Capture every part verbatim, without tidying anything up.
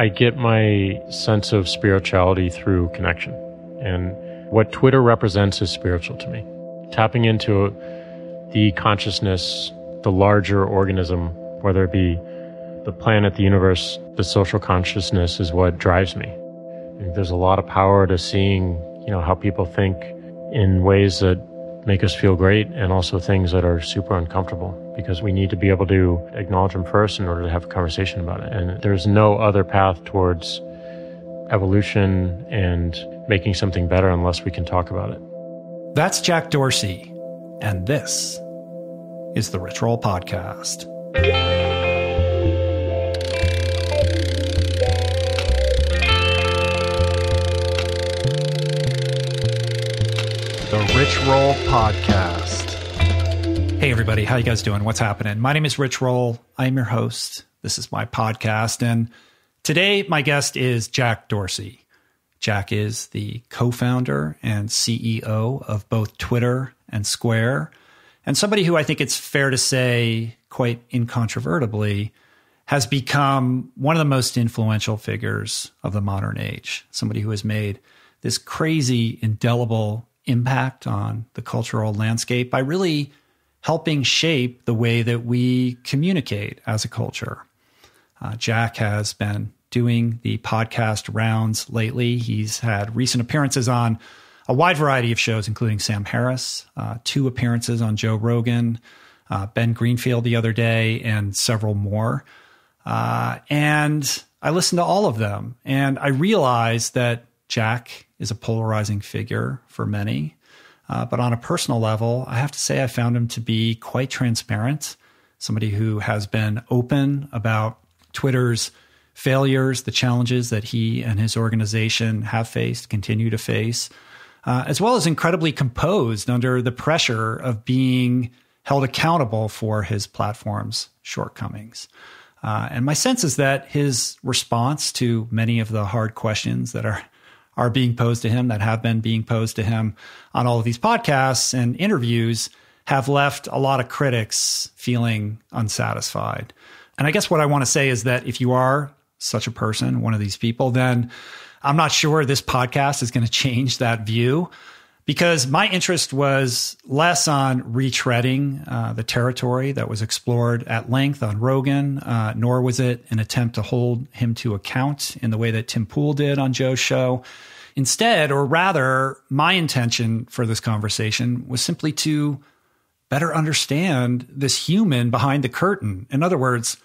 I get my sense of spirituality through connection. And what Twitter represents is spiritual to me. Tapping into the consciousness, the larger organism, whether it be the planet, the universe, the social consciousness is what drives me. I think there's a lot of power to seeing, you know, how people think in ways that make us feel great and also things that are super uncomfortable, because we need to be able to acknowledge them first in order to have a conversation about it. And there's no other path towards evolution and making something better unless we can talk about it. That's Jack Dorsey, and this is the Rich Roll Podcast. The Rich Roll Podcast. Hey everybody, how you guys doing? What's happening? My name is Rich Roll. I'm your host. This is my podcast, and today my guest is Jack Dorsey. Jack is the co-founder and C E O of both Twitter and Square, and somebody who I think it's fair to say, quite incontrovertibly, has become one of the most influential figures of the modern age. Somebody who has made this crazy, indelible impact on the cultural landscape by really helping shape the way that we communicate as a culture. Uh, Jack has been doing the podcast rounds lately. He's had recent appearances on a wide variety of shows, including Sam Harris, uh, two appearances on Joe Rogan, uh, Ben Greenfield the other day, and several more. Uh, and I listened to all of them, and I realized that Jack is a polarizing figure for many. Uh, but on a personal level, I have to say I found him to be quite transparent, somebody who has been open about Twitter's failures, the challenges that he and his organization have faced, continue to face, uh, as well as incredibly composed under the pressure of being held accountable for his platform's shortcomings. Uh, and my sense is that his response to many of the hard questions that are, are being posed to him, that have been being posed to him on all of these podcasts and interviews, have left a lot of critics feeling unsatisfied. And I guess what I want to say is that if you are such a person, one of these people, then I'm not sure this podcast is going to change that view, because my interest was less on retreading uh, the territory that was explored at length on Rogan, uh, nor was it an attempt to hold him to account in the way that Tim Pool did on Joe's show. Instead, or rather, my intention for this conversation was simply to better understand this human behind the curtain. In other words,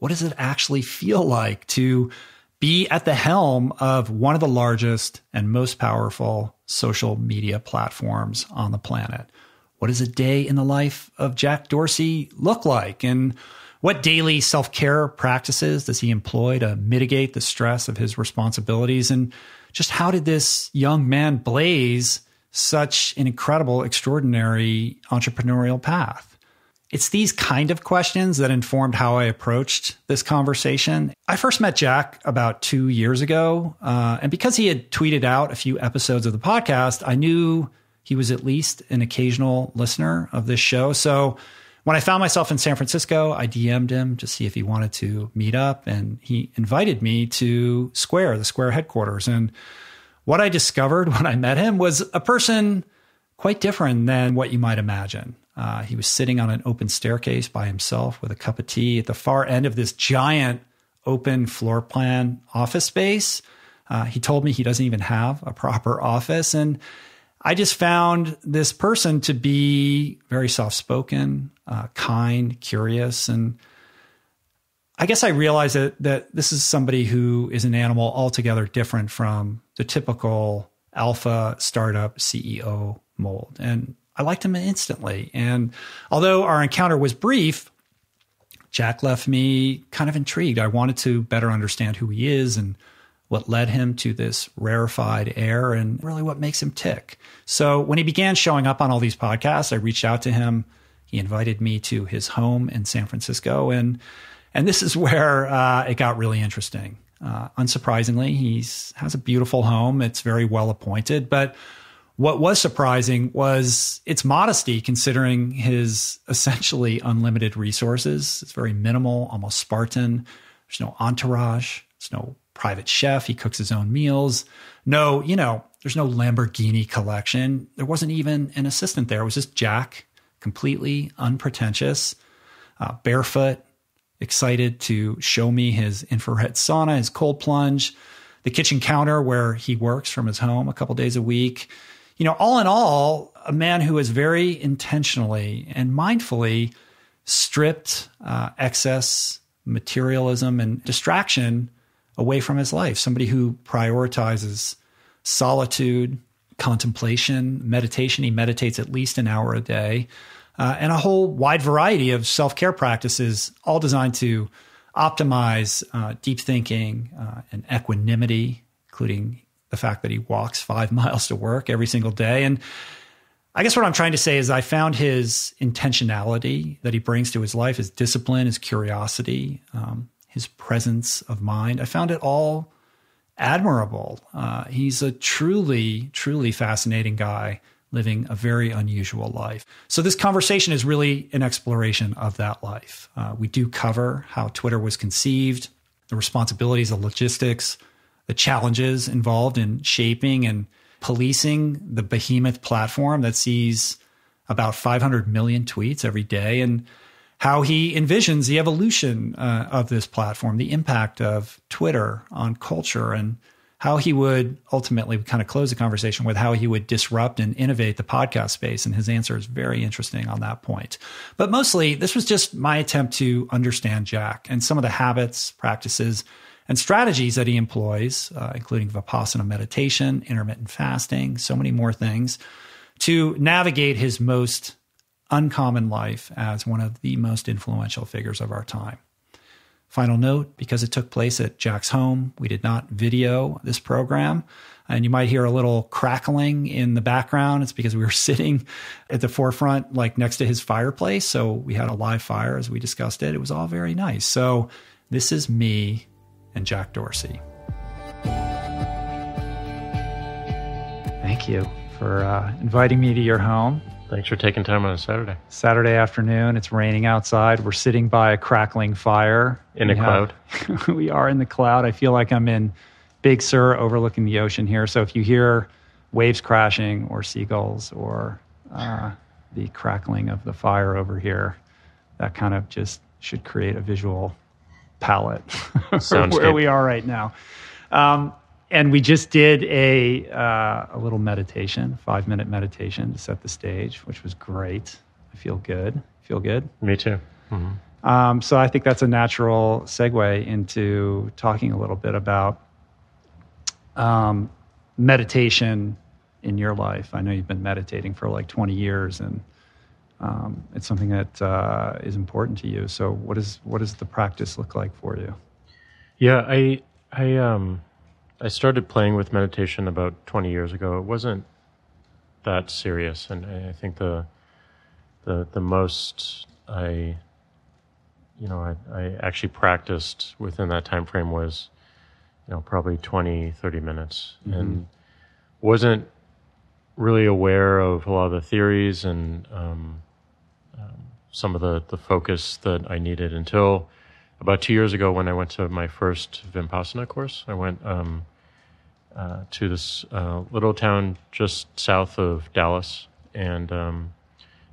what does it actually feel like to be at the helm of one of the largest and most powerful social media platforms on the planet? What does a day in the life of Jack Dorsey look like? And what daily self-care practices does he employ to mitigate the stress of his responsibilities? And just how did this young man blaze such an incredible, extraordinary entrepreneurial path? It's these kind of questions that informed how I approached this conversation. I first met Jack about two years ago, uh, and because he had tweeted out a few episodes of the podcast, I knew he was at least an occasional listener of this show. So when I found myself in San Francisco, I D M'd him to see if he wanted to meet up, and he invited me to Square, the Square headquarters. And what I discovered when I met him was a person quite different than what you might imagine. Uh, he was sitting on an open staircase by himself with a cup of tea at the far end of this giant open floor plan office space. Uh, he told me he doesn't even have a proper office. And I just found this person to be very soft-spoken, uh, kind, curious. And I guess I realized that, that this is somebody who is an animal altogether different from the typical alpha startup C E O mold. And I liked him instantly. And although our encounter was brief, Jack left me kind of intrigued. I wanted to better understand who he is and what led him to this rarefied air and really what makes him tick. So when he began showing up on all these podcasts, I reached out to him. He invited me to his home in San Francisco. And, and this is where uh, it got really interesting. Uh, unsurprisingly, he has a beautiful home. It's very well appointed, but what was surprising was its modesty, considering his essentially unlimited resources. It's very minimal, almost Spartan. There's no entourage. There's no private chef. He cooks his own meals. No, you know, there's no Lamborghini collection. There wasn't even an assistant there. It was just Jack, completely unpretentious, uh, barefoot, excited to show me his infrared sauna, his cold plunge, the kitchen counter where he works from his home a couple days a week. You know, all in all, a man who is very intentionally and mindfully stripped uh, excess materialism and distraction away from his life. Somebody who prioritizes solitude, contemplation, meditation. He meditates at least an hour a day, uh, and a whole wide variety of self-care practices, all designed to optimize uh, deep thinking uh, and equanimity, including the fact that he walks five miles to work every single day. And I guess what I'm trying to say is I found his intentionality that he brings to his life, his discipline, his curiosity, um, his presence of mind. I found it all admirable. Uh, he's a truly, truly fascinating guy living a very unusual life. So this conversation is really an exploration of that life. Uh, we do cover how Twitter was conceived, the responsibilities, the logistics, the challenges involved in shaping and policing the behemoth platform that sees about five hundred million tweets every day, and how he envisions the evolution uh, of this platform, the impact of Twitter on culture, and how he would ultimately kind of close the conversation with how he would disrupt and innovate the podcast space. And his answer is very interesting on that point. But mostly, this was just my attempt to understand Jack and some of the habits, practices, and strategies that he employs, uh, including Vipassana meditation, intermittent fasting, so many more things, to navigate his most uncommon life as one of the most influential figures of our time. Final note, because it took place at Jack's home, we did not video this program. And you might hear a little crackling in the background. It's because we were sitting at the forefront, like next to his fireplace. So we had a live fire as we discussed it. It was all very nice. So this is me and Jack Dorsey. Thank you for uh, inviting me to your home. Thanks for taking time on a Saturday. Saturday afternoon. It's raining outside. We're sitting by a crackling fire. In we a have, cloud. We are in the cloud. I feel like I'm in Big Sur overlooking the ocean here. So if you hear waves crashing or seagulls or uh, the crackling of the fire over here, that kind of just should create a visual palette for where we are right now. Um, And we just did a uh, a little meditation, five minute meditation to set the stage, which was great. I feel good. Feel good. Me too. Mm-hmm. Um, so I think that's a natural segue into talking a little bit about um, meditation in your life. I know you've been meditating for like twenty years, and um, it's something that uh, is important to you. So what is what does the practice look like for you? Yeah, I I um. I started playing with meditation about twenty years ago. It wasn't that serious, and I think the the the most I you know I, I actually practiced within that time frame was you know probably twenty, thirty minutes, mm-hmm. and wasn't really aware of a lot of the theories and um, um, some of the the focus that I needed until about two years ago when I went to my first Vipassana course. I went um, uh, to this uh, little town just south of Dallas and um,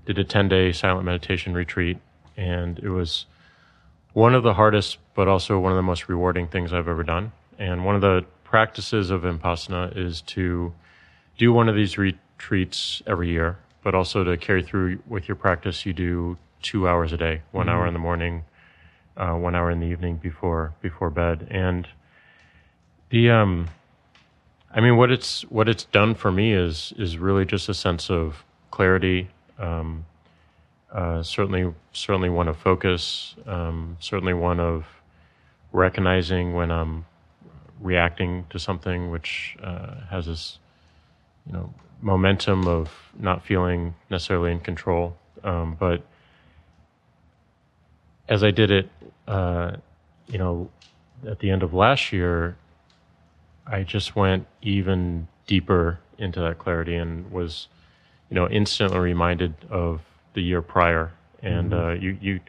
did a ten-day silent meditation retreat. And it was one of the hardest, but also one of the most rewarding things I've ever done. And one of the practices of Vipassana is to do one of these retreats every year, but also to carry through with your practice. You do two hours a day, one mm-hmm. hour in the morning, Uh, one hour in the evening before before bed, and the um, I mean, what it's what it's done for me is is really just a sense of clarity. Um, uh, certainly, certainly one of focus. Um, certainly one of recognizing when I'm reacting to something, which uh, has this, you know, momentum of not feeling necessarily in control, um, but. As I did it, uh, you know, at the end of last year, I just went even deeper into that clarity and was, you know, instantly reminded of the year prior. And mm-hmm. uh, you, you,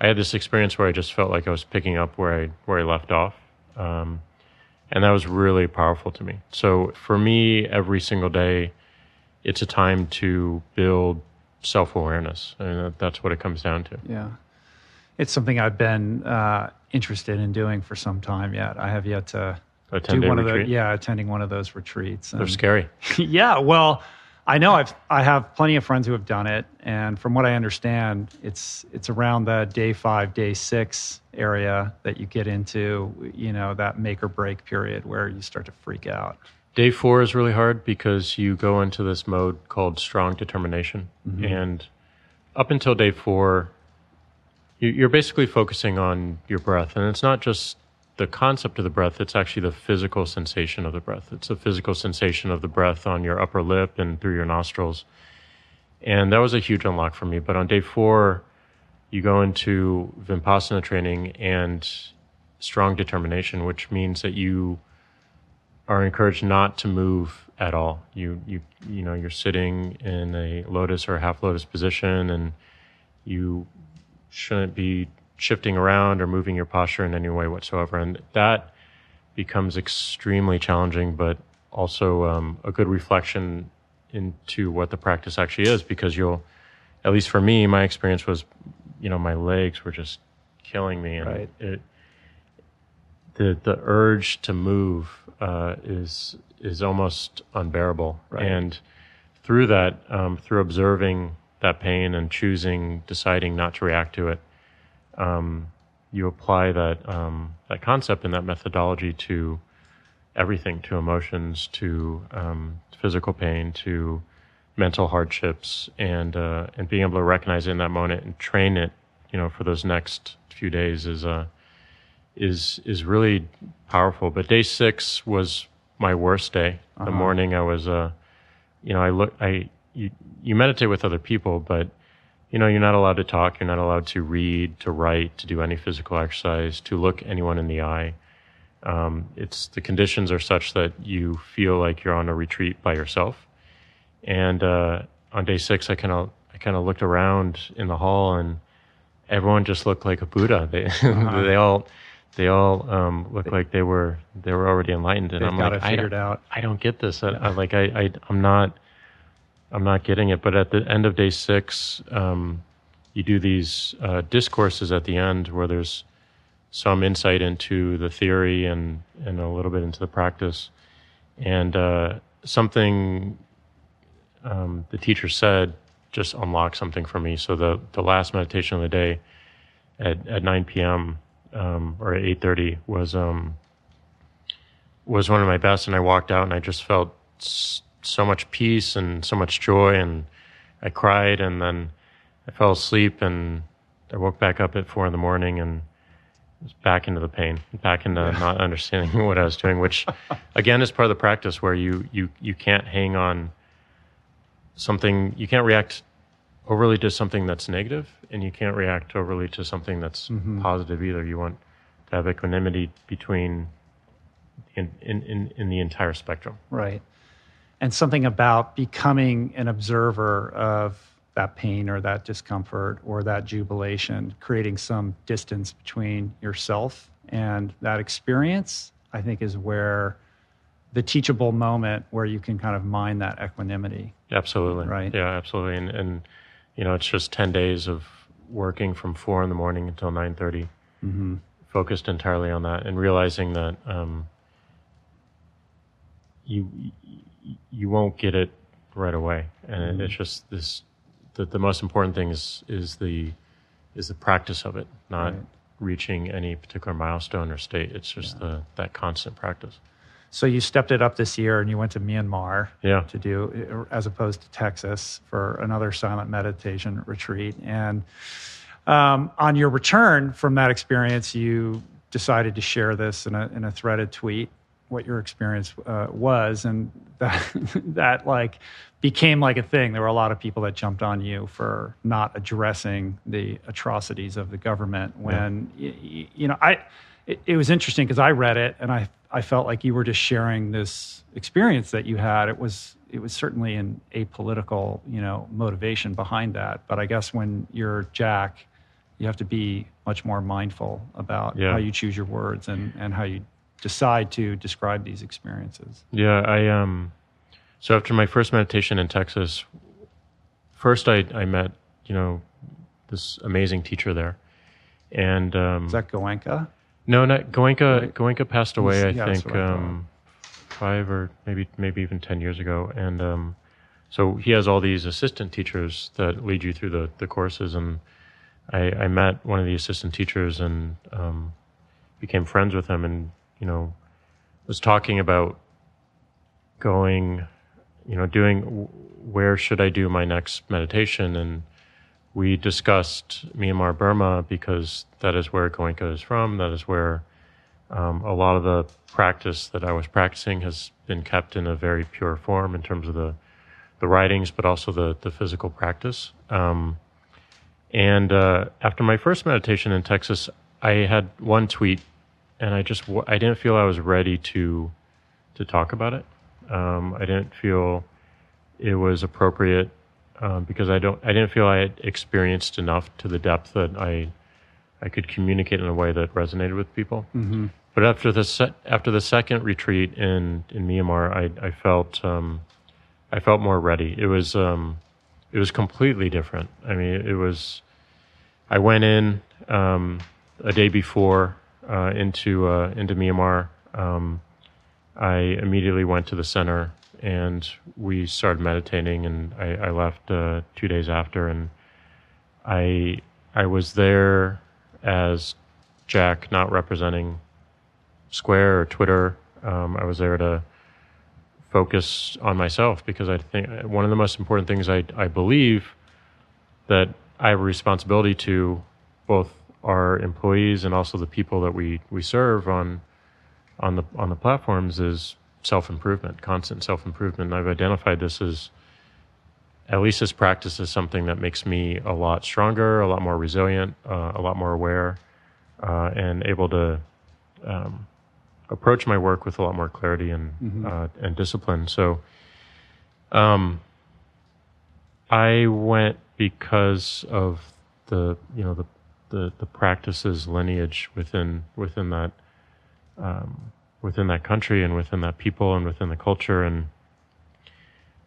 I had this experience where I just felt like I was picking up where I where I left off, Um, and that was really powerful to me. So for me, every single day, it's a time to build self-awareness. I mean, that, that's what it comes down to. Yeah. It's something I've been uh, interested in doing for some time yet. I have yet to Attend do one retreat. of the yeah attending one of those retreats. And they're scary. Yeah, well, I know I've I have plenty of friends who have done it, and from what I understand, it's it's around the day five, day six area that you get into, you know, that make or break period where you start to freak out. Day four is really hard because you go into this mode called strong determination, mm-hmm. and up until day four, you're basically focusing on your breath, and it's not just the concept of the breath, it's actually the physical sensation of the breath. It's the physical sensation of the breath on your upper lip and through your nostrils. And that was a huge unlock for me. But on day four, you go into Vipassana training and strong determination, which means that you are encouraged not to move at all. You you you know, you're sitting in a lotus or a half lotus position, and you shouldn't be shifting around or moving your posture in any way whatsoever. And that becomes extremely challenging, but also um, a good reflection into what the practice actually is, because you'll, at least for me, my experience was, you know, my legs were just killing me. And right. it, the the urge to move uh, is is almost unbearable. Right. And through that, um, through observing that pain and choosing, deciding not to react to it, Um, you apply that um, that concept and that methodology to everything, to emotions, to um, physical pain, to mental hardships, and uh, and being able to recognize it in that moment and train it, you know, for those next few days is uh, is is really powerful. But day six was my worst day. Uh-huh. The morning I was, uh, you know, I look, I you, you meditate with other people, but you know, you're not allowed to talk, you're not allowed to read, to write, to do any physical exercise, to look anyone in the eye. Um, it's the conditions are such that you feel like you're on a retreat by yourself. And uh, on day six, I kind of I kind of looked around in the hall, and everyone just looked like a Buddha. They uh-huh. they all they all um, looked they, like they were they were already enlightened. And I'm got like, it figured I, out. I don't get this. I, yeah. I, like I, I I'm not. I'm not getting it. But at the end of day six, um, you do these uh, discourses at the end where there's some insight into the theory and, and a little bit into the practice. And uh, something um, the teacher said just unlocked something for me. So the, the last meditation of the day at, at nine p.m. Um, or at eight thirty was um, was one of my best. And I walked out and I just felt st- so much peace and so much joy, and I cried, and then I fell asleep, and I woke back up at four in the morning and was back into the pain, back into yeah. not understanding what I was doing, which again is part of the practice where you, you, you can't hang on something, you can't react overly to something that's negative, and you can't react overly to something that's mm-hmm. positive either. You want to have equanimity between in, in, in, in the entire spectrum. Right. And something about becoming an observer of that pain or that discomfort or that jubilation, creating some distance between yourself and that experience, I think is where the teachable moment where you can kind of mine that equanimity. Absolutely. Right? Yeah, absolutely. And, and you know, it's just ten days of working from four in the morning until nine thirty, mm-hmm. focused entirely on that and realizing that um, you... you won't get it right away. And mm-hmm. it's just this, the, the most important thing is, is the, is the practice of it, not right. reaching any particular milestone or state. It's just yeah. the, that constant practice. So you stepped it up this year and you went to Myanmar yeah. to do, as opposed to Texas, for another silent meditation retreat. And, um, on your return from that experience, you decided to share this in a, in a threaded tweet, what your experience uh, was, and that that like became like a thing. There were a lot of people that jumped on you for not addressing the atrocities of the government. When yeah. you, you know, I it, it was interesting because I read it and I I felt like you were just sharing this experience that you had. It was it was certainly an apolitical, you know, motivation behind that. But I guess when you're Jack, you have to be much more mindful about yeah. how you choose your words and and how you decide to describe these experiences? Yeah, I um, so after my first meditation in Texas, first I, I met, you know, this amazing teacher there. And um, is that Goenka? No, not Goenka. Right. Goenka passed away, He's, I yeah, think, um, five or maybe maybe even ten years ago. And um, so he has all these assistant teachers that lead you through the, the courses. And I, I met one of the assistant teachers and um, became friends with him, and you know was talking about going, you know, doing where should I do my next meditation, and we discussed Myanmar, Burma, because that is where Goenka is from. That is where um, a lot of the practice that I was practicing has been kept in a very pure form in terms of the the writings, but also the, the physical practice. Um, and uh, after my first meditation in Texas, I had one tweet, and I just I didn't feel I was ready to to talk about it. Um, I didn't feel it was appropriate. Um, because I don't, I didn't feel I had experienced enough to the depth that I, I could communicate in a way that resonated with people. Mm-hmm. But after the se- after the second retreat in, in Myanmar, I I felt um, I felt more ready. It was um, it was completely different. I mean, it was. I went in um, a day before uh, into uh, into Myanmar. Um, I immediately went to the center. And we started meditating, and I, I left uh, two days after, and I I was there as Jack, not representing Square or Twitter. Um, I was there to focus on myself, because I think one of the most important things I I believe that I have a responsibility to both our employees and also the people that we, we serve on on the on the platforms is self-improvement, constant self-improvement. And I've identified this as, at least this practice is something that makes me a lot stronger, a lot more resilient, uh, a lot more aware, uh, and able to um, approach my work with a lot more clarity and mm-hmm. uh, and discipline. So um, I went because of the, you know, the the, the practices lineage within within that um within that country and within that people and within the culture, and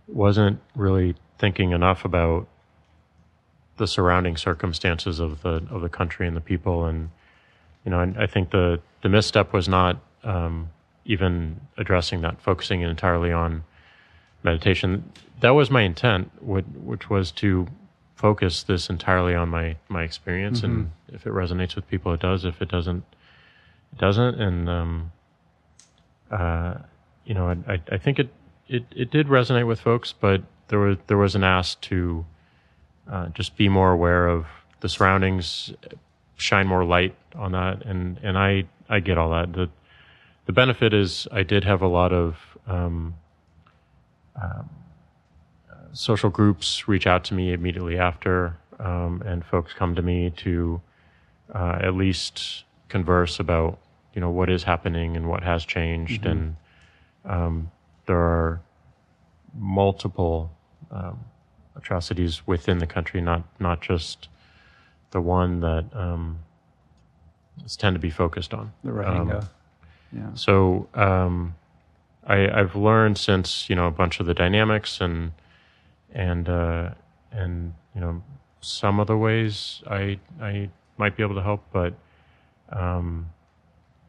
wasn't really thinking enough about the surrounding circumstances of the of the country and the people. And you know, I, I think the the misstep was not um, even addressing that, focusing entirely on meditation. That was my intent, which, which was to focus this entirely on my my experience. Mm-hmm. And if it resonates with people, it does. If it doesn't, it doesn't. And um, Uh, you know, I, I think it, it, it did resonate with folks, but there was there was an ask to uh, just be more aware of the surroundings, shine more light on that, and, and I, I get all that. The the benefit is I did have a lot of um, um, social groups reach out to me immediately after, um, and folks come to me to uh, at least converse about, you know, what is happening and what has changed. Mm-hmm. And um, there are multiple um, atrocities within the country, not not just the one that um, is tend to be focused on. The Rohingya. Um, yeah. So um, I, I've learned since, you know, a bunch of the dynamics and and uh, and you know some of the ways I I might be able to help, but. Um,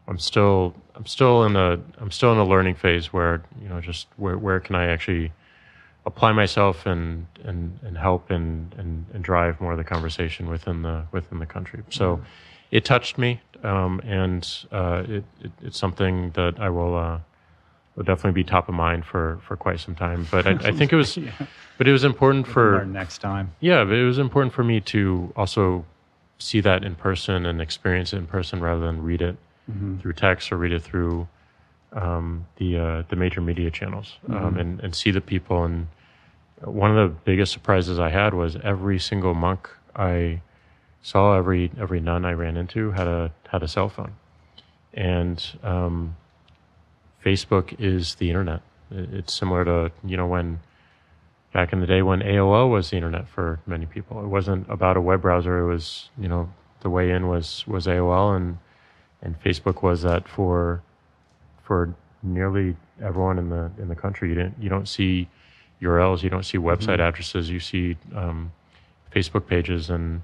I'm still, I'm still in a, I'm still in a learning phase where, you know, just where, where can I actually apply myself and, and, and help and, and, and drive more of the conversation within the, within the country. So mm-hmm. it touched me, um, and uh, it, it, it's something that I will, uh, will definitely be top of mind for, for quite some time. But I, I think it was, yeah. but it was important for next time. Yeah, but it was important for me to also see that in person and experience it in person rather than read it. Mm-hmm. through text or read it through um, the uh, the major media channels, um, mm-hmm. and, and see the people. And one of the biggest surprises I had was every single monk I saw, every every nun I ran into had a had a cell phone. And um, Facebook is the internet. It's similar to, you know, when back in the day when A O L was the internet for many people. It wasn't about a web browser. It was, you know, the way in was was A O L, and And Facebook was that for for nearly everyone in the in the country. You didn't you don't see U R Ls, you don't see website mm-hmm. addresses, you see um, Facebook pages, and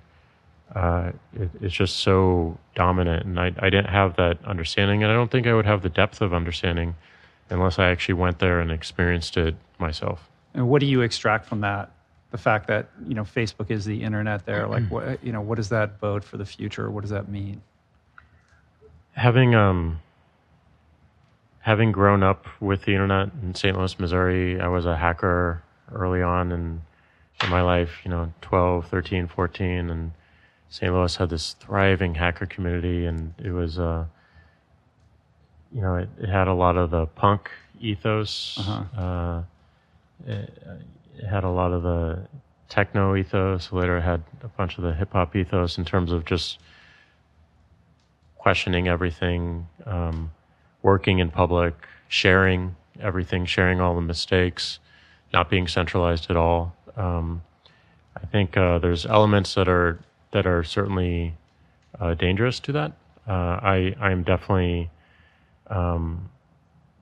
uh, it, it's just so dominant. And I, I didn't have that understanding, and I don't think I would have the depth of understanding unless I actually went there and experienced it myself. And what do you extract from that? The fact that, you know, Facebook is the internet there, like, what, you know, what does that bode for the future? What does that mean? Having um, having grown up with the internet in Saint Louis, Missouri, I was a hacker early on in, in my life, you know, twelve, thirteen, fourteen, and Saint Louis had this thriving hacker community, and it was, uh, you know, it, it had a lot of the punk ethos. Uh-huh. Uh, it, It had a lot of the techno ethos. Later, it had a bunch of the hip hop ethos in terms of just questioning everything, um, working in public, sharing everything, sharing all the mistakes, not being centralized at all. Um, I think uh, there's elements that are that are certainly uh, dangerous to that. Uh, I I am definitely um,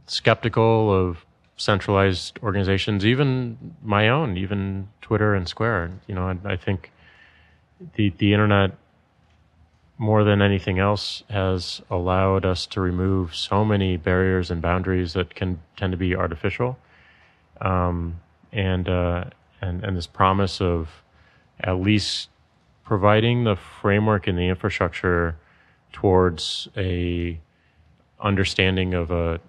skeptical of centralized organizations, even my own, even Twitter and Square. You know, I, I think the the internet, more than anything else, has allowed us to remove so many barriers and boundaries that can tend to be artificial. Um, and uh, and and this promise of at least providing the framework and the infrastructure towards a understanding of a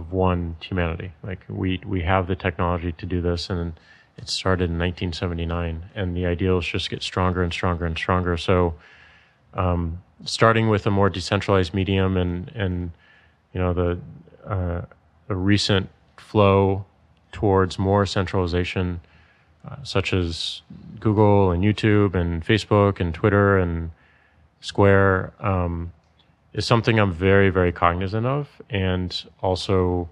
of one humanity. Like we, we have the technology to do this, and it started in nineteen seventy-nine, and the ideals just get stronger and stronger and stronger. So, um, starting with a more decentralized medium and, and, you know, the, uh, the recent flow towards more centralization, uh, such as Google and YouTube and Facebook and Twitter and Square, um, is something I'm very, very cognizant of. And also,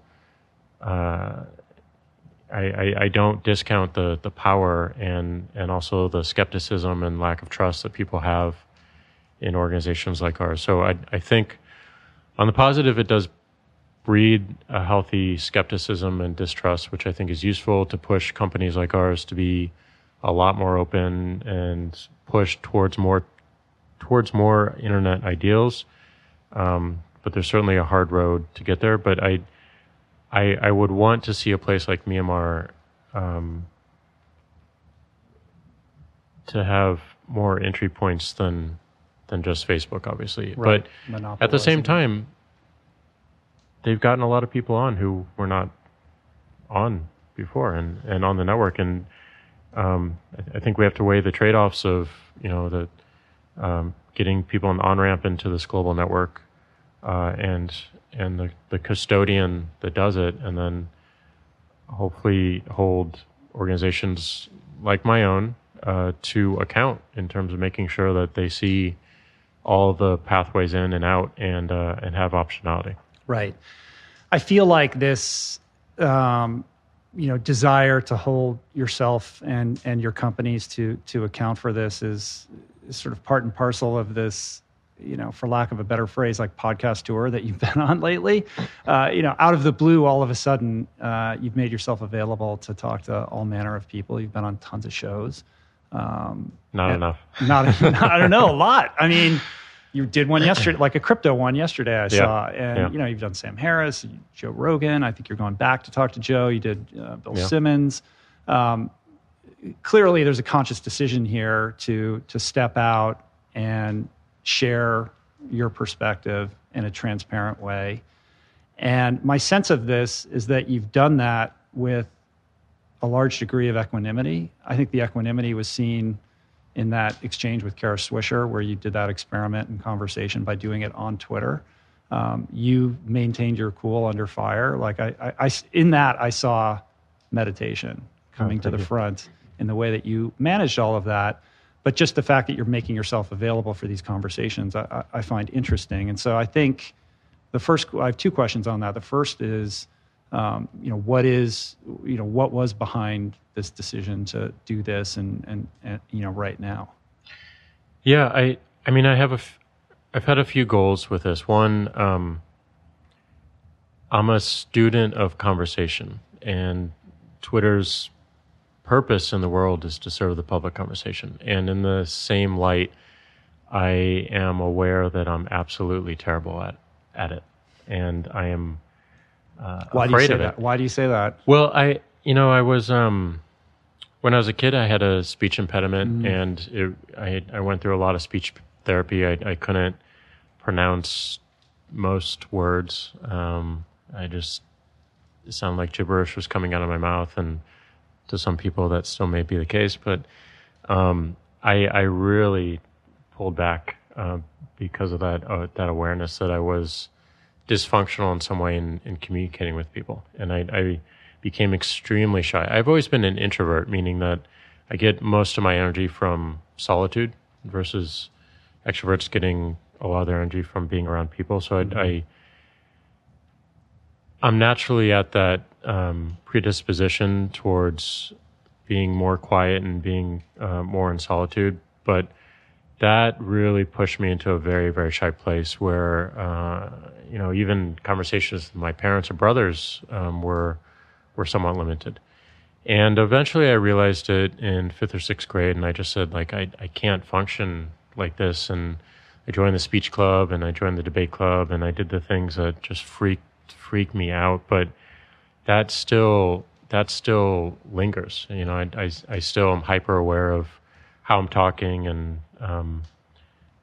uh, I, I, I don't discount the, the power and, and also the skepticism and lack of trust that people have in organizations like ours. So I, I think on the positive, it does breed a healthy skepticism and distrust, which I think is useful to push companies like ours to be a lot more open and push towards more, towards more internet ideals. Um, but there's certainly a hard road to get there. But I, I, I would want to see a place like Myanmar um, to have more entry points than than just Facebook, obviously. Right. But at the same time, they've gotten a lot of people on who were not on before and, and on the network. And um, I, th- I think we have to weigh the trade-offs of, you know, the Um, getting people an on-ramp into this global network, uh, and and the, the custodian that does it, and then hopefully hold organizations like my own uh, to account in terms of making sure that they see all the pathways in and out, and uh, and have optionality. Right. I feel like this, um, you know, desire to hold yourself and and your companies to to account for this is sort of part and parcel of this, you know, for lack of a better phrase, like podcast tour that you've been on lately. Uh, you know, out of the blue, all of a sudden, uh, you've made yourself available to talk to all manner of people. You've been on tons of shows. Um, not enough. Not, not, I don't know, a lot. I mean, you did one yesterday, like a crypto one yesterday I yeah. saw. And, yeah. you know, you've done Sam Harris, Joe Rogan. I think you're going back to talk to Joe. You did uh, Bill yeah. Simmons. Um, Clearly, there's a conscious decision here to to step out and share your perspective in a transparent way. And my sense of this is that you've done that with a large degree of equanimity. I think the equanimity was seen in that exchange with Kara Swisher, where you did that experiment in conversation by doing it on Twitter. Um, you maintained your cool under fire. Like I, I, I in that, I saw meditation coming oh, to the you. front. In the way that you managed all of that, but just the fact that you're making yourself available for these conversations, I, I find interesting. And so I think the first, I have two questions on that. The first is, um, you know, what is, you know, what was behind this decision to do this, and and, and you know, right now? Yeah, I, I mean, I have a, f- I've had a few goals with this. One, um, I'm a student of conversation, and Twitter's purpose in the world is to serve the public conversation. And in the same light, I am aware that I'm absolutely terrible at, at it. And I am uh, Why afraid do you say of that? it. Why do you say that? Well, I, you know, I was, um, when I was a kid, I had a speech impediment, mm. and it, I, I went through a lot of speech therapy. I, I couldn't pronounce most words. Um, I just, it sounded like gibberish was coming out of my mouth, and to some people that still may be the case, but um, I, I really pulled back uh, because of that uh, that awareness that I was dysfunctional in some way in, in communicating with people. And I, I became extremely shy. I've always been an introvert, meaning that I get most of my energy from solitude versus extroverts getting a lot of their energy from being around people. So I, I I'm naturally at that um, predisposition towards being more quiet and being uh, more in solitude. But that really pushed me into a very, very shy place where, uh, you know, even conversations with my parents or brothers um, were were somewhat limited. And eventually I realized it in fifth or sixth grade, and I just said, like, I, I can't function like this. And I joined the speech club, and I joined the debate club, and I did the things that just freaked freak me out, but that still that still lingers. You know, I, I, I still am hyper aware of how I'm talking, and um,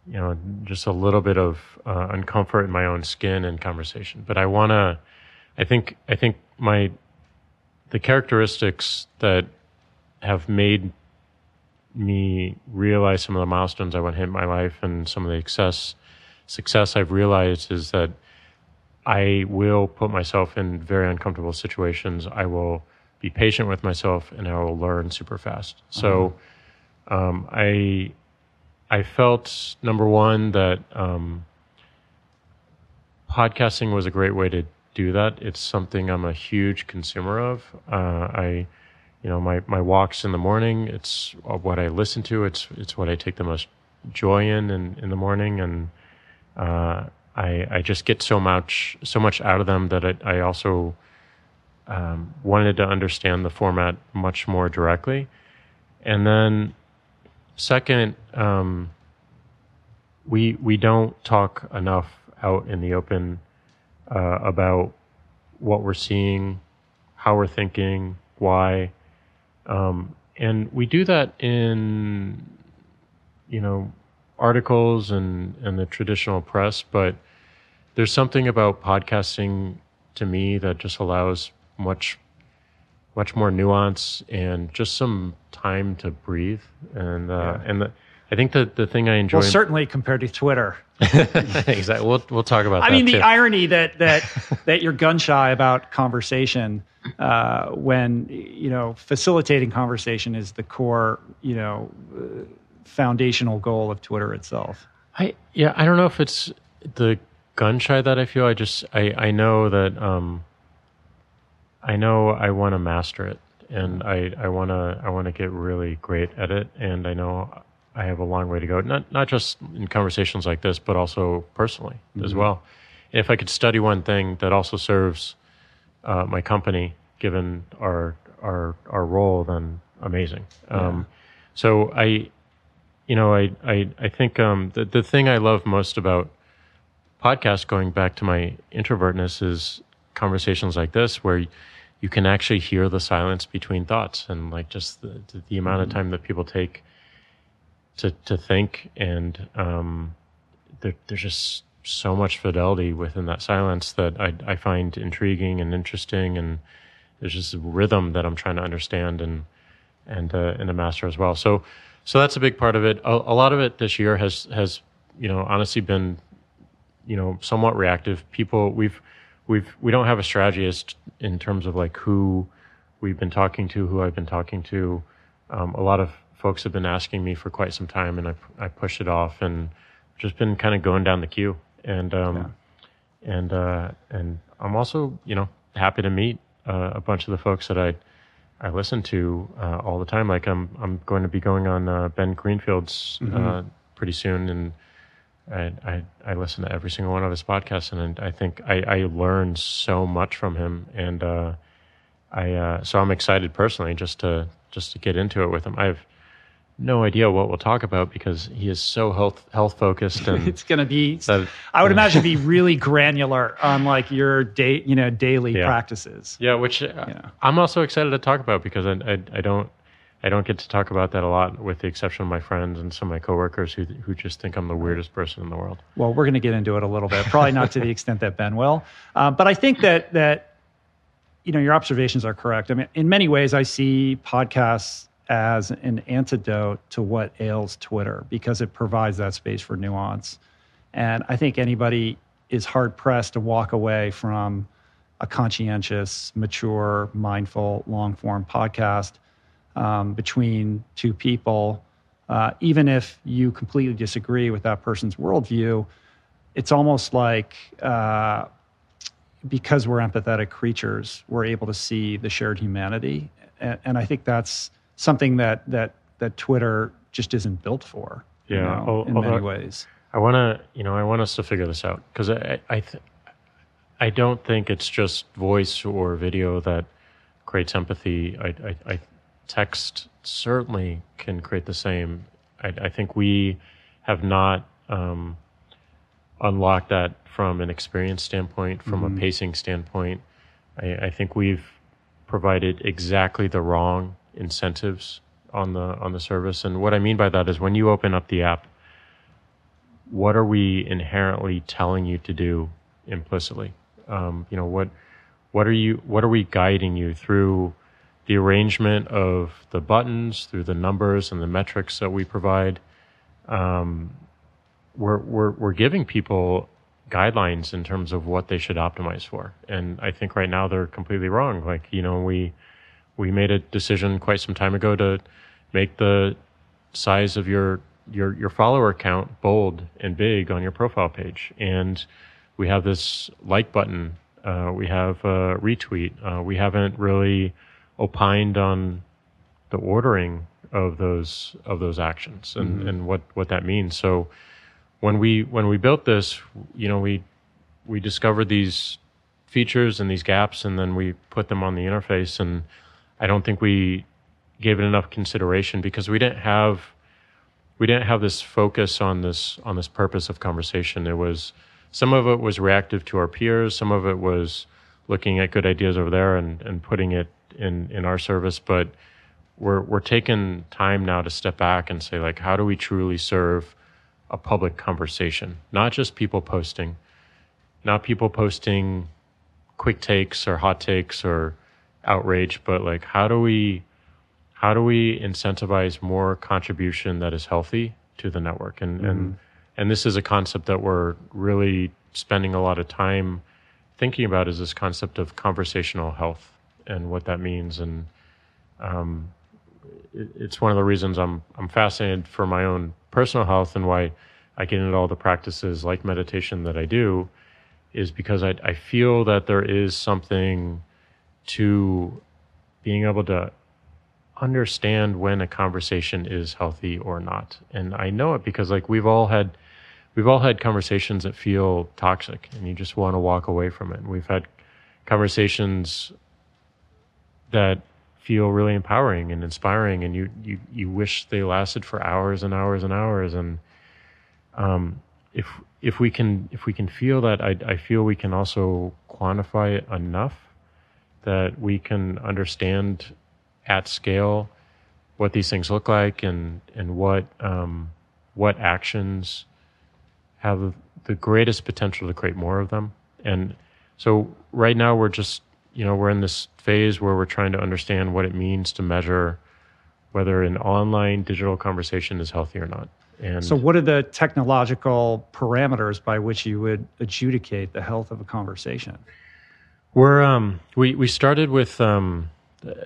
you know, just a little bit of uh, uncomfort in my own skin and conversation. But I wanna, I think I think my the characteristics that have made me realize some of the milestones I want to hit in my life, and some of the success success I've realized, is that I will put myself in very uncomfortable situations. I will be patient with myself, and I will learn super fast. Mm-hmm. So um, I I felt, number one, that um, podcasting was a great way to do that. It's something I'm a huge consumer of. Uh, I, you know, my, my walks in the morning, it's what I listen to. It's it's what I take the most joy in in, in the morning, and uh I, I just get so much so much out of them that I, I also um, wanted to understand the format much more directly. And then second, um, we we don't talk enough out in the open uh, about what we're seeing, how we're thinking, why. Um, and we do that in, you know, articles and, and the traditional press, but there's something about podcasting to me that just allows much, much more nuance and just some time to breathe. And uh, yeah. and the, I think that the thing I enjoy, well, certainly compared to Twitter, exactly. We'll we'll talk about. I that mean, the too. irony that that that you're gun shy about conversation uh, when, you know, facilitating conversation is the core, you know, Uh, foundational goal of Twitter itself. I yeah, I don't know if it's the gun shy that I feel. I just I, I know that um, I know I want to master it, and I I want to I want to get really great at it, and I know I have a long way to go. Not not just in conversations like this, but also personally mm-hmm. as well. And if I could study one thing that also serves uh, my company, given our our our role, then amazing. Yeah. Um, so I. You know, I I, I think um, the, the thing I love most about podcasts, going back to my introvertness, is conversations like this where you can actually hear the silence between thoughts, and like just the, the amount of time that people take to to think. And um, there, there's just so much fidelity within that silence that I, I find intriguing and interesting. And there's just a rhythm that I'm trying to understand and, and, uh, and to master as well. So... So that's a big part of it. A, a lot of it this year has, has, you know, honestly been, you know, somewhat reactive. People, we've, we've, we don't have a strategist in terms of like who we've been talking to, who I've been talking to. Um, a lot of folks have been asking me for quite some time, and I, I pushed it off, and just been kind of going down the queue. And, um, yeah. and, uh, and I'm also, you know, happy to meet uh, a bunch of the folks that I, I listen to uh, all the time. Like I'm, I'm going to be going on uh, Ben Greenfield's mm-hmm. uh, pretty soon, and I, I, I listen to every single one of his podcasts, and I think I, I learn so much from him. And uh, I uh, so I'm excited personally just to just to get into it with him. I've no idea what we'll talk about because he is so health health focused, and it's going to be. That, I would uh, imagine be really granular on like your day, you know, daily yeah. practices. Yeah, which uh, yeah. I'm also excited to talk about because I I, I don't. I don't get to talk about that a lot, with the exception of my friends and some of my coworkers who who just think I'm the weirdest person in the world. Well, we're going to get into it a little bit, probably not to the extent that Ben will. Uh, but I think that that you know your observations are correct. I mean, in many ways, I see podcasts as an antidote to what ails Twitter, because it provides that space for nuance. And I think anybody is hard pressed to walk away from a conscientious, mature, mindful, long form podcast. Um, between two people, uh, even if you completely disagree with that person's worldview, it's almost like uh, because we're empathetic creatures, we're able to see the shared humanity. And, and I think that's something that that that Twitter just isn't built for. Yeah, you know, I'll, in I'll, many ways. I want to, you know, I want us to figure this out, because I I, th- I don't think it's just voice or video that creates empathy. I I. I Text certainly can create the same. I, I think we have not um, unlocked that from an experience standpoint, from mm-hmm. a pacing standpoint. I, I think we've provided exactly the wrong incentives on the on the service. And what I mean by that is, when you open up the app, what are we inherently telling you to do implicitly? Um, you know, what what are you what are we guiding you through? The arrangement of the buttons, through the numbers and the metrics that we provide, um, we're, we're we're giving people guidelines in terms of what they should optimize for. And I think right now they're completely wrong. Like, you know, we we made a decision quite some time ago to make the size of your your your follower count bold and big on your profile page, and we have this like button, uh, we have a retweet, uh, we haven't really opined on the ordering of those of those actions and, mm-hmm. and what, what that means. So when we when we built this, you know, we we discovered these features and these gaps, and then we put them on the interface. And I don't think we gave it enough consideration, because we didn't have we didn't have this focus on this on this purpose of conversation. It was, some of it was reactive to our peers, some of it was looking at good ideas over there and, and putting it in in our service, but we're we're taking time now to step back and say, like, how do we truly serve a public conversation? Not just people posting, not people posting quick takes or hot takes or outrage, but like, how do we how do we incentivize more contribution that is healthy to the network? And mm-hmm. and and this is a concept that we're really spending a lot of time thinking about, is this concept of conversational health and what that means. And um, it, it's one of the reasons I'm I'm fascinated for my own personal health, and why I get into all the practices like meditation that I do, is because I, I feel that there is something to being able to understand when a conversation is healthy or not. And I know it because, like, we've all had we've all had conversations that feel toxic, and you just want to walk away from it. And we've had conversations that feel really empowering and inspiring, and you, you, you wish they lasted for hours and hours and hours. And um, if if we can if we can feel that, I, I feel we can also quantify it enough that we can understand at scale what these things look like, and and what um, what actions have the greatest potential to create more of them. And so right now we're just, you know, we're in this phase where we're trying to understand what it means to measure whether an online digital conversation is healthy or not. And so what are the technological parameters by which you would adjudicate the health of a conversation? We're, um, we, we started with, um,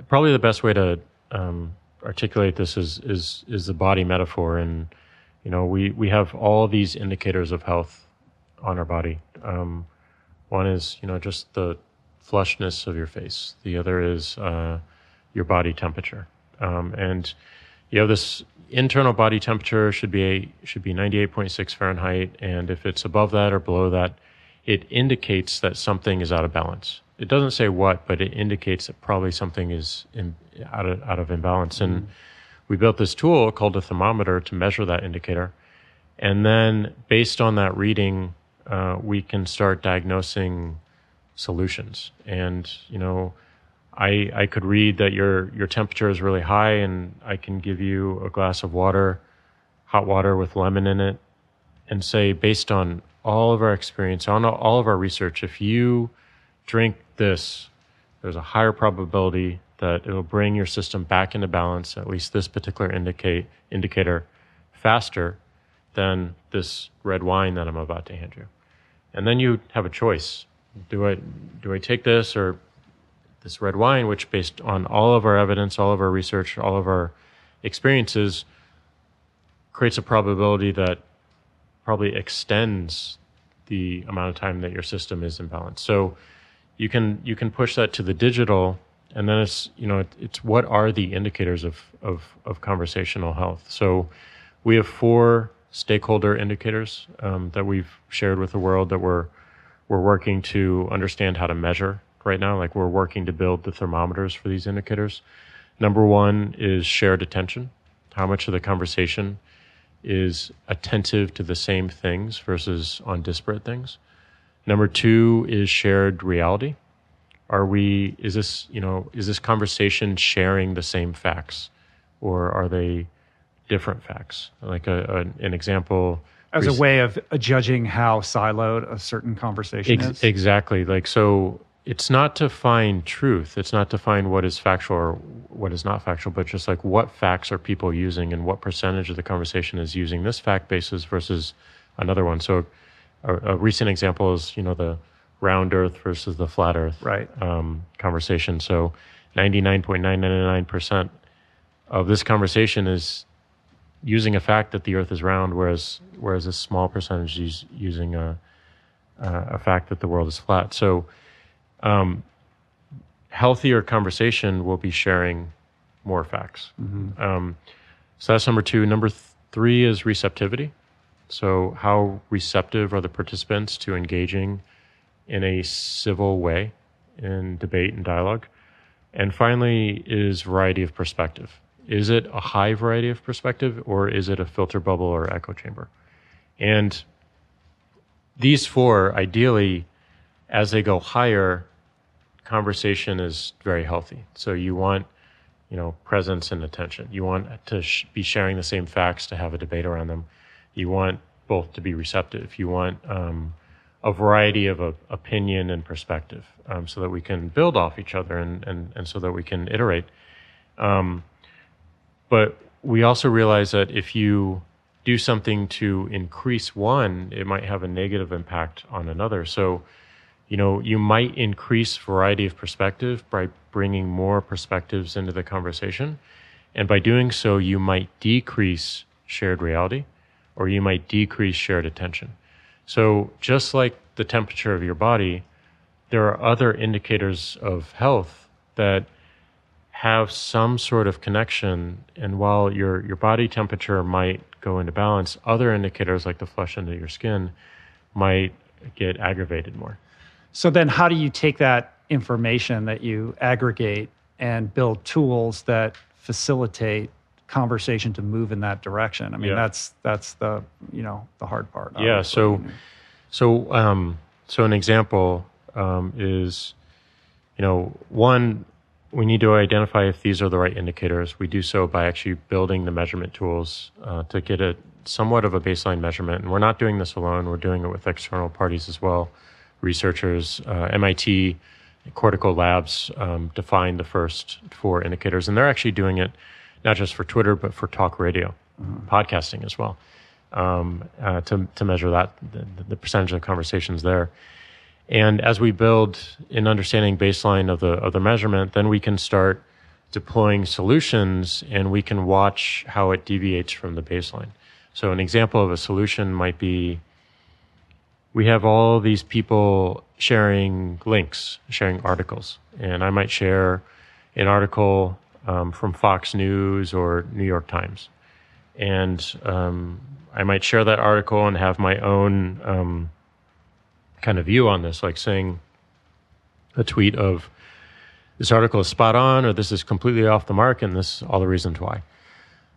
probably the best way to um, articulate this is, is, is the body metaphor. And, you know, we, we have all these indicators of health on our body. Um, one is, you know, just the flushness of your face. The other is uh, your body temperature. Um, and you have this internal body temperature should be should be ninety-eight point six Fahrenheit, and if it's above that or below that, it indicates that something is out of balance. It doesn't say what, but it indicates that probably something is in, out of out of imbalance. Mm-hmm. And we built this tool called a thermometer to measure that indicator, and then based on that reading, uh, we can start diagnosing solutions. And you know, I I could read that your your temperature is really high, and I can give you a glass of water, hot water with lemon in it, and say based on all of our experience, on all of our research, if you drink this, there's a higher probability that it'll bring your system back into balance, at least this particular indicate, indicator, faster than this red wine that I'm about to hand you. And then you have a choice. Do I do I take this or this red wine, which based on all of our evidence, all of our research, all of our experiences, creates a probability that probably extends the amount of time that your system is in balance. So you can you can push that to the digital, and then it's you know it, it's what are the indicators of, of of conversational health. So we have four stakeholder indicators um, that we've shared with the world that we're we're working to understand how to measure right now. Like we're working to build the thermometers for these indicators. Number one is shared attention. How much of the conversation is attentive to the same things versus on disparate things? Number two is shared reality. Are we, is this, you know, is this conversation sharing the same facts, or are they different facts? Like a, a, an example. As a way of judging how siloed a certain conversation ex- is? Exactly. Like, so it's not to find truth. It's not to find what is factual or what is not factual, but just like what facts are people using and what percentage of the conversation is using this fact basis versus another one. So a, a recent example is, you know, the round earth versus the flat earth right. um, conversation. So ninety-nine point nine nine nine percent of this conversation is using a fact that the earth is round, whereas whereas a small percentage is using a, a fact that the world is flat. So um, healthier conversation will be sharing more facts. Mm-hmm. Um, so that's number two. Number th- three is receptivity. So how receptive are the participants to engaging in a civil way in debate and dialogue? And finally is variety of perspective. Is it a high variety of perspective, or is it a filter bubble or echo chamber? And these four, ideally, as they go higher, conversation is very healthy. So you want, you know, presence and attention. You want to sh- be sharing the same facts to have a debate around them. You want both to be receptive. You want um, a variety of uh, opinion and perspective, um, so that we can build off each other and, and, and so that we can iterate. Um, but we also realize that if you do something to increase one, it might have a negative impact on another. So, you know, you might increase variety of perspective by bringing more perspectives into the conversation. And by doing so, you might decrease shared reality, or you might decrease shared attention. So just like the temperature of your body, there are other indicators of health that have some sort of connection. And while your, your body temperature might go into balance, other indicators like the flush under your skin might get aggravated more. So then how do you take that information that you aggregate and build tools that facilitate conversation to move in that direction? I mean, yeah. that's that's the you know the hard part. Obviously. Yeah. So, so um, so an example um, is, you know, one, we need to identify if these are the right indicators. We do so by actually building the measurement tools uh, to get a somewhat of a baseline measurement. And we're not doing this alone. We're doing it with external parties as well, researchers, uh, M I T Cortico Labs um, defined the first four indicators, and they're actually doing it not just for Twitter, but for talk radio, mm-hmm. podcasting as well, um, uh, to to measure that, the, the percentage of conversations there. And as we build an understanding baseline of the of the measurement, then we can start deploying solutions, and we can watch how it deviates from the baseline. So an example of a solution might be, we have all these people sharing links, sharing articles, and I might share an article um, from Fox News or New York Times. And um, I might share that article and have my own um, kind of view on this, like saying a tweet of, this article is spot on, or this is completely off the mark, and this is all the reasons why.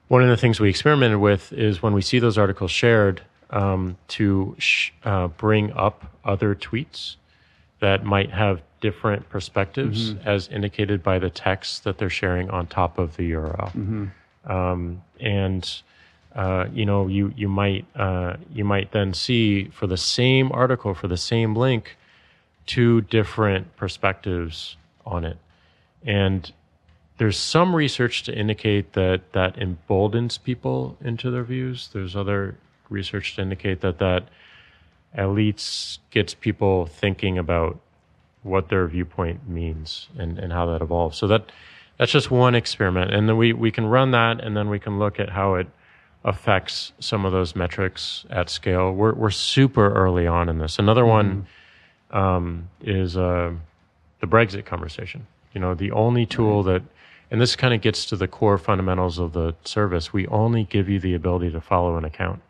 One of the things we experimented with is when we see those articles shared, um, to sh- uh, bring up other tweets that might have different perspectives, mm-hmm. as indicated by the text that they're sharing on top of the U R L. Mm-hmm. Um, and uh, you know, you you might uh, you might then see for the same article, for the same link, two different perspectives on it. And there's some research to indicate that that emboldens people into their views. There's other research to indicate that that at least gets people thinking about what their viewpoint means and, and how that evolves. So that that's just one experiment. And then we, we can run that, and then we can look at how it affects some of those metrics at scale. We're we're super early on in this. Another one mm-hmm. um, is uh, the Brexit conversation. You know, the only tool that, and this kind of gets to the core fundamentals of the service, we only give you the ability to follow an account.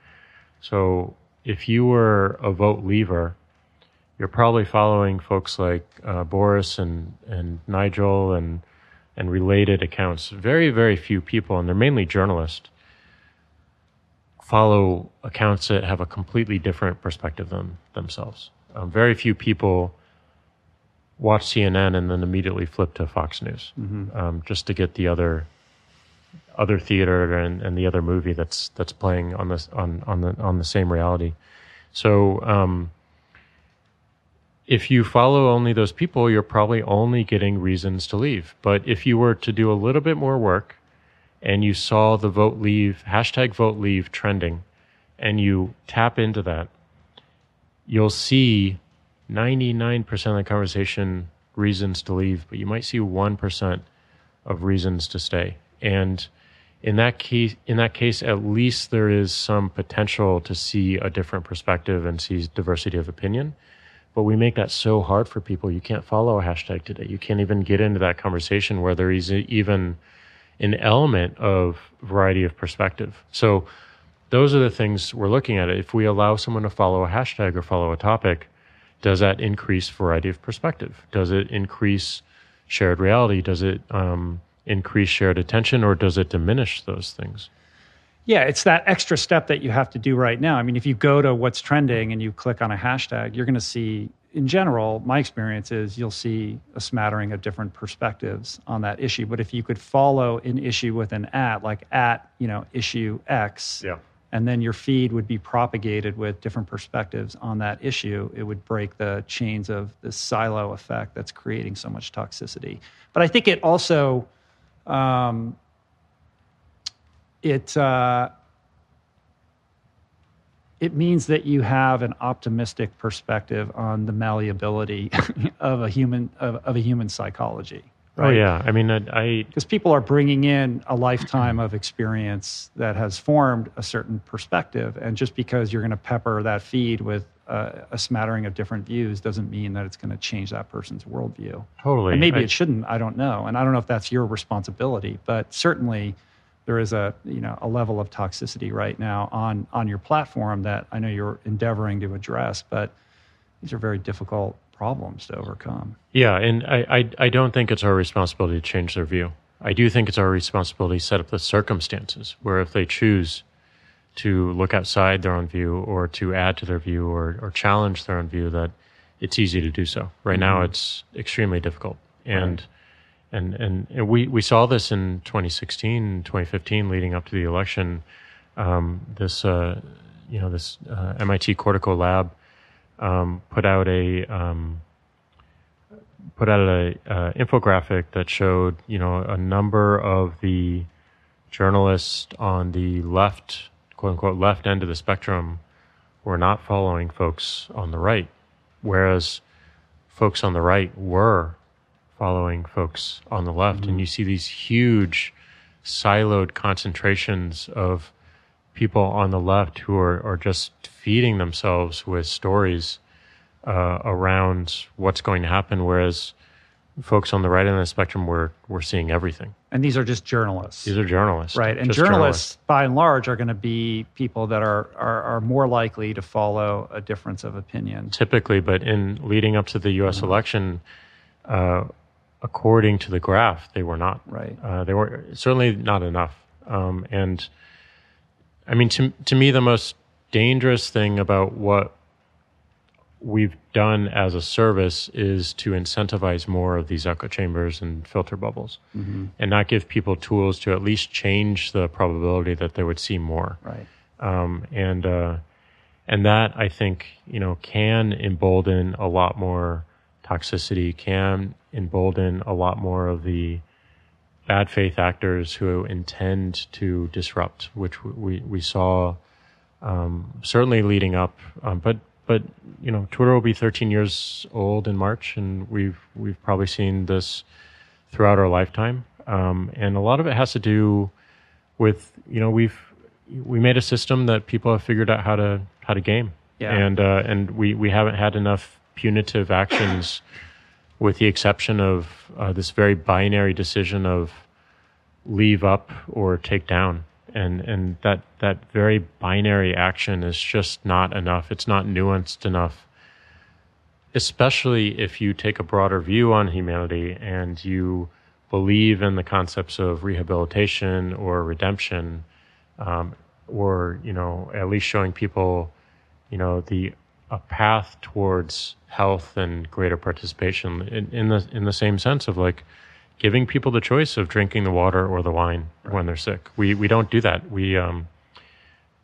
So if you were a vote leaver, you're probably following folks like uh, Boris and, and Nigel and and related accounts. Very, very few people, and they're mainly journalists, follow accounts that have a completely different perspective than themselves. Um, very few people watch C N N and then immediately flip to Fox News, mm-hmm. um, just to get the other other theater and, and the other movie that's that's playing on this on on the on the same reality. So um, if you follow only those people, you're probably only getting reasons to leave. But if you were to do a little bit more work and you saw the vote leave, hashtag vote leave trending, and you tap into that, you'll see ninety-nine percent of the conversation reasons to leave, but you might see one percent of reasons to stay. And in that case, in that case, at least there is some potential to see a different perspective and see diversity of opinion. But we make that so hard for people. You can't follow a hashtag today. You can't even get into that conversation where there is even an element of variety of perspective. So those are the things we're looking at. If we allow someone to follow a hashtag or follow a topic, does that increase variety of perspective? Does it increase shared reality? Does it um, increase shared attention, or does it diminish those things? Yeah, it's that extra step that you have to do right now. I mean, if you go to what's trending and you click on a hashtag, you're going to see, in general, my experience is you'll see a smattering of different perspectives on that issue. But if you could follow an issue with an at, like at, you know, issue X, yeah. and then your feed would be propagated with different perspectives on that issue. It would break the chains of the silo effect that's creating so much toxicity. But I think it also, um, it uh, it means that you have an optimistic perspective on the malleability of a human of, of a human psychology. Right? Oh yeah, I mean, I because people are bringing in a lifetime of experience that has formed a certain perspective, and just because you're going to pepper that feed with a, a smattering of different views doesn't mean that it's going to change that person's worldview. Totally, and maybe I, it shouldn't. I don't know, and I don't know if that's your responsibility, but certainly there is a you know a level of toxicity right now on on your platform that I know you're endeavoring to address, but these are very difficult problems to overcome. Yeah, and I, I I don't think it's our responsibility to change their view. I do think it's our responsibility to set up the circumstances where if they choose to look outside their own view or to add to their view or, or challenge their own view, that it's easy to do so. Right mm-hmm. now it's extremely difficult. And, right. and and and we, we saw this in twenty sixteen, twenty fifteen leading up to the election. Um, this uh, you know this uh, M I T Cortico Lab Um, put out a um, put out a uh, infographic that showed you know a number of the journalists on the left, quote unquote, left end of the spectrum were not following folks on the right, whereas folks on the right were following folks on the left, mm-hmm. and you see these huge siloed concentrations of people on the left who are, are just feeding themselves with stories uh, around what's going to happen, whereas folks on the right end of the spectrum were, were seeing everything. And these are just journalists. These are journalists. Right. And journalists, journalists, by and large, are going to be people that are, are are more likely to follow a difference of opinion. Typically, but in leading up to the U S Mm-hmm. election, uh, according to the graph, they were not. Right. Uh, they were certainly not enough. Um, and I mean, to to me, the most dangerous thing about what we've done as a service is to incentivize more of these echo chambers and filter bubbles, mm-hmm. and not give people tools to at least change the probability that they would see more. Right. Um, and uh, and that, I think, you know, can embolden a lot more toxicity, can embolden a lot more of the bad faith actors who intend to disrupt, which we we saw um, certainly leading up, um, but. But, you know, Twitter will be thirteen years old in March, and we've we've probably seen this throughout our lifetime. Um, and a lot of it has to do with, you know, we've we made a system that people have figured out how to how to game, yeah. and uh, and we, we haven't had enough punitive actions, with the exception of uh, this very binary decision of leave up or take down. And and that, that very binary action is just not enough. It's not nuanced enough, especially if you take a broader view on humanity and you believe in the concepts of rehabilitation or redemption, um, or, you know, at least showing people, you know, the a path towards health and greater participation in, in the in the same sense of like, giving people the choice of drinking the water or the wine right. when they're sick. We we don't do that. We um,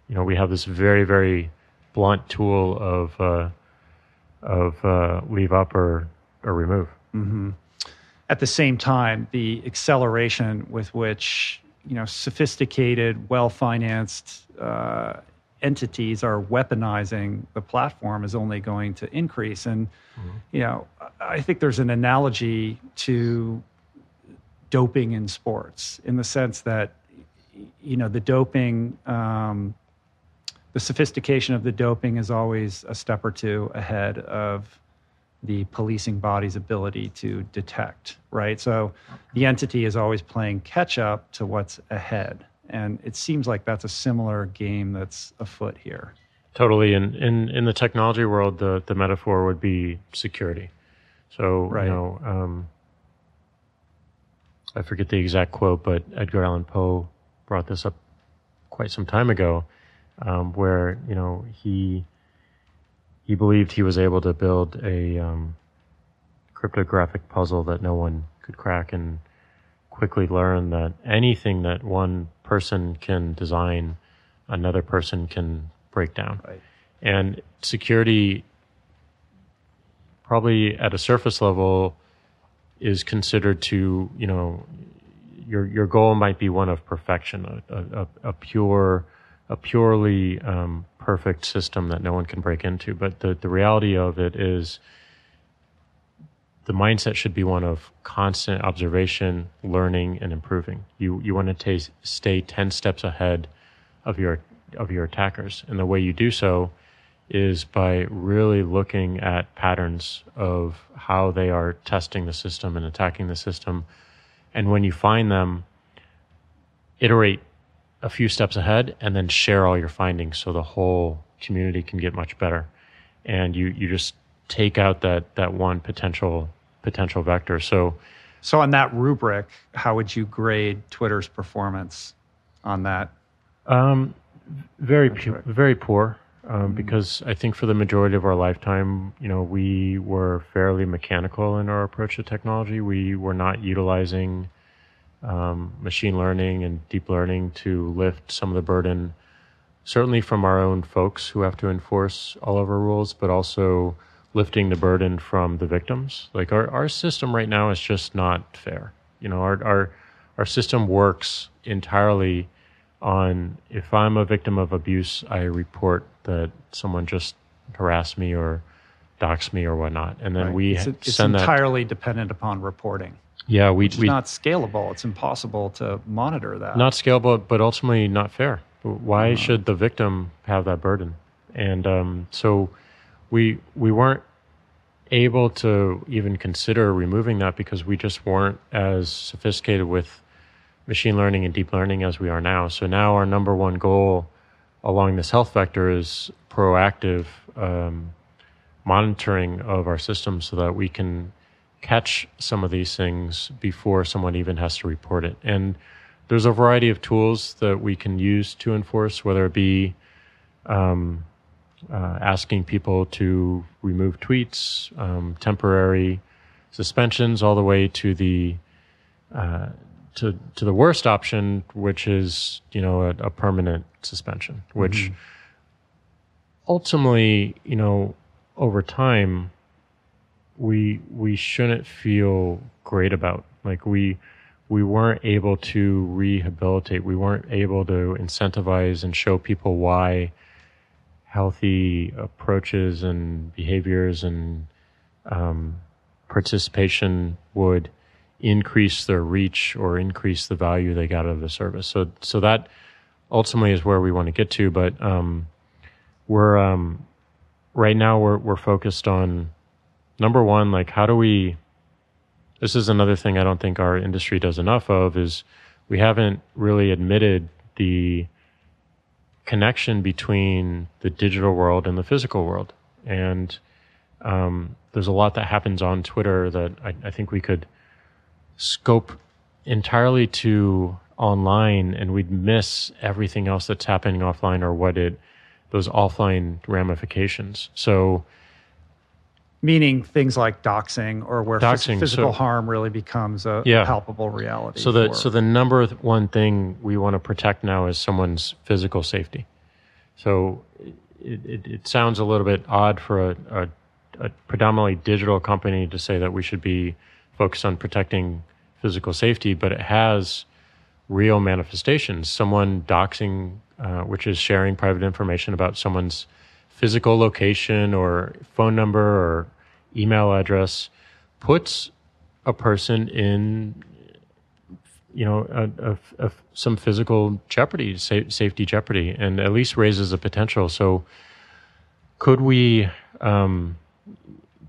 you know, we have this very very blunt tool of uh, of uh, leave up or or remove. Mm-hmm. At the same time, the acceleration with which, you know, sophisticated, well financed uh, entities are weaponizing the platform is only going to increase. And mm-hmm. you know, I think there's an analogy to doping in sports, in the sense that, you know, the doping, um, the sophistication of the doping is always a step or two ahead of the policing body's ability to detect, right? So the entity is always playing catch up to what's ahead. And it seems like that's a similar game that's afoot here. Totally. And in, in, in the technology world, the, the metaphor would be security. So, right. you know, um, I forget the exact quote, but Edgar Allan Poe brought this up quite some time ago, um, where, you know, he he believed he was able to build a um, cryptographic puzzle that no one could crack, and quickly learned that anything that one person can design, another person can break down. Right. And security, probably at a surface level, is considered to, you know, your your goal might be one of perfection, a, a, a pure, a purely um, perfect system that no one can break into. But the, the reality of it is the mindset should be one of constant observation, learning, and improving. You you want to t- stay ten steps ahead of your of your attackers. And the way you do so is by really looking at patterns of how they are testing the system and attacking the system. And when you find them, iterate a few steps ahead and then share all your findings so the whole community can get much better. And you, you just take out that, that one potential potential vector. So, so on that rubric, how would you grade Twitter's performance on that? Um, very pu- very poor. Um, because I think for the majority of our lifetime, you know, we were fairly mechanical in our approach to technology. We were not utilizing um, machine learning and deep learning to lift some of the burden, certainly from our own folks who have to enforce all of our rules, but also lifting the burden from the victims. Like our, our system right now is just not fair. You know, our our, our system works entirely on, if I'm a victim of abuse, I report that someone just harassed me or doxed me or whatnot, and then right. we it's, it's send that. It's entirely dependent upon reporting. Yeah, we, which is we, not scalable. It's impossible to monitor that. Not scalable, but ultimately not fair. Why uh-huh. should the victim have that burden? And um, so we we weren't able to even consider removing that because we just weren't as sophisticated with machine learning and deep learning as we are now. So now our number one goal along this health vector is proactive um, monitoring of our system so that we can catch some of these things before someone even has to report it. And there's a variety of tools that we can use to enforce, whether it be um, uh, asking people to remove tweets, um, temporary suspensions, all the way to the uh, to to the worst option, which is you know a, a permanent suspension, which mm-hmm. ultimately you know over time we we shouldn't feel great about. Like we we weren't able to rehabilitate, we weren't able to incentivize and show people why healthy approaches and behaviors and um, participation would increase their reach or increase the value they got out of the service. So, so that ultimately is where we want to get to. But um, we're um, right now we're we're focused on number one, like how do we? This is another thing I don't think our industry does enough of is we haven't really admitted the connection between the digital world and the physical world. And um, there's a lot that happens on Twitter that I, I think we could scope entirely to online, and we'd miss everything else that's happening offline or what it, those offline ramifications. So meaning things like doxing or where doxing, physical so, harm really becomes a yeah. palpable reality. So the, so the number one thing we want to protect now is someone's physical safety. So it, it, it sounds a little bit odd for a, a, a predominantly digital company to say that we should be focused on protecting physical safety, but it has real manifestations. Someone doxing, uh, which is sharing private information about someone's physical location or phone number or email address, puts a person in, you know, a, a, a, some physical jeopardy, sa- safety jeopardy, and at least raises the potential. So could we... Um,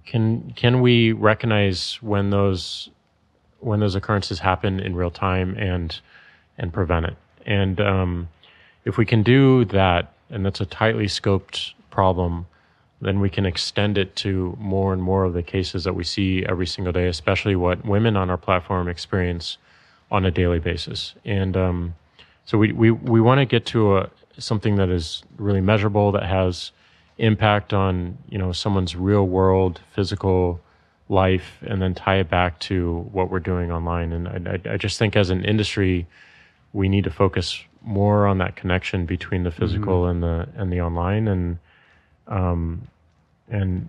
Can can we recognize when those when those occurrences happen in real time and and prevent it? And um, if we can do that, and that's a tightly scoped problem, then we can extend it to more and more of the cases that we see every single day, especially what women on our platform experience on a daily basis. And um, so we we, we want to get to a, something that is really measurable, that has impact on you know someone's real world physical life, and then tie it back to what we're doing online. And I, I just think as an industry, we need to focus more on that connection between the physical mm-hmm. and the and the online, and um and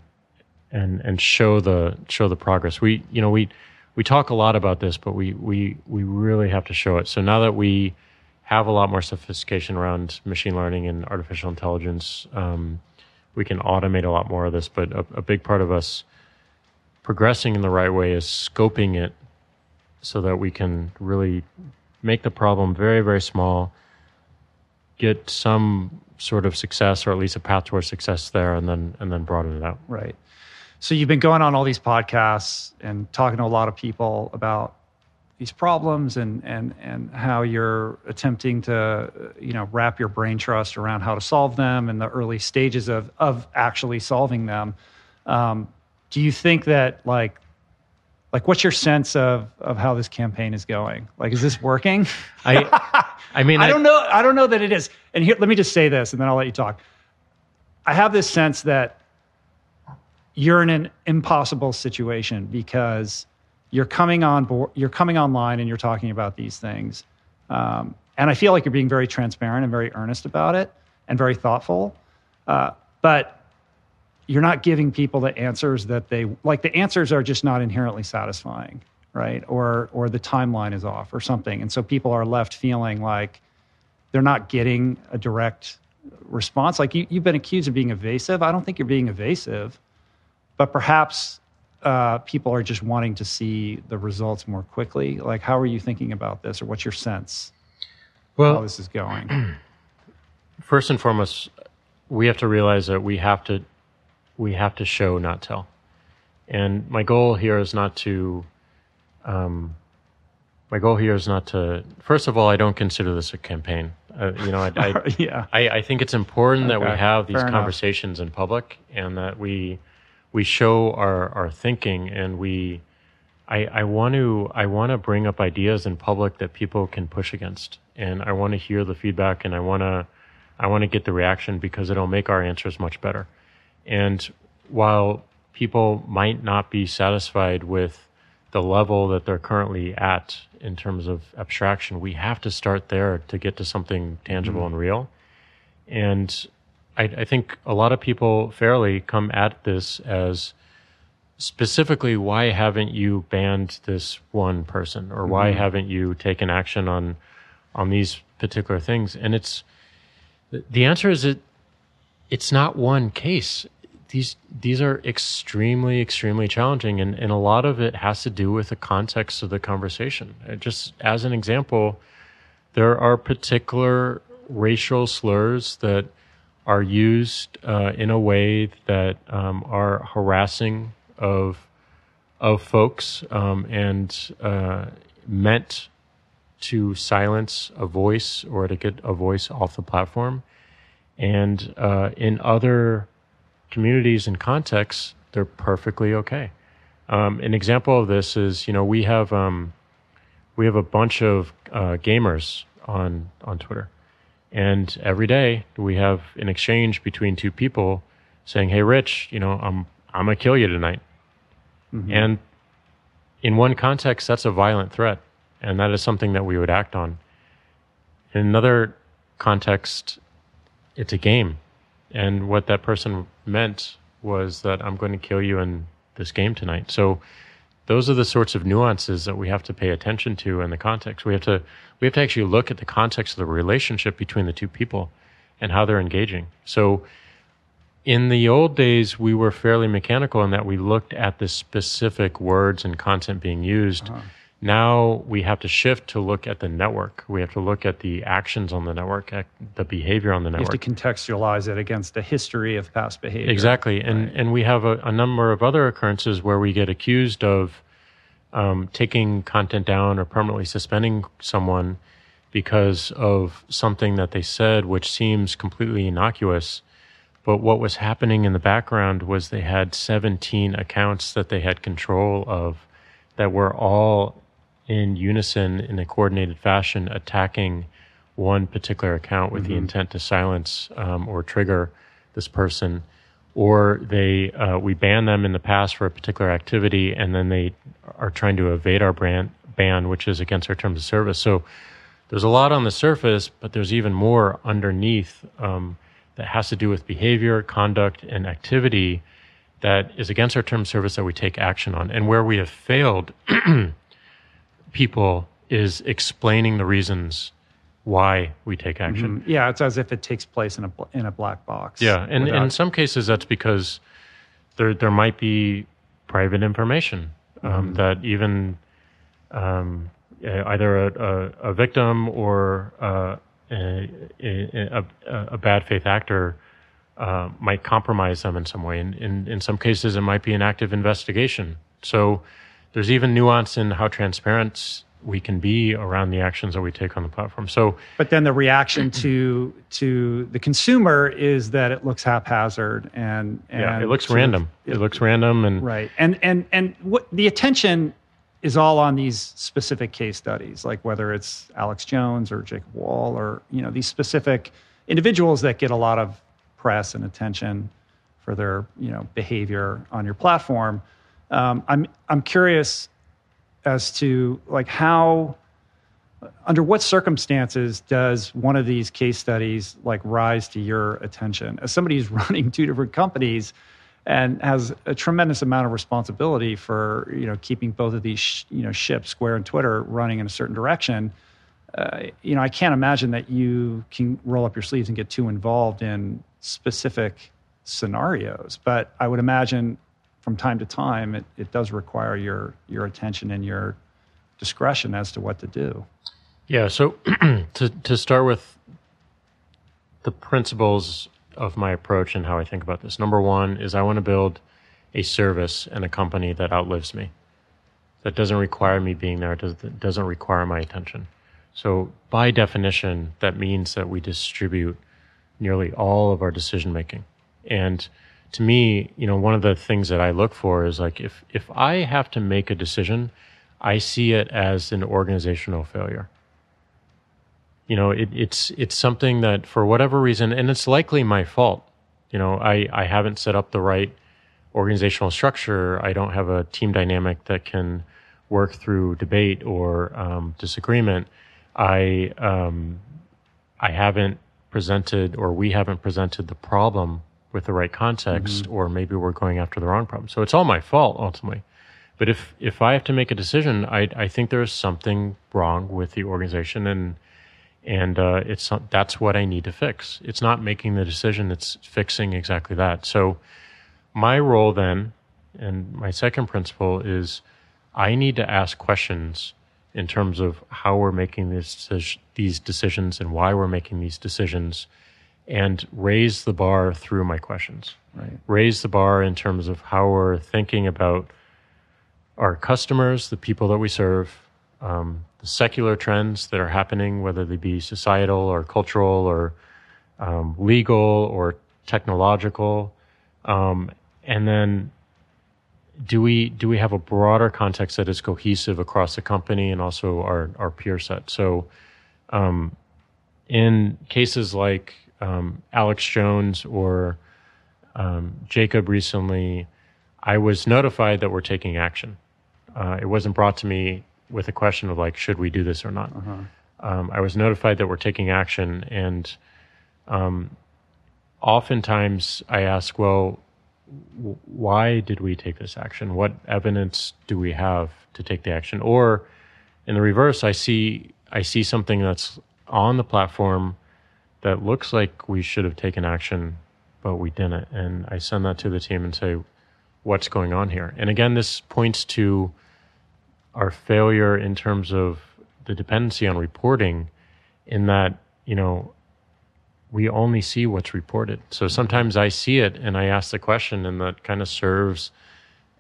and and show the show the progress. We you know we we talk a lot about this, but we we we really have to show it. So now that we have a lot more sophistication around machine learning and artificial intelligence, Um, we can automate a lot more of this, but a, a big part of us progressing in the right way is scoping it so that we can really make the problem very, very small, get some sort of success or at least a path towards success there, and then and then broaden it out. Right. So you've been going on all these podcasts and talking to a lot of people about these problems and and and how you're attempting to you know wrap your brain trust around how to solve them and the early stages of of actually solving them. Um, do you think that like like what's your sense of of how this campaign is going? Like, is this working? I I mean I, I don't know I don't know that it is. And here, let me just say this, and then I'll let you talk. I have this sense that you're in an impossible situation because You're coming on board, you're coming online and you're talking about these things. Um, and I feel like you're being very transparent and very earnest about it and very thoughtful. Uh, but you're not giving people the answers that they, like the answers are just not inherently satisfying, right? Or or the timeline is off or something. And so people are left feeling like they're not getting a direct response. Like you, you've been accused of being evasive. I don't think you're being evasive, but perhaps Uh, people are just wanting to see the results more quickly. Like, how are you thinking about this, or what's your sense well, of how this is going? First and foremost, we have to realize that we have to we have to show, not tell. And my goal here is not to um, my goal here is not to, first of all, I don't consider this a campaign. Uh, you know, I I, yeah. I I think it's important okay. that we have these Fair conversations enough. in public, and that we we show our, our thinking, and we I, I want to I want to bring up ideas in public that people can push against, and I want to hear the feedback, and I want to I want to get the reaction, because it'll make our answers much better. And while people might not be satisfied with the level that they're currently at in terms of abstraction, we have to start there to get to something tangible mm. and real. And I, I think a lot of people fairly come at this as, specifically, why haven't you banned this one person, or why mm. haven't you taken action on on these particular things? And it's the answer is it it's not one case. These these are extremely, extremely challenging, and, and a lot of it has to do with the context of the conversation. Just as an example, there are particular racial slurs that are used uh, in a way that um, are harassing of of folks um, and uh, meant to silence a voice or to get a voice off the platform. And uh, in other communities and contexts, they're perfectly okay. Um, an example of this is, you know, we have um, we have a bunch of uh, gamers on on Twitter, and every day we have an exchange between two people saying, "Hey, Rich, you know, I'm I'm gonna kill you tonight." Mm-hmm. And in one context, that's a violent threat, and that is something that we would act on. In another context, it's a game. And what that person meant was that I'm going to kill you in this game tonight. So those are the sorts of nuances that we have to pay attention to in the context. We have to we have to actually look at the context of the relationship between the two people and how they're engaging. So in the old days, we were fairly mechanical in that we looked at the specific words and content being used. Uh-huh. Now we have to shift to look at the network. We have to look at the actions on the network, at the behavior on the network. You have to contextualize it against the history of past behavior. Exactly. And right. and we have a, a number of other occurrences where we get accused of um, taking content down or permanently suspending someone because of something that they said, which seems completely innocuous. But what was happening in the background was they had seventeen accounts that they had control of that were all in unison, in a coordinated fashion, attacking one particular account with mm-hmm. the intent to silence um, or trigger this person. Or they uh, we ban them in the past for a particular activity, and then they are trying to evade our brand, ban, which is against our terms of service. So there's a lot on the surface, but there's even more underneath um, that has to do with behavior, conduct, and activity that is against our terms of service that we take action on. And where we have failed people is explaining the reasons why we take action. Mm-hmm. Yeah, it's as if it takes place in a in a black box. Yeah, and, without... and in some cases that's because there there might be private information um, mm-hmm. that even um, either a, a, a victim or uh, a, a, a bad faith actor uh, might compromise them in some way. And in, in some cases it might be an active investigation. So there's even nuance in how transparent we can be around the actions that we take on the platform. So, but then the reaction to to the consumer is that it looks haphazard and, and yeah, it looks random. Of, it, it looks random and right. And and and what the attention is all on these specific case studies, like whether it's Alex Jones or Jake Wall or you know these specific individuals that get a lot of press and attention for their you know behavior on your platform. Um, I'm I'm curious as to like how, under what circumstances does one of these case studies like rise to your attention? As somebody who's running two different companies and has a tremendous amount of responsibility for you know keeping both of these sh- you know ships, Square and Twitter, running in a certain direction, uh, you know I can't imagine that you can roll up your sleeves and get too involved in specific scenarios. But I would imagine, from time to time, it, it does require your your attention and your discretion as to what to do. Yeah, so to to start with the principles of my approach and how I think about this. Number one is I want to build a service and a company that outlives me. that doesn't require me being there. It doesn't require my attention. So by definition, that means that we distribute nearly all of our decision making. And to me, you know, one of the things that I look for is like, if, if I have to make a decision, I see it as an organizational failure. You know, it, it's it's something that for whatever reason, and it's likely my fault. You know, I, I haven't set up the right organizational structure. I don't have a team dynamic that can work through debate or um, disagreement. I um, I haven't presented, or we haven't presented the problem with the right context, mm-hmm. or maybe we're going after the wrong problem. So it's all my fault ultimately. But if if I have to make a decision, I I think there is something wrong with the organization, and and uh, it's that's what I need to fix. It's not making the decision; it's fixing exactly that. So my role then, and my second principle is, I need to ask questions in terms of how we're making these these decisions and why we're making these decisions, and raise the bar through my questions. Right. Raise the bar in terms of how we're thinking about our customers, the people that we serve, um, the secular trends that are happening, whether they be societal or cultural or um, legal or technological, um, and then do we do we have a broader context that is cohesive across the company and also our our peer set? So, um, in cases like um, Alex Jones or um, Jacob recently, I was notified that we're taking action. Uh, it wasn't brought to me with a question of like, should we do this or not? Uh-huh. Um, I was notified that we're taking action, and um, oftentimes I ask, well, w- why did we take this action? What evidence do we have to take the action? Or in the reverse, I see I see something that's on the platform that looks like we should have taken action, but we didn't. And I send that to the team and say, what's going on here? And again, this points to our failure in terms of the dependency on reporting, in that, you know, we only see what's reported. So sometimes I see it and I ask the question, and that kind of serves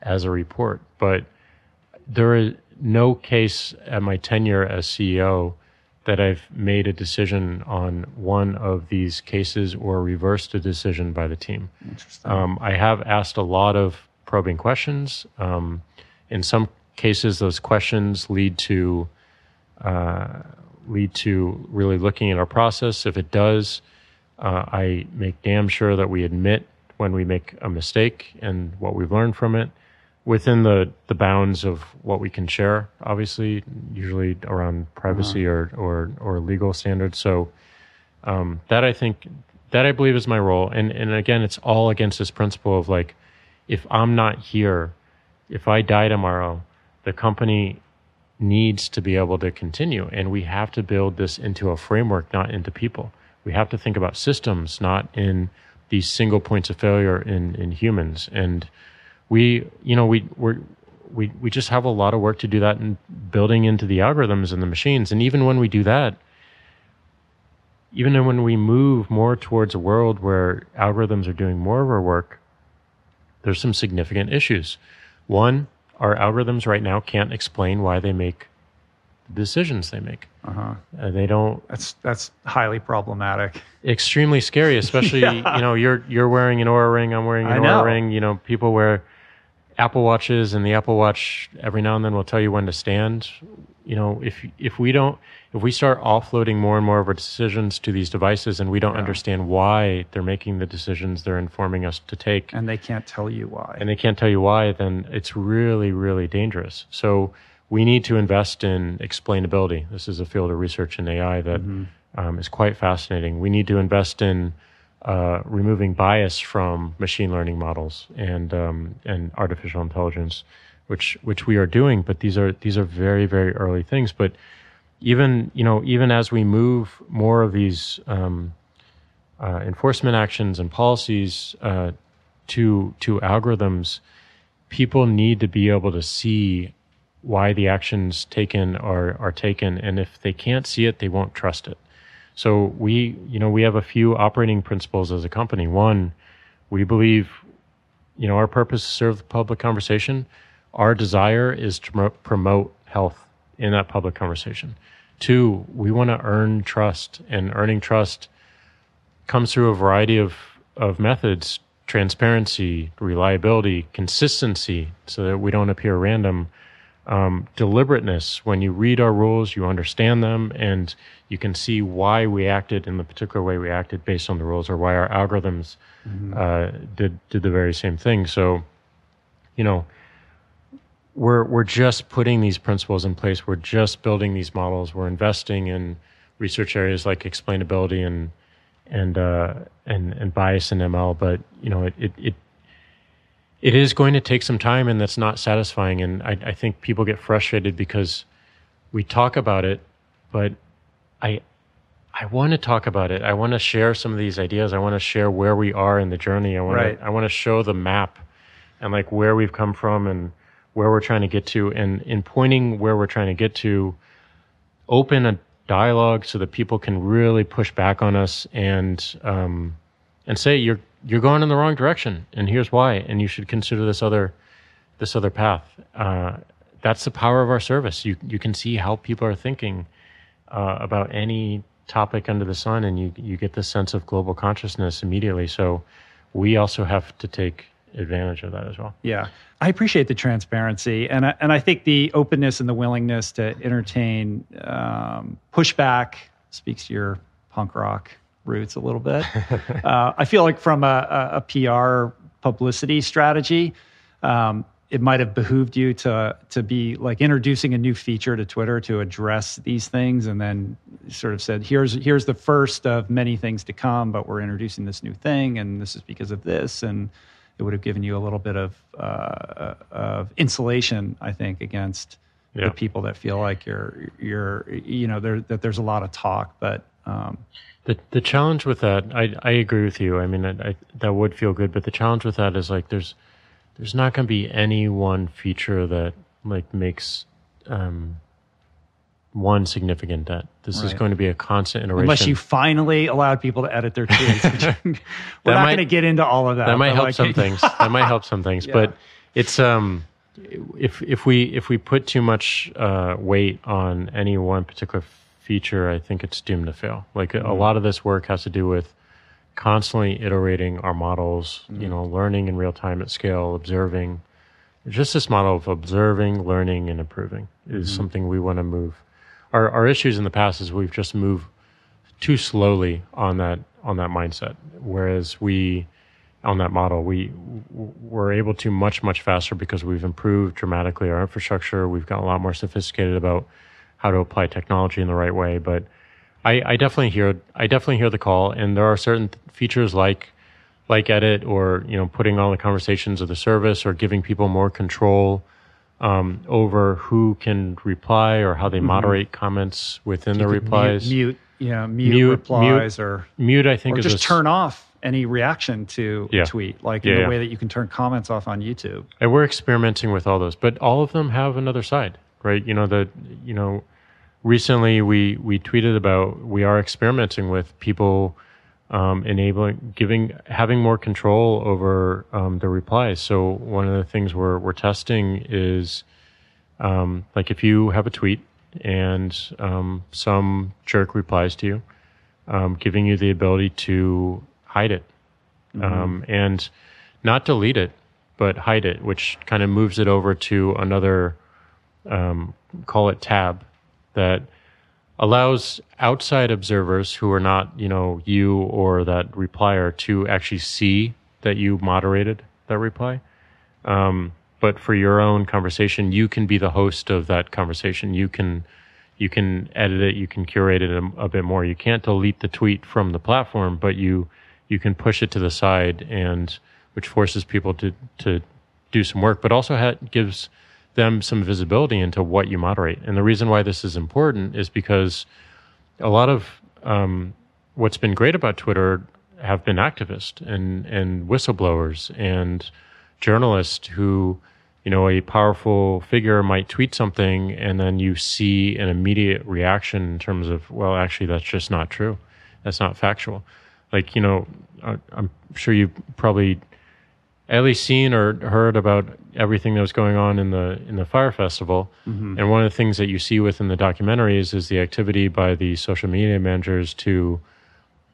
as a report. But there is no case at my tenure as C E O that I've made a decision on one of these cases or reversed a decision by the team. Interesting. Um, I have asked a lot of probing questions. Um, in some cases, those questions lead to uh, lead to really looking at our process. If it does, uh, I make damn sure that we admit when we make a mistake and what we've learned from it, within the, the bounds of what we can share, obviously, usually around privacy uh-huh. or, or, or legal standards. So um, that I think, that I believe is my role. And, and again, it's all against this principle of like, if I'm not here, if I die tomorrow, the company needs to be able to continue. And we have to build this into a framework, not into people. We have to think about systems, not in these single points of failure in, in humans. And We, you know, we we we we just have a lot of work to do that in building into the algorithms and the machines. And even when we do that, even when we move more towards a world where algorithms are doing more of our work, there's some significant issues. One, our algorithms right now can't explain why they make the decisions they make. Uh-huh. Uh, they don't. That's that's highly problematic. Extremely scary, especially yeah. you know, you're you're wearing an Oura ring, I'm wearing an Oura ring. You know, people wear Apple Watches, and the Apple Watch every now and then will tell you when to stand. You know, if if we don't, if we start offloading more and more of our decisions to these devices, and we don't yeah. understand why they're making the decisions they're informing us to take, and they can't tell you why, and they can't tell you why, then it's really, really dangerous. So we need to invest in explainability. This is a field of research in A I that mm-hmm. um, is quite fascinating. We need to invest in Uh, removing bias from machine learning models and um, and artificial intelligence, which which we are doing, but these are these are very, very early things. But even you know even as we move more of these um, uh, enforcement actions and policies uh, to to algorithms, people need to be able to see why the actions taken are are taken, and if they can't see it, they won't trust it. So we, you know, we have a few operating principles as a company. One, we believe, you know, our purpose is to serve the public conversation. our desire is to promote health in that public conversation. Two, we want to earn trust, and earning trust comes through a variety of, of methods: transparency, reliability, consistency, so that we don't appear random, um, deliberateness. When you read our rules, you understand them, and you can see why we acted in the particular way we acted based on the rules, or why our algorithms mm-hmm. uh, did did the very same thing. So, you know, we're we're just putting these principles in place. We're just building these models. We're investing in research areas like explainability and and uh, and and bias in M L. But you know, it it it, it is going to take some time, and that's not satisfying. And I, I think people get frustrated because we talk about it, but I I want to talk about it. I want to share some of these ideas. I want to share where we are in the journey. I want right. to, I want to show the map and like where we've come from and where we're trying to get to, and in pointing where we're trying to get to, open a dialogue so that people can really push back on us and um, and say you're you're going in the wrong direction, and here's why, and you should consider this other this other path. Uh, that's the power of our service. You you can see how people are thinking uh, about any topic under the sun, and you you get this sense of global consciousness immediately. So we also have to take advantage of that as well. Yeah, I appreciate the transparency, and I, and I think the openness and the willingness to entertain um, pushback speaks to your punk rock roots a little bit. uh, I feel like from a, a, a P R publicity strategy, um, it might have behooved you to to be like introducing a new feature to Twitter to address these things, and then sort of said, here's here's the first of many things to come, but we're introducing this new thing, and this is because of this, and it would have given you a little bit of uh, of insulation, I think, against yeah. the people that feel like you're you're you know there that there's a lot of talk, but um, the the challenge with that, I I agree with you. I mean, I, I, that would feel good, but the challenge with that is like there's there's not going to be any one feature that like makes um, one significant debt. This right. is going to be a constant iteration. Unless you finally allowed people to edit their tweets. We're that not might, going to get into all of that. That might help like, some things. That might help some things. Yeah. But it's um, if if we if we put too much uh, weight on any one particular feature, I think it's doomed to fail. Like mm-hmm. a lot of this work has to do with constantly iterating our models. Mm-hmm. You know, learning in real time at scale, observing. Just this model of observing, learning, and improving is mm-hmm. something we want to move. Our, our issues in the past is we've just moved too slowly on that on that mindset, whereas we on that model we were able to much much faster because we've improved dramatically our infrastructure. We've gotten a lot more sophisticated about how to apply technology in the right way. But I, I definitely hear I definitely hear the call, and there are certain th- features like like edit or you know putting on the conversations of the service or giving people more control Um, over who can reply or how they moderate mm-hmm. comments within their replies. Mute, mute, yeah, mute, mute replies mute, or mute. I think or is just a, turn off any reaction to yeah. a tweet, like yeah, in the yeah. way that you can turn comments off on YouTube. And we're experimenting with all those, but all of them have another side, right? You know the, you know, recently we we tweeted about we are experimenting with people um, enabling, giving, having more control over, um, the replies. So one of the things we're, we're testing is, um, like if you have a tweet and, um, some jerk replies to you, um, giving you the ability to hide it, mm-hmm. um, and not delete it, but hide it, which kind of moves it over to another, um, call it tab that allows outside observers who are not, you know, you or that replier to actually see that you moderated that reply. Um, but for your own conversation, you can be the host of that conversation. You can, you can edit it. You can curate it a, a bit more. You can't delete the tweet from the platform, but you, you can push it to the side, and which forces people to, to do some work, but also ha- gives them some visibility into what you moderate. And the reason why this is important is because a lot of um, what's been great about Twitter have been activists and, and whistleblowers and journalists who, you know, a powerful figure might tweet something and then you see an immediate reaction in terms of, well, actually, that's just not true. That's not factual. Like, you know, I, I'm sure you probably at least seen or heard about everything that was going on in the in the Fire Festival. Mm-hmm. And one of the things that you see within the documentaries is the activity by the social media managers to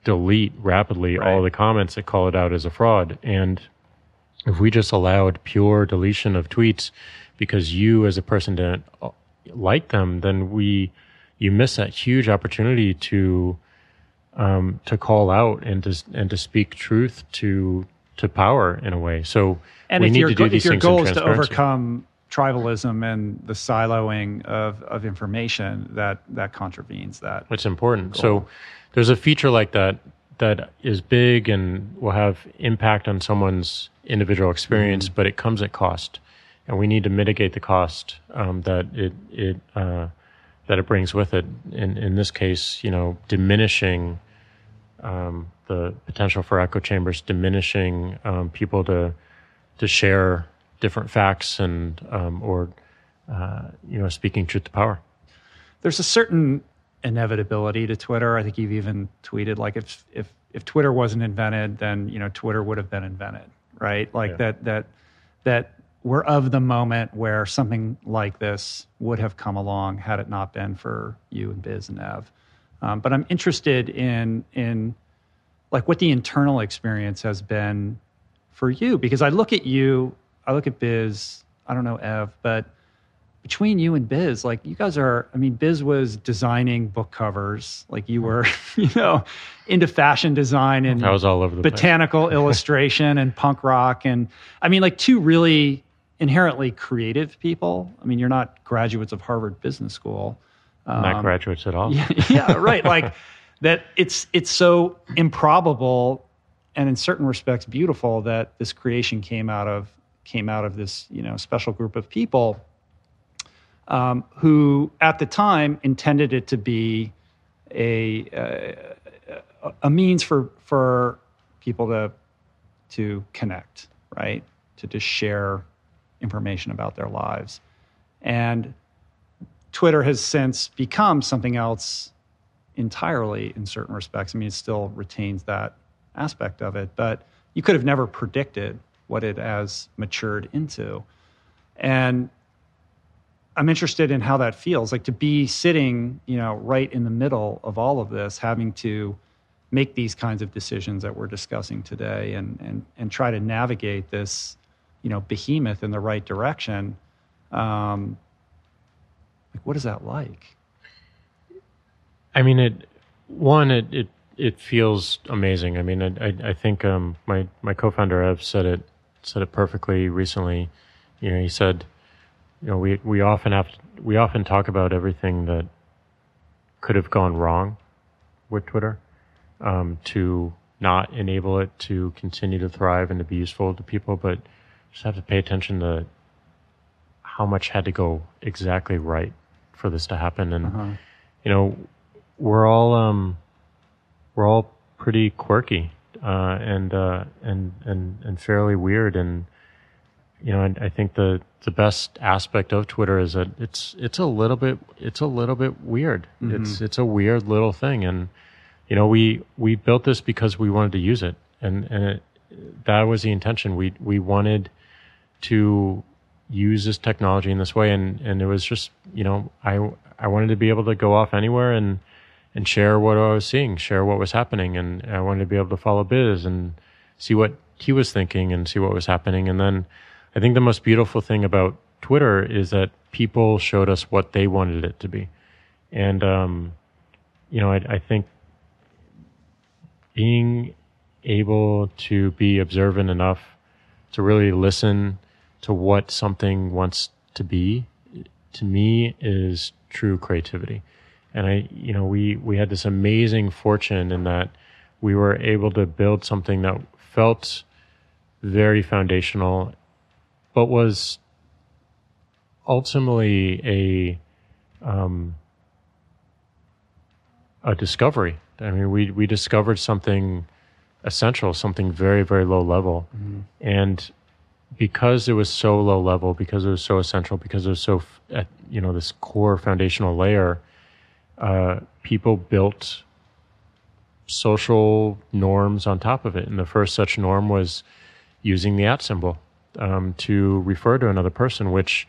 delete rapidly right. all the comments that call it out as a fraud. And if we just allowed pure deletion of tweets because you as a person didn't like them, then we you miss that huge opportunity to um, to call out and to and to speak truth to to power in a way. So and we need to do these things in transparency. And if your goal is to overcome tribalism and the siloing of, of information, that that contravenes that. It's important. Goal. So there's a feature like that that is big and will have impact on someone's individual experience, mm-hmm. but it comes at cost, and we need to mitigate the cost um, that it it uh, that it brings with it. In in this case, you know, diminishing um, the potential for echo chambers, diminishing um, people to to share different facts and um, or uh, you know, speaking truth to power. There's a certain inevitability to Twitter. I think you've even tweeted like if if if Twitter wasn't invented, then you know Twitter would have been invented. Right, like yeah. that that that we're of the moment where something like this would have come along had it not been for you and Biz and Ev. Um, but I'm interested in in like what the internal experience has been for you, because I look at you, I look at Biz, I don't know Ev, but between you and Biz, like you guys are, I mean, Biz was designing book covers. Like you were, you know, into fashion design and I was all over the botanical illustration and punk rock. And I mean, like two really inherently creative people. I mean, you're not graduates of Harvard Business School. Um, not graduates at all. Yeah, yeah, right. Like that it's, it's so improbable and in certain respects beautiful that this creation came out of, came out of this, you know, special group of people. Um, who at the time intended it to be a uh, a means for for people to to connect, right? To just share information about their lives. And Twitter has since become something else entirely in certain respects. I mean, it still retains that aspect of it, but you could have never predicted what it has matured into. And I'm interested in how that feels, like to be sitting, you know, right in the middle of all of this, having to make these kinds of decisions that we're discussing today and and and try to navigate this, you know, behemoth in the right direction. Um, like, what is that like? I mean, it one, it it, it feels amazing. I mean, I I think um, my my co-founder Ev said it said it perfectly recently. You know, he said, you know, we, we often have to, we often talk about everything that could have gone wrong with Twitter um, to not enable it to continue to thrive and to be useful to people, but just have to pay attention to how much had to go exactly right for this to happen. And uh-huh. you know, we're all um, we're all pretty quirky uh, and uh, and and and fairly weird and. You know, and I think the, the best aspect of Twitter is that it's it's a little bit it's a little bit weird. Mm-hmm. It's it's a weird little thing, and you know we we built this because we wanted to use it, and and it, that was the intention. We we wanted to use this technology in this way, and, and it was just you know I I wanted to be able to go off anywhere and and share what I was seeing, share what was happening, and I wanted to be able to follow Biz and see what he was thinking and see what was happening, and then. I think the most beautiful thing about Twitter is that people showed us what they wanted it to be. And, um, you know, I, I think being able to be observant enough to really listen to what something wants to be, to me, is true creativity. And I, you know, we, we had this amazing fortune in that we were able to build something that felt very foundational but was ultimately a um, a discovery. I mean, we we discovered something essential, something very, very low level. Mm-hmm. And because it was so low level, because it was so essential, because it was so, at, you know, this core foundational layer, uh, people built social norms on top of it. And the first such norm was using the at symbol um, to refer to another person, which,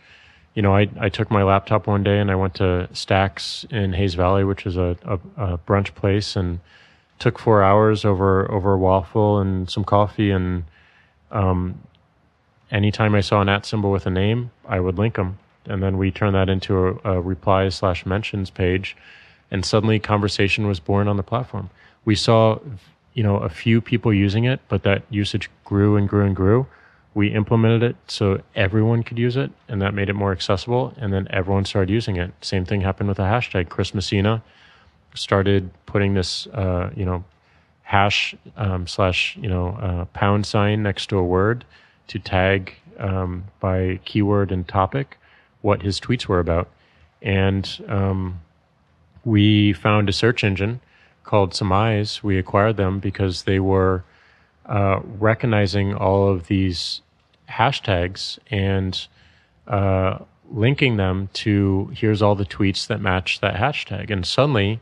you know, I, I took my laptop one day and I went to Stacks in Hayes Valley, which is a, a, a brunch place, and took four hours over, over a waffle and some coffee. And um, anytime I saw an at symbol with a name, I would link them. And then we turned that into a, a replies slash mentions page. And suddenly conversation was born on the platform. We saw, you know, a few people using it, but that usage grew and grew and grew. We implemented it so everyone could use it, and that made it more accessible. And then everyone started using it. Same thing happened with the hashtag. Chris Messina started putting this, uh, you know, hash um, slash, you know, uh, pound sign next to a word to tag um, by keyword and topic what his tweets were about. And um, we found a search engine called Surmise. We acquired them because they were uh, recognizing all of these hashtags and uh, linking them to, here's all the tweets that match that hashtag. And suddenly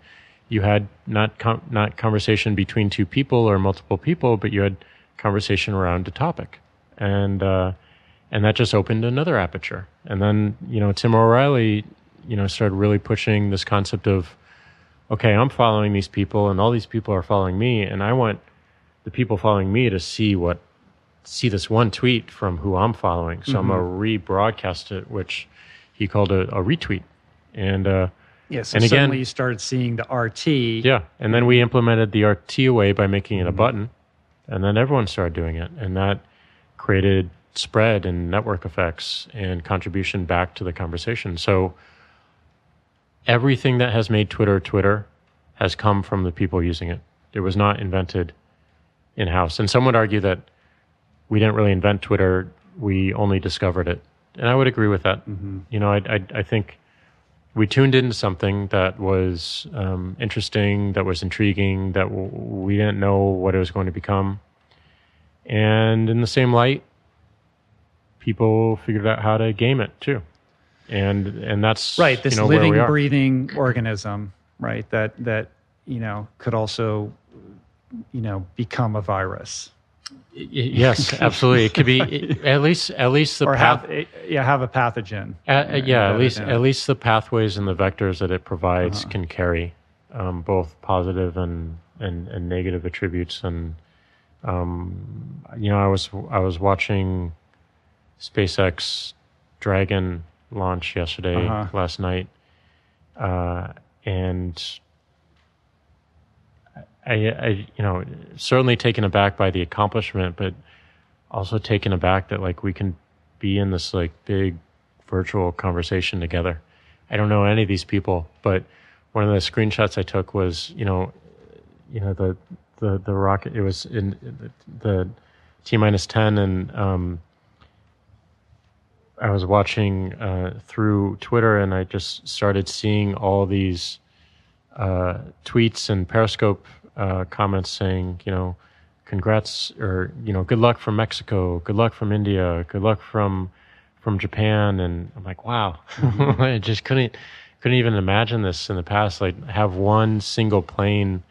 you had not com- not conversation between two people or multiple people, but you had conversation around a topic. And uh, and that just opened another aperture. And then, you know, Tim O'Reilly, you know, started really pushing this concept of, okay, I'm following these people and all these people are following me, and I want the people following me to see what, see this one tweet from who I'm following. So mm-hmm. I'm going to rebroadcast it, which he called a, a retweet. And, uh, yeah, so and suddenly again, you started seeing the R T. Yeah. And then we implemented the R T away by making it a button, and then everyone started doing it. And that created spread and network effects and contribution back to the conversation. So everything that has made Twitter Twitter has come from the people using it. It was not invented in-house. And some would argue that we didn't really invent Twitter, we only discovered it. And I would agree with that. Mm-hmm. You know, I, I, I think we tuned into something that was um, interesting, that was intriguing, that w- we didn't know what it was going to become. And in the same light, people figured out how to game it too. And and that's right. This you know, living, breathing organism, right? That that you know could also, you know, become a virus. Yes, absolutely. It could be it, at least at least the or path. Have, yeah, have a pathogen. At, right, yeah, at least at least the pathways and the vectors that it provides uh-huh. can carry um, both positive and, and and negative attributes. And um, you know, I was I was watching SpaceX Dragon launch yesterday, uh-huh. last night, uh, and I, I, you know, certainly taken aback by the accomplishment, but also taken aback that like we can be in this like big virtual conversation together. I don't know any of these people, but one of the screenshots I took was, you know, you know the the the rocket. It was in the T minus ten and. Um, I was watching uh, through Twitter, and I just started seeing all these uh, tweets and Periscope uh, comments saying, you know, congrats, or, you know, good luck from Mexico, good luck from India, good luck from from Japan. And I'm like, wow, mm-hmm. I just couldn't couldn't even imagine this in the past. Like have one single plane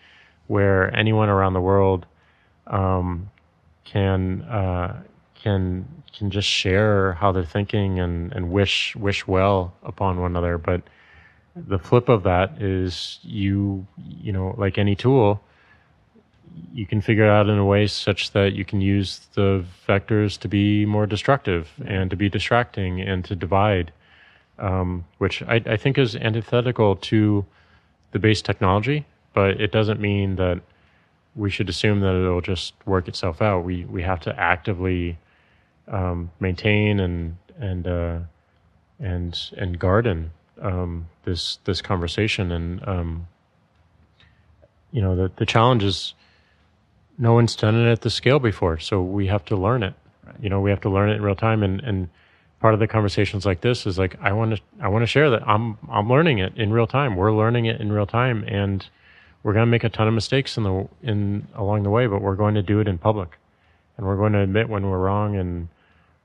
where anyone around the world um, can uh, can. can just share how they're thinking and, and wish wish well upon one another. But the flip of that is you, you know, like any tool, you can figure it out in a way such that you can use the vectors to be more destructive and to be distracting and to divide, um, which I, I think is antithetical to the base technology, but it doesn't mean that we should assume that it'll just work itself out. We we have to actively Um, maintain and and uh, and and garden um, this this conversation, and um, you know the the challenge is no one's done it at this scale before, so we have to learn it. Right. You know, we have to learn it in real time, and, and part of the conversations like this is like I want to I want to share that I'm I'm learning it in real time. We're learning it in real time, and we're going to make a ton of mistakes in the in along the way, but we're going to do it in public, and we're going to admit when we're wrong, and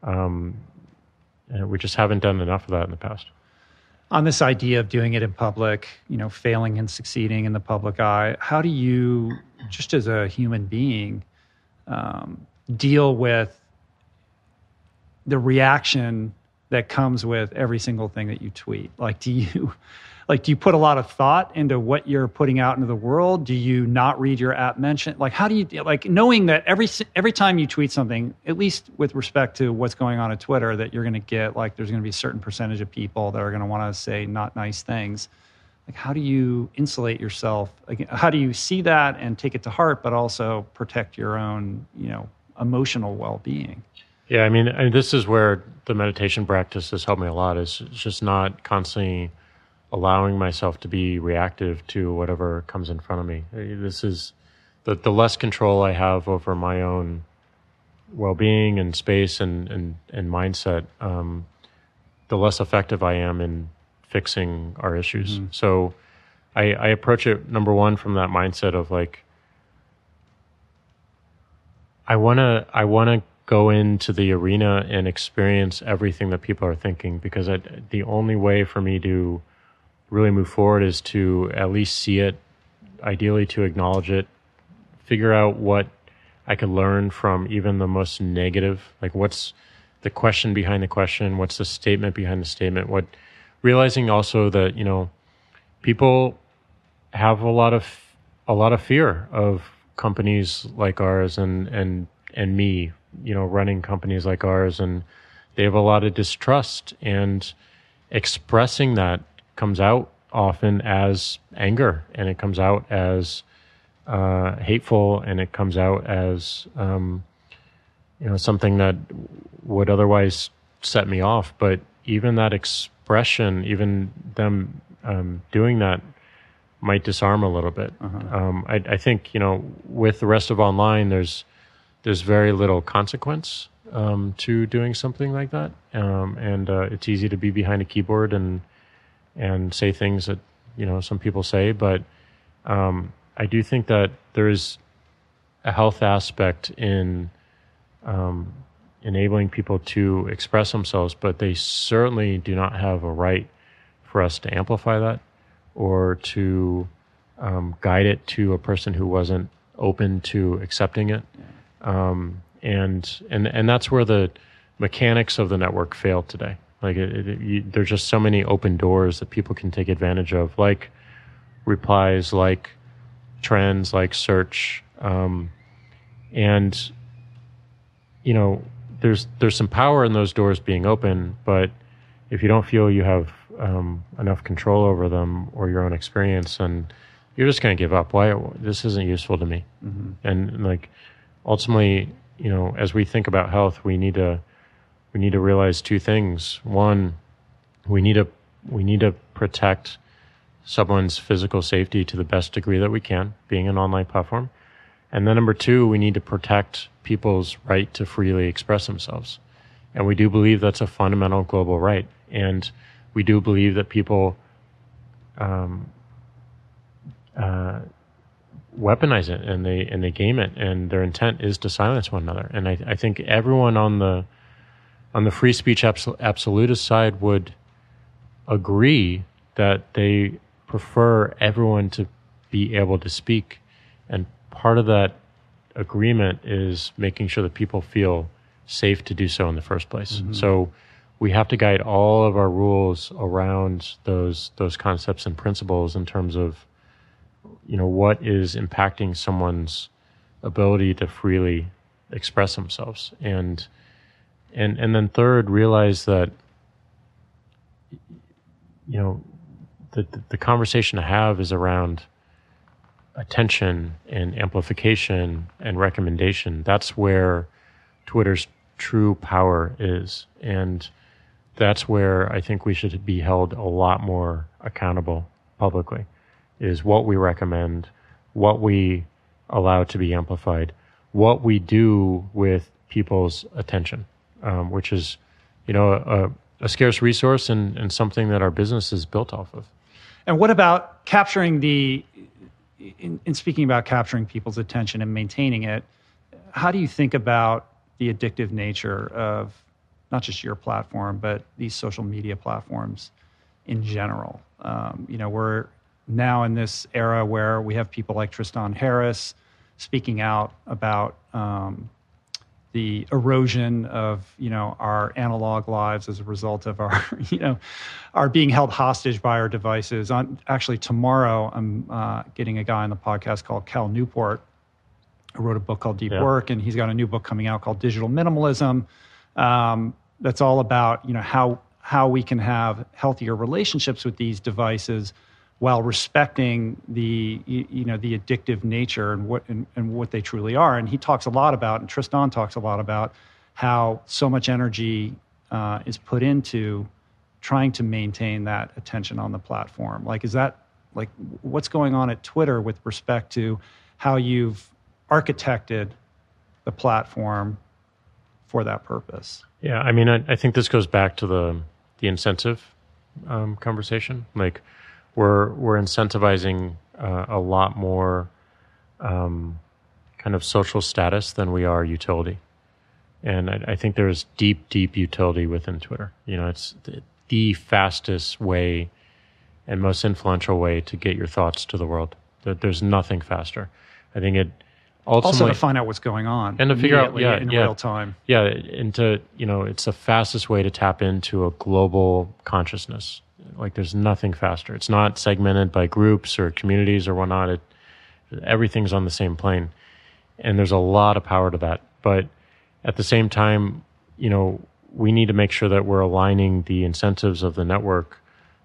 Um, and we just haven't done enough of that in the past. On this idea of doing it in public, you know, failing and succeeding in the public eye, how do you, just as a human being, um, deal with the reaction that comes with every single thing that you tweet. Like, do you, like, do you put a lot of thought into what you're putting out into the world? Do you not read your app mention? Like, how do you, like, knowing that every every time you tweet something, at least with respect to what's going on at Twitter, that you're going to get, like, there's going to be a certain percentage of people that are going to want to say not nice things. Like, how do you insulate yourself? Like, how do you see that and take it to heart, but also protect your own, you know, emotional well-being? Yeah, I mean, I mean, this is where the meditation practice has helped me a lot. Is just not constantly allowing myself to be reactive to whatever comes in front of me. This is the the less control I have over my own well-being and space and and and mindset, um, the less effective I am in fixing our issues. Mm-hmm. So, I, I approach it, number one, from that mindset of like, I wanna I wanna. go into the arena and experience everything that people are thinking, because I, the only way for me to really move forward is to at least see it, ideally to acknowledge it, figure out what I could learn from even the most negative, like what's the question behind the question, what's the statement behind the statement, what realizing also that, you know, people have a lot of a lot of fear of companies like ours and and and me, you know, running companies like ours, and they have a lot of distrust, and expressing that comes out often as anger, and it comes out as uh, hateful, and it comes out as, um, you know, something that would otherwise set me off. But even that expression, even them um, doing that might disarm a little bit. Uh-huh. Um, I, I think, you know, with the rest of online, there's there's very little consequence um, to doing something like that. Um, and uh, it's easy to be behind a keyboard and and say things that, you know, some people say. But um, I do think that there is a health aspect in um, enabling people to express themselves, but they certainly do not have a right for us to amplify that or to um, guide it to a person who wasn't open to accepting it. Yeah. Um, and, and, and that's where the mechanics of the network fail today. Like it, it, you, there's just so many open doors that people can take advantage of, like replies, like trends, like search. Um, and, you know, there's, there's some power in those doors being open, but if you don't feel you have, um, enough control over them or your own experience, then you're just going to give up. Why? This isn't useful to me. Mm-hmm. And like, ultimately, you know, as we think about health, we need to we need to realize two things. One, we need to we need to protect someone's physical safety to the best degree that we can, being an online platform. And then number two, we need to protect people's right to freely express themselves. And we do believe that's a fundamental global right. And we do believe that people um, uh, weaponize it and they and they game it, and their intent is to silence one another. And I, I think everyone on the on the free speech absol- absolutist side would agree that they prefer everyone to be able to speak. And part of that agreement is making sure that people feel safe to do so in the first place. Mm-hmm. So we have to guide all of our rules around those those concepts and principles in terms of, you know, what is impacting someone's ability to freely express themselves. And and and then third, realize that, you know, the the conversation to have is around attention and amplification and recommendation. That's where Twitter's true power is, and that's where I think we should be held a lot more accountable publicly, is what we recommend, what we allow to be amplified, what we do with people's attention, um, which is, you know, a, a scarce resource and, and something that our business is built off of. And what about capturing the, in, in speaking about capturing people's attention and maintaining it, how do you think about the addictive nature of not just your platform, but these social media platforms in general? Um, you know, we're now in this era where we have people like Tristan Harris speaking out about um, the erosion of, you know, our analog lives as a result of our, you know, our being held hostage by our devices. On actually tomorrow, I'm uh, getting a guy on the podcast called Cal Newport, who wrote a book called Deep yeah. Work, and he's got a new book coming out called Digital Minimalism. Um, that's all about, you know, how how we can have healthier relationships with these devices while respecting the, you know, the addictive nature and what and, and what they truly are. And he talks a lot about, and Tristan talks a lot about, how so much energy uh, is put into trying to maintain that attention on the platform. Like, is that, like, what's going on at Twitter with respect to how you've architected the platform for that purpose? Yeah, I mean, I, I think this goes back to the the incentive um, conversation. Like, We're we're incentivizing uh, a lot more um, kind of social status than we are utility, and I, I think there's deep deep utility within Twitter. You know, it's the, the fastest way and most influential way to get your thoughts to the world. There, there's nothing faster. I think it ultimately also to find out what's going on and to figure out yeah, in yeah, real time. Yeah, and to, you know, it's the fastest way to tap into a global consciousness. Like, there's nothing faster. It's not segmented by groups or communities or whatnot. It, everything's on the same plane. And there's a lot of power to that. But at the same time, you know, we need to make sure that we're aligning the incentives of the network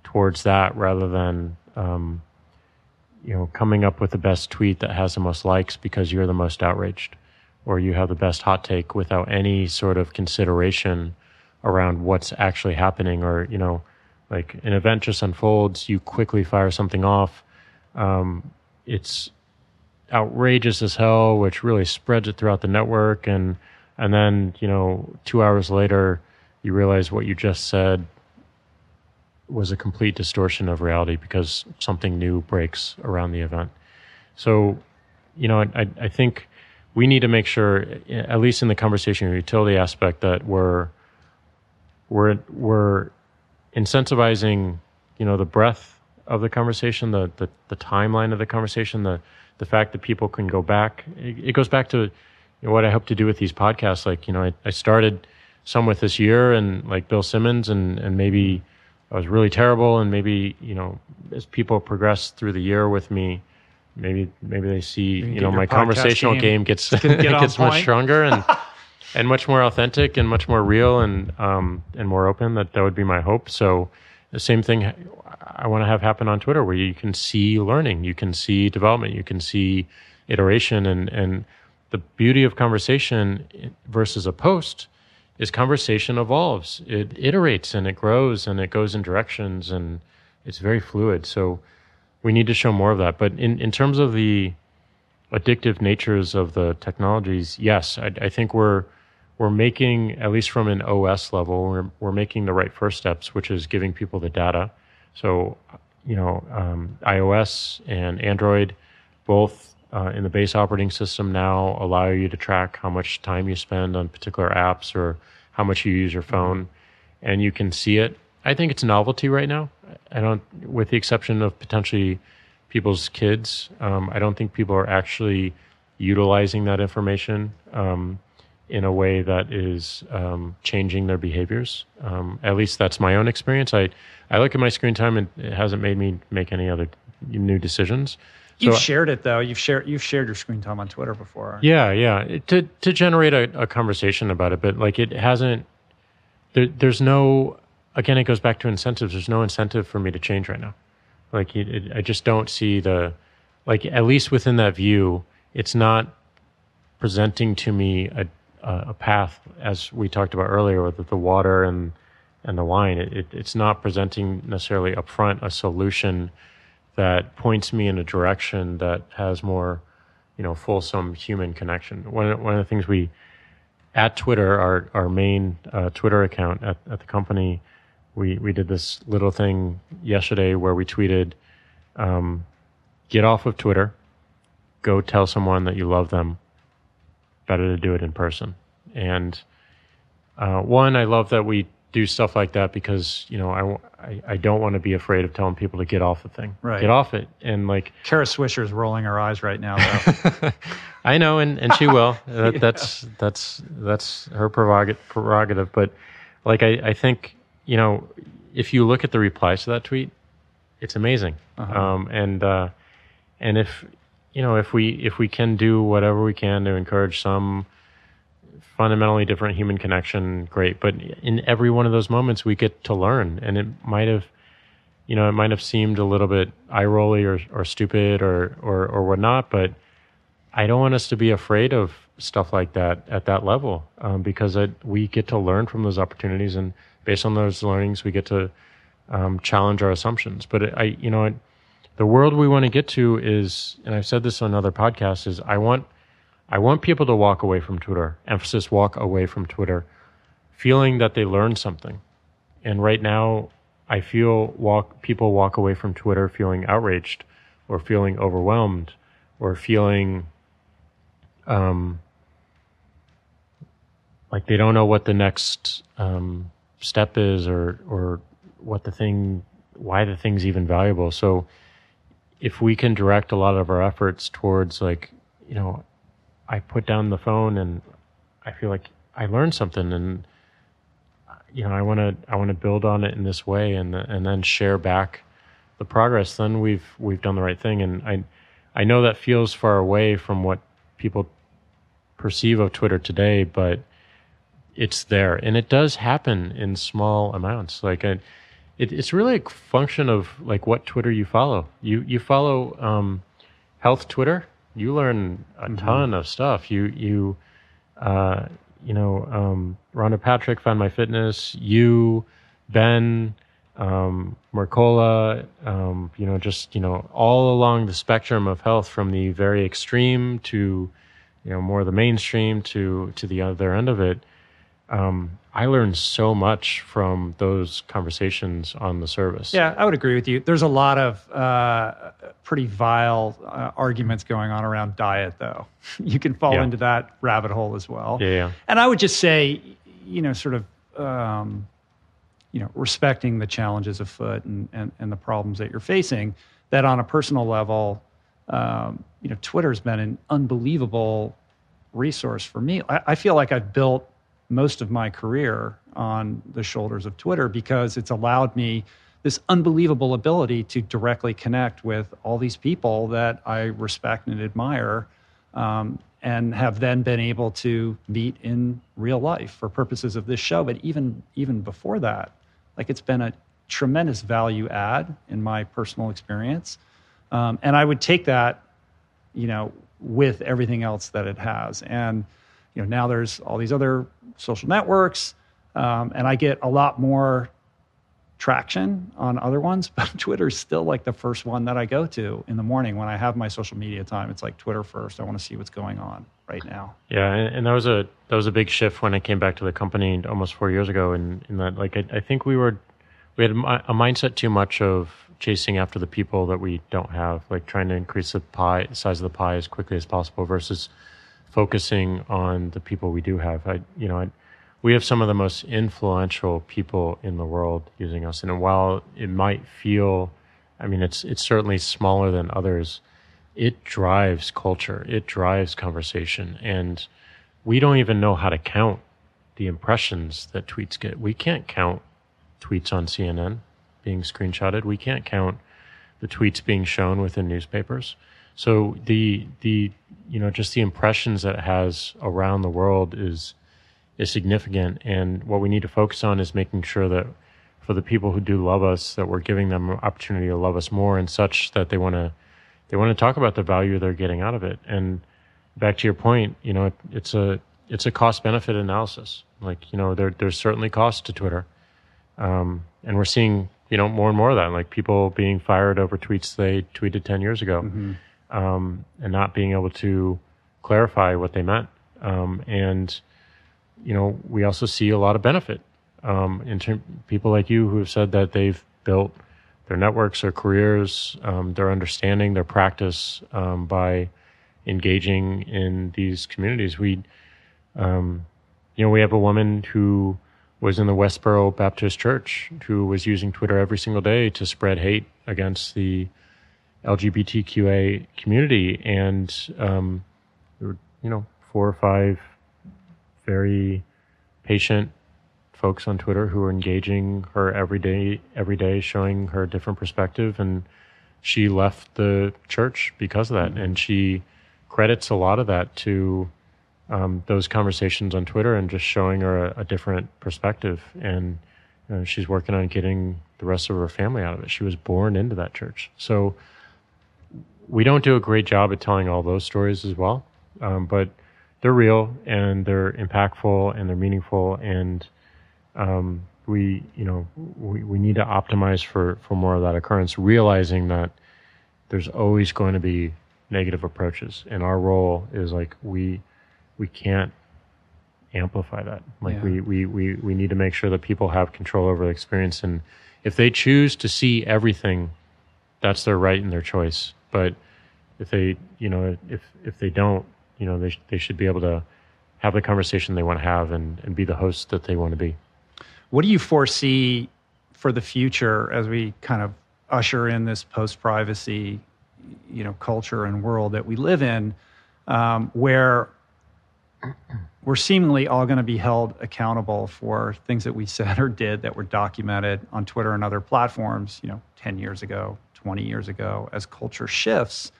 towards that rather than, um, you know, coming up with the best tweet that has the most likes because you're the most outraged, or you have the best hot take without any sort of consideration around what's actually happening, or, you know, like an event just unfolds, you quickly fire something off. Um, it's outrageous as hell, which really spreads it throughout the network. And and then, you know, two hours later, you realize what you just said was a complete distortion of reality because something new breaks around the event. So, you know, I, I think we need to make sure, at least in the conversation utility aspect, that we're we're we're incentivizing, you know, the breadth of the conversation, the, the the timeline of the conversation, the the fact that people can go back. It, it goes back to, you know, what I hope to do with these podcasts. Like, you know, I, I started some with this year, and like Bill Simmons, and and maybe I was really terrible, and maybe, you know, as people progress through the year with me, maybe maybe they see, you, you know, my conversational game, game gets get gets much stronger and and much more authentic and much more real and um, and more open. That that would be my hope. So the same thing I want to have happen on Twitter, where you can see learning, you can see development, you can see iteration. And, and the beauty of conversation versus a post is conversation evolves. It iterates and it grows and it goes in directions, and it's very fluid. So we need to show more of that. But in, in terms of the addictive natures of the technologies, yes, I, I think we're... We're making, at least from an O S level, we're, we're making the right first steps, which is giving people the data. So, you know, um, iOS and Android, both uh, in the base operating system now, allow you to track how much time you spend on particular apps or how much you use your phone, and you can see it. I think it's novelty right now. I don't, with the exception of potentially people's kids, um, I don't think people are actually utilizing that information Um, in a way that is um, changing their behaviors. Um, at least that's my own experience. I, I look at my screen time, and it hasn't made me make any other new decisions. You've so, shared it though. You've shared you've shared your screen time on Twitter before. Yeah, yeah. It, to to generate a, a conversation about it, but like it hasn't. There, there's no. Again, it goes back to incentives. There's no incentive for me to change right now. Like it, it, I just don't see the. Like, at least within that view, it's not presenting to me a. a path, as we talked about earlier, with the water and and the wine. It, it, it's not presenting necessarily upfront a solution that points me in a direction that has more, you know, fulsome human connection. One of, one of the things we, at Twitter, our our main uh, Twitter account at, at the company, we, we did this little thing yesterday where we tweeted, um, get off of Twitter, go tell someone that you love them. Better to do it in person. And uh, one, I love that we do stuff like that because, you know, I, I, I don't want to be afraid of telling people to get off the thing. Right. Get off it. And like... Kara Swisher is rolling her eyes right now, though. I know, and, and she will. That, yeah. That's that's that's her prerogative. But like, I, I think, you know, if you look at the replies to that tweet, it's amazing. Uh-huh. Um, and uh, and if, you know, if we if we can do whatever we can to encourage some... fundamentally different human connection, great. But in every one of those moments, we get to learn. And it might have, you know, it might have seemed a little bit eye-rolly or, or stupid or, or, or whatnot, but I don't want us to be afraid of stuff like that at that level, um, because it, we get to learn from those opportunities. And based on those learnings, we get to um, challenge our assumptions. But it, I, you know, it, the world we want to get to is, and I've said this on other podcasts, is I want I want people to walk away from Twitter, emphasis walk away from Twitter, feeling that they learned something. And right now, I feel walk people walk away from Twitter feeling outraged or feeling overwhelmed or feeling um, like they don't know what the next um, step is or, or what the thing, why the thing's even valuable. So if we can direct a lot of our efforts towards like, you know, I put down the phone and I feel like I learned something, and you know I want to I want to build on it in this way, and and then share back the progress. Then we've we've done the right thing, and I I know that feels far away from what people perceive of Twitter today, but it's there, and it does happen in small amounts. Like I, it, it's really a function of like what Twitter you follow. You you follow um, health Twitter. You learn a ton mm-hmm. of stuff. You, you, uh, you know, um, Rhonda Patrick, Find My Fitness, you, Ben, um, Mercola, um, you know, just, you know, all along the spectrum of health, from the very extreme to, you know, more the mainstream to, to the other end of it. Um, I learned so much from those conversations on the service. Yeah, I would agree with you. There's a lot of uh, pretty vile uh, arguments going on around diet, though. You can fall yeah. into that rabbit hole as well. Yeah, yeah. And I would just say, you know, sort of, um, you know, respecting the challenges afoot and, and, and the problems that you're facing, that on a personal level, um, you know, Twitter's been an unbelievable resource for me. I, I feel like I've built most of my career on the shoulders of Twitter, because it's allowed me this unbelievable ability to directly connect with all these people that I respect and admire, um, and have then been able to meet in real life for purposes of this show. But even even before that, like, it's been a tremendous value add in my personal experience. Um, and I would take that, you know, with everything else that it has. And you know, now there's all these other social networks, um, and I get a lot more traction on other ones, but Twitter's still like the first one that I go to in the morning when I have my social media time. It's like Twitter first. I want to see what's going on right now. Yeah, and, and that was a that was a big shift when I came back to the company almost four years ago. And in, in that, like, I, I think we were we had a, a mindset too much of chasing after the people that we don't have, like trying to increase the pie size of the pie as quickly as possible versus focusing on the people we do have. I, you know, I, we have some of the most influential people in the world using us. And while it might feel, I mean, it's it's certainly smaller than others, it drives culture, it drives conversation. And we don't even know how to count the impressions that tweets get. We can't count tweets on C N N being screenshotted. We can't count the tweets being shown within newspapers. So the the you know just the impressions that it has around the world is is significant, and what we need to focus on is making sure that for the people who do love us, that we're giving them an opportunity to love us more, and such that they want to they want to talk about the value they're getting out of it. And back to your point, you know, it, it's a it's a cost benefit analysis. Like, you know, there there's certainly cost to Twitter, um, and we're seeing, you know, more and more of that, like people being fired over tweets they tweeted ten years ago. Mm-hmm. Um, and not being able to clarify what they meant. Um, and, you know, we also see a lot of benefit um, in term- people like you who have said that they've built their networks, their careers, um, their understanding, their practice um, by engaging in these communities. We, um, you know, we have a woman who was in the Westboro Baptist Church, who was using Twitter every single day to spread hate against the L G B T Q A community. And um, there were, you know, four or five very patient folks on Twitter who were engaging her every day, every day, showing her a different perspective. And she left the church because of that. Mm-hmm. And she credits a lot of that to um, those conversations on Twitter and just showing her a, a different perspective. And you know, she's working on getting the rest of her family out of it. She was born into that church. So we don't do a great job at telling all those stories as well. Um, but they're real and they're impactful and they're meaningful. And um, we, you know, we, we need to optimize for, for more of that occurrence, realizing that there's always going to be negative approaches. And our role is like, we, we can't amplify that. Like yeah. we, we, we, we need to make sure that people have control over the experience. And if they choose to see everything, that's their right and their choice. But if they, you know, if, if they don't, you know, they, they should be able to have the conversation they want to have and, and be the host that they want to be. What do you foresee for the future as we kind of usher in this post-privacy, you know, culture and world that we live in, um, where we're seemingly all going to be held accountable for things that we said or did that were documented on Twitter and other platforms, you know, ten years ago, twenty years ago, as culture shifts?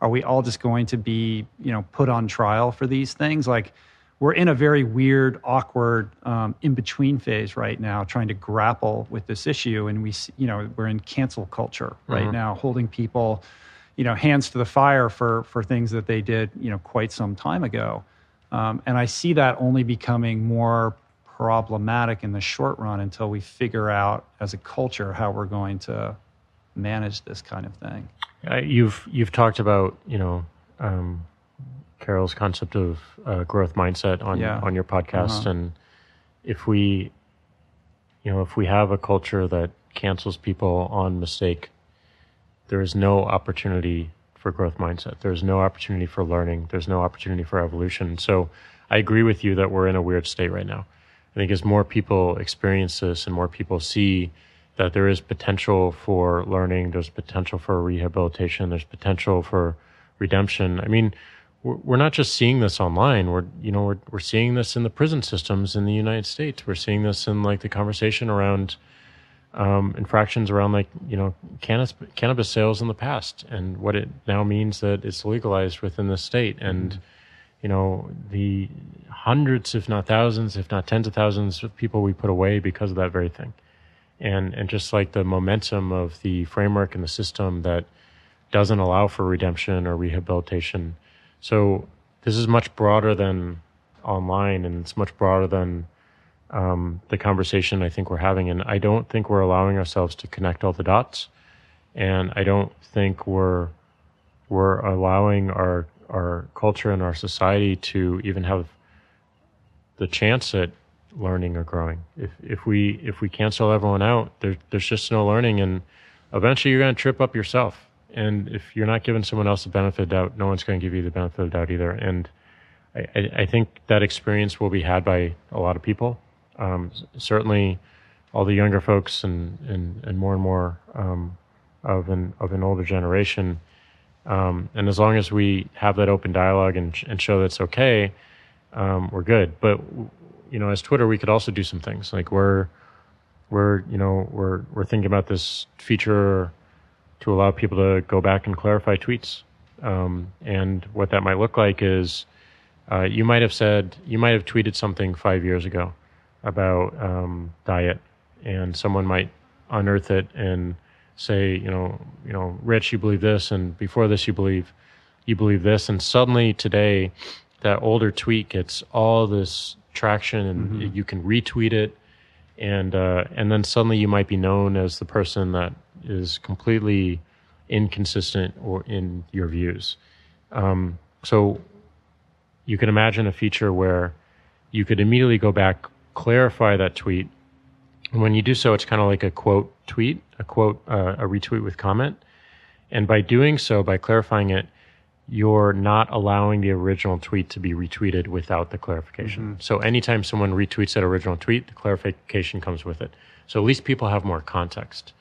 Are we all just going to be, you know, put on trial for these things? Like, we're in a very weird, awkward, um, in-between phase right now, trying to grapple with this issue. And we, you know, we're in cancel culture right mm-hmm. now, holding people, you know, hands to the fire for for things that they did, you know, quite some time ago. Um, and I see that only becoming more problematic in the short run until we figure out as a culture how we're going to manage this kind of thing. Uh, you've you've talked about, you know, um, Carol's concept of uh, growth mindset on, yeah. on your podcast. Uh-huh. And if we, you know, if we have a culture that cancels people on mistake, there is no opportunity for growth mindset. There's no opportunity for learning. There's no opportunity for evolution. So I agree with you that we're in a weird state right now. I think as more people experience this and more people see that there is potential for learning, there's potential for rehabilitation, there's potential for redemption. I mean, we're, we're not just seeing this online. We're, you know, we're we're seeing this in the prison systems in the United States. We're seeing this in like the conversation around um, infractions around like, you know, cannabis cannabis sales in the past, and what it now means that it's legalized within the state, and you know, the hundreds, if not thousands, if not tens of thousands of people we put away because of that very thing. And and just like the momentum of the framework and the system that doesn't allow for redemption or rehabilitation. So this is much broader than online, and it's much broader than um, the conversation I think we're having. And I don't think we're allowing ourselves to connect all the dots. And I don't think we're we're allowing our our culture and our society to even have the chance at learning or growing. If if we if we cancel everyone out, there, there's just no learning, and eventually you're going to trip up yourself. And if you're not giving someone else the benefit of the doubt, no one's going to give you the benefit of the doubt either. And I, I, I think that experience will be had by a lot of people. Um, certainly, all the younger folks and and, and more and more um, of an of an older generation. Um, and as long as we have that open dialogue and and show that's okay, um, we're good. But you know, as Twitter, we could also do some things. Like we're, we're, you know, we're we're thinking about this feature to allow people to go back and clarify tweets. Um, and what that might look like is, uh, you might have said, you might have tweeted something five years ago about um, diet, and someone might unearth it and say, you know, you know, Rich, you believe this, and before this, you believe, you believe this, and suddenly today, that older tweet gets all this traction, and mm-hmm. you can retweet it, and uh, and then suddenly you might be known as the person that is completely inconsistent or in your views. Um, so you can imagine a feature where you could immediately go back, clarify that tweet, and when you do so, it's kind of like a quote tweet, a quote, uh, a retweet with comment, and by doing so, by clarifying it, you're not allowing the original tweet to be retweeted without the clarification. Mm-hmm. So anytime someone retweets that original tweet, the clarification comes with it. So at least people have more context.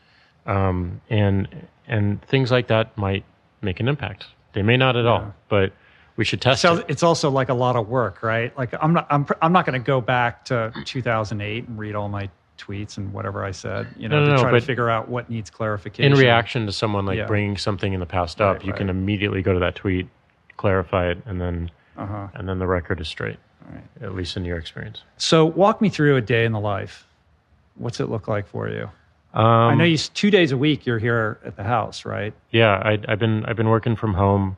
Um, and and things like that might make an impact. They may not at yeah. all, but we should test so it. It's also like a lot of work, right? Like I'm not I'm I'm not going to go back to two thousand eight and read all my tweets and whatever I said, you know, no, no, to try no, to figure out what needs clarification. In reaction to someone like yeah. bringing something in the past up, right, you right. can immediately go to that tweet, clarify it, and then uh-huh. and then the record is straight, right. at least in your experience. So walk me through a day in the life. What's it look like for you? Um, I know you two days a week you're here at the house, right? Yeah, I, I've been I've been working from home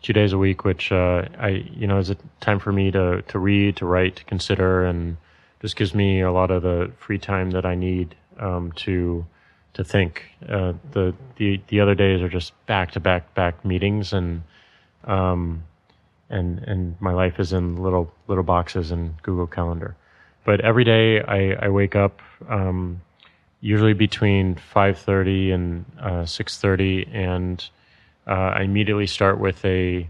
two days a week, which uh, I you know is a time for me to to read, to write, to consider, and just gives me a lot of the free time that I need um, to to think. Uh, the the the other days are just back to back back meetings, and um and and my life is in little little boxes in Google Calendar. But every day I, I wake up um, usually between five thirty and uh, six thirty, and uh, I immediately start with a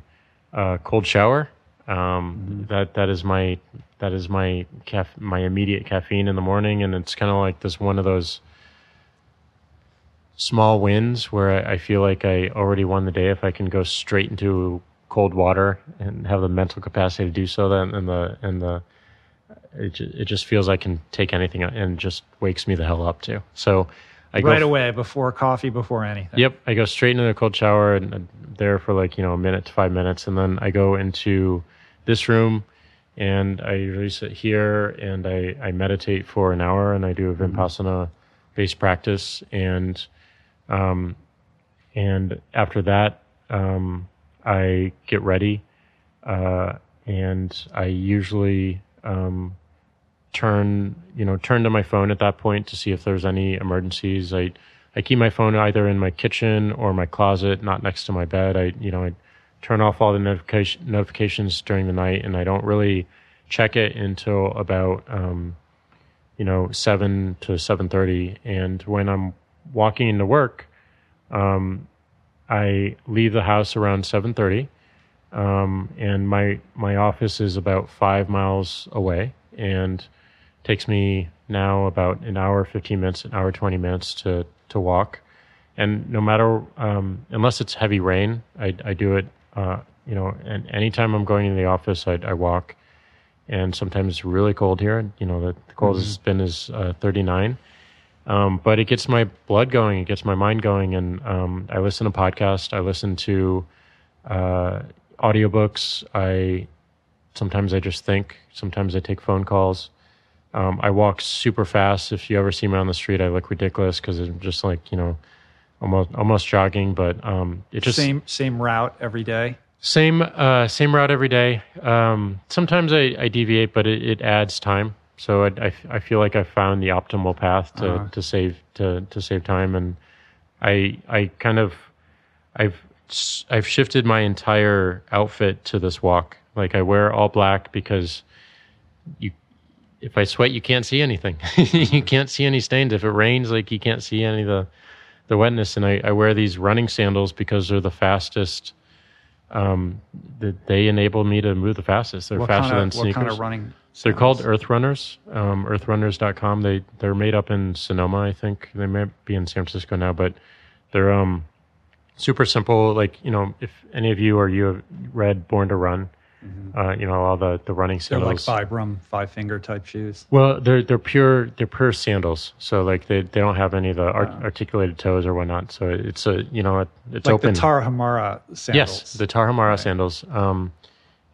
uh, cold shower. Um, mm-hmm. That that is my that is my caf- my immediate caffeine in the morning, and it's kind of like this one of those small wins where I, I feel like I already won the day if I can go straight into cold water and have the mental capacity to do so. Then and the and the it it just feels I can take anything and just wakes me the hell up too. So I right go, away before coffee, before anything. Yep, I go straight into the cold shower and I'm there for like you know a minute to five minutes, and then I go into this room and I usually sit here and I, I meditate for an hour and I do a Vipassana based practice, and um and after that um I get ready uh and I usually um. turn, you know, turn to my phone at that point to see if there's any emergencies. I, I keep my phone either in my kitchen or my closet, not next to my bed. I, you know, I turn off all the notification notifications during the night, and I don't really check it until about, um, you know, seven to seven thirty. And when I'm walking into work, um, I leave the house around seven thirty, um, and my my office is about five miles away, and takes me now about an hour, fifteen minutes, an hour, twenty minutes to, to walk. And no matter, um, unless it's heavy rain, I, I do it, uh, you know, and anytime I'm going to the office, I, I walk. And sometimes it's really cold here. You know, the, the coldest it's been is uh, thirty-nine. Um, but it gets my blood going. It gets my mind going. And um, I listen to podcasts. I listen to uh, audiobooks. I sometimes I just think. Sometimes I take phone calls. Um, I walk super fast. If you ever see me on the street, I look ridiculous because I'm just like, you know, almost almost jogging. But um, it just same same route every day. Same uh, same route every day. Um, sometimes I, I deviate, but it, it adds time. So I, I, I feel like I found the optimal path to, uh-huh. to save to, to save time, and I I kind of I've I've shifted my entire outfit to this walk. Like I wear all black because you, if I sweat, you can't see anything. You can't see any stains. If it rains, like you can't see any of the, the wetness. And I, I wear these running sandals because they're the fastest. Um, the, they enable me to move the fastest. They're what faster kind of, than sneakers. What kind of running sandals? They're called Earth Runners. Um, earth runners dot com. They they're made up in Sonoma, I think. They may be in San Francisco now, but they're um super simple. Like you know, if any of you or you have read Born to Run. Uh, you know, all the, the running sandals. They're like Vibram, five finger type shoes. Well, they're they're pure they're pure sandals. So like they, they don't have any of the art, wow. articulated toes or whatnot. So it's a you know it, it's like open. Like the Tarahumara sandals. Yes, the Tarahumara right. sandals. Um,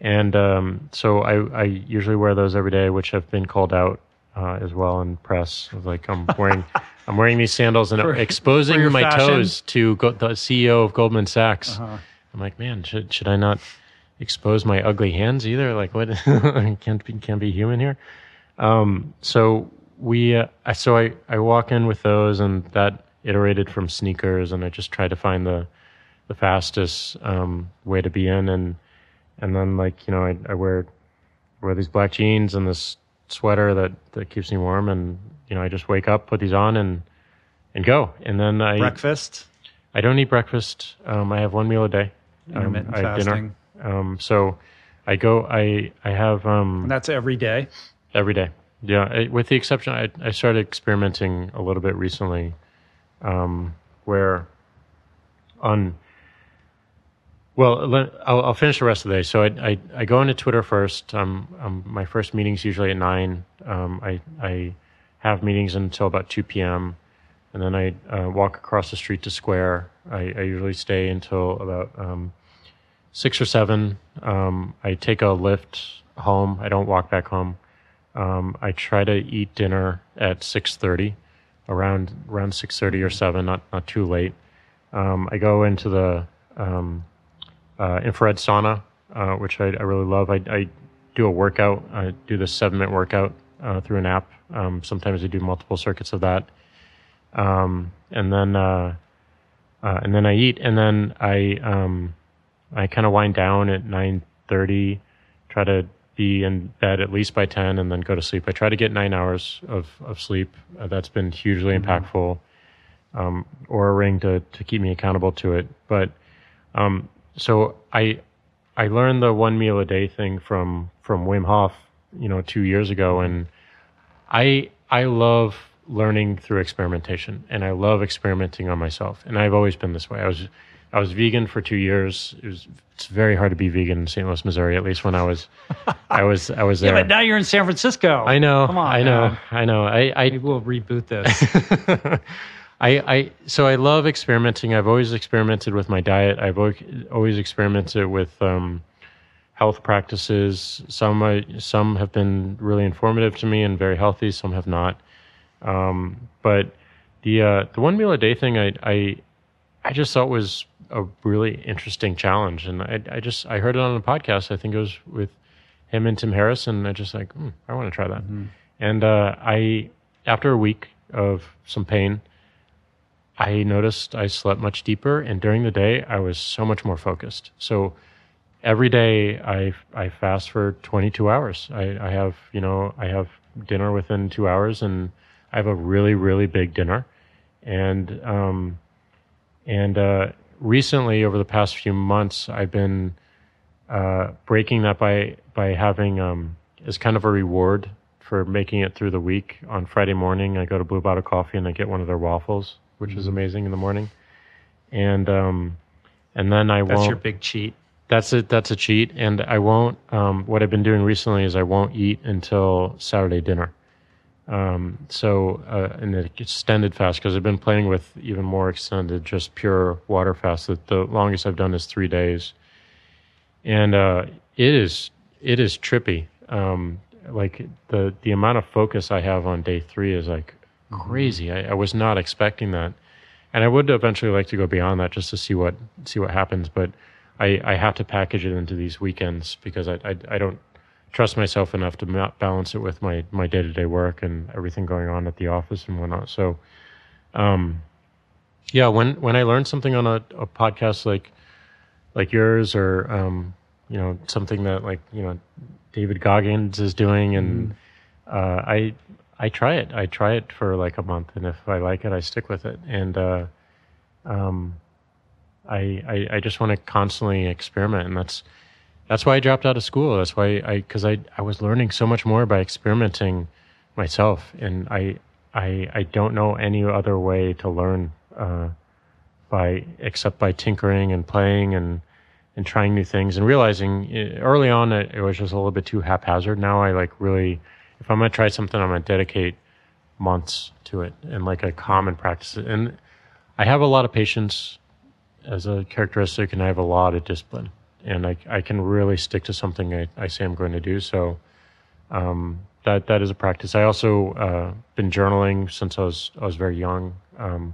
and um, so I I usually wear those every day, which have been called out uh, as well in press. Like I'm wearing I'm wearing these sandals and for, exposing my fashion. Toes to go, the C E O of Goldman Sachs. Uh-huh. I'm like, man, should should I not expose my ugly hands either? Like what? I can't be, can't be human here. Um, so we, uh, so I, I walk in with those, and that iterated from sneakers, and I just try to find the, the fastest um, way to be in, and and then like you know I, I wear wear these black jeans and this sweater that, that keeps me warm, and you know I just wake up, put these on, and and go, and then I breakfast. I don't eat breakfast. Um, I have one meal a day. intermittent um, fasting. Dinner. Um, so I go, I, I have... Um, and that's every day? Every day. Yeah. I, with the exception, I, I started experimenting a little bit recently um, where on... Well, I'll, I'll finish the rest of the day. So I, I, I go into Twitter first. Um, um, my first meeting's usually at nine. Um, I, I have meetings until about two p.m. And then I uh, walk across the street to Square. I, I usually stay until about um, six or seven. Um, I take a Lyft home. I don't walk back home. Um, I try to eat dinner at six thirty, around around six thirty or seven, not, not too late. Um, I go into the... Um, Uh, infrared sauna, uh, which I, I really love. I, I do a workout. I do this seven-minute workout uh, through an app. Um, sometimes I do multiple circuits of that, um, and then uh, uh, and then I eat, and then I um, I kind of wind down at nine thirty. Try to be in bed at least by ten, and then go to sleep. I try to get nine hours of of sleep. Uh, that's been hugely impactful. Um, Oura ring to to keep me accountable to it, but. Um, So I I learned the one meal a day thing from, from Wim Hof, you know, two years ago. And I I love learning through experimentation, and I love experimenting on myself. And I've always been this way. I was I was vegan for two years. It was it's very hard to be vegan in Saint Louis, Missouri, at least when I was I was I was there. Yeah, but now you're in San Francisco. I know. Come on. I know. Man. I know. I, I Maybe we'll reboot this. I, I so I love experimenting. I've always experimented with my diet. I've always experimented with um, health practices. Some I, some have been really informative to me and very healthy. Some have not. Um, but the uh, the one meal a day thing, I, I I just thought was a really interesting challenge. And I I just I heard it on a podcast. I think it was with him and Tim Harris. And I just like mm, I want to try that. Mm-hmm. And uh, I after a week of some pain. I noticed I slept much deeper, and during the day, I was so much more focused. So every day, I I fast for twenty-two hours. I, I have you know I have dinner within two hours, and I have a really really big dinner. And um, and uh, recently, over the past few months, I've been uh, breaking that by by having um, as kind of a reward for making it through the week. On Friday morning, I go to Blue Bottle Coffee and I get one of their waffles, which is amazing in the morning, and um, and then I won't. That's your big cheat. That's it. That's a cheat, and I won't. Um, what I've been doing recently is I won't eat until Saturday dinner. Um, so uh, an extended fast, because I've been playing with even more extended, just pure water fast. That the longest I've done is three days, and uh, it is it is trippy. Um, like the the amount of focus I have on day three is like. Crazy. I, I was not expecting that, and I would eventually like to go beyond that just to see what see what happens. But I, I have to package it into these weekends because I I, I don't trust myself enough to not balance it with my my day to day work and everything going on at the office and whatnot. So, um, yeah. When when I learn something on a, a podcast like like yours, or um, you know, something that like you know David Goggins is doing, and uh, I. I try it. I try it for like a month, and if I like it, I stick with it. And uh, um, I, I I just want to constantly experiment, and that's that's why I dropped out of school. That's why I because I, I was learning so much more by experimenting myself, and I I I don't know any other way to learn uh, by except by tinkering and playing and and trying new things and realizing early on it, it was just a little bit too haphazard. Now I like really. If I'm going to try something, I'm going to dedicate months to it and like a common practice. And I have a lot of patience as a characteristic, and I have a lot of discipline. And I, I can really stick to something I, I say I'm going to do. So um, that that is a practice. I also uh, been journaling since I was I was very young, um,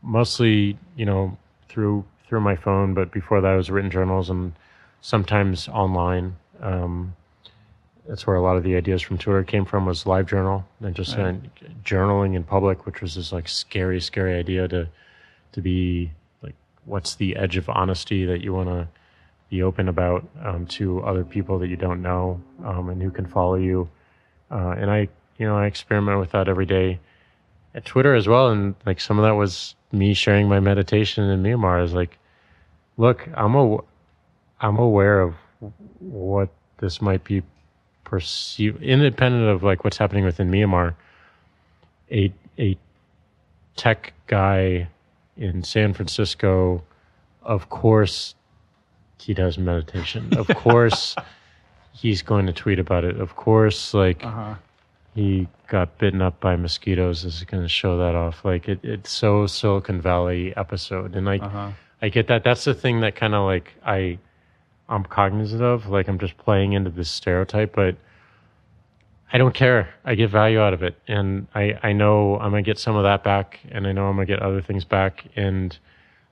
mostly you know through through my phone. But before that, I was written journals and sometimes online. Um, That's where a lot of the ideas from Twitter came from, was LiveJournal and just right. uh, journaling in public, which was this like scary, scary idea to to be like, what's the edge of honesty that you want to be open about um, to other people that you don't know um, and who can follow you. Uh, and I, you know, I experiment with that every day at Twitter as well. And like some of that was me sharing my meditation in Myanmar. I was like, look, I'm a, I'm aware of what this might be perceived, independent of like what's happening within Myanmar. A a tech guy in San Francisco, of course, he does meditation. Of course, he's going to tweet about it. Of course, like uh-huh. he got bitten up by mosquitoes. This is going to show that off. Like it, it's so Silicon Valley episode, and like uh-huh. I get that. That's the thing that kind of like I, I'm cognizant of. Like I'm just playing into this stereotype, but I don't care. I get value out of it, and I, I know I'm gonna get some of that back, and I know I'm gonna get other things back, and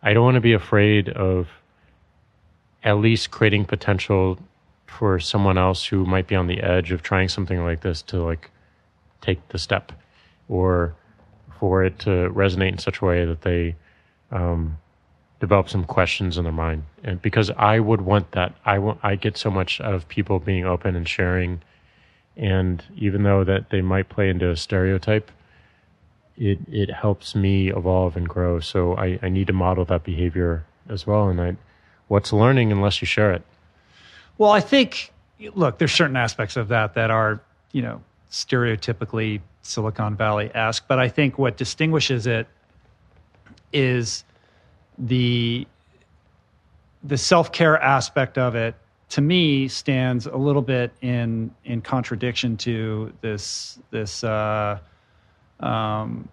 I don't want to be afraid of at least creating potential for someone else who might be on the edge of trying something like this to like take the step, or for it to resonate in such a way that they um, develop some questions in their mind. And because I would want that, I want, I get so much out of people being open and sharing. And even though that they might play into a stereotype, it it helps me evolve and grow. So I, I need to model that behavior as well. And I, what's learning unless you share it? Well, I think, look, there's certain aspects of that that are, you know, stereotypically Silicon Valley-esque. But I think what distinguishes it is the the self-care aspect of it, to me, stands a little bit in in contradiction to this this uh, um,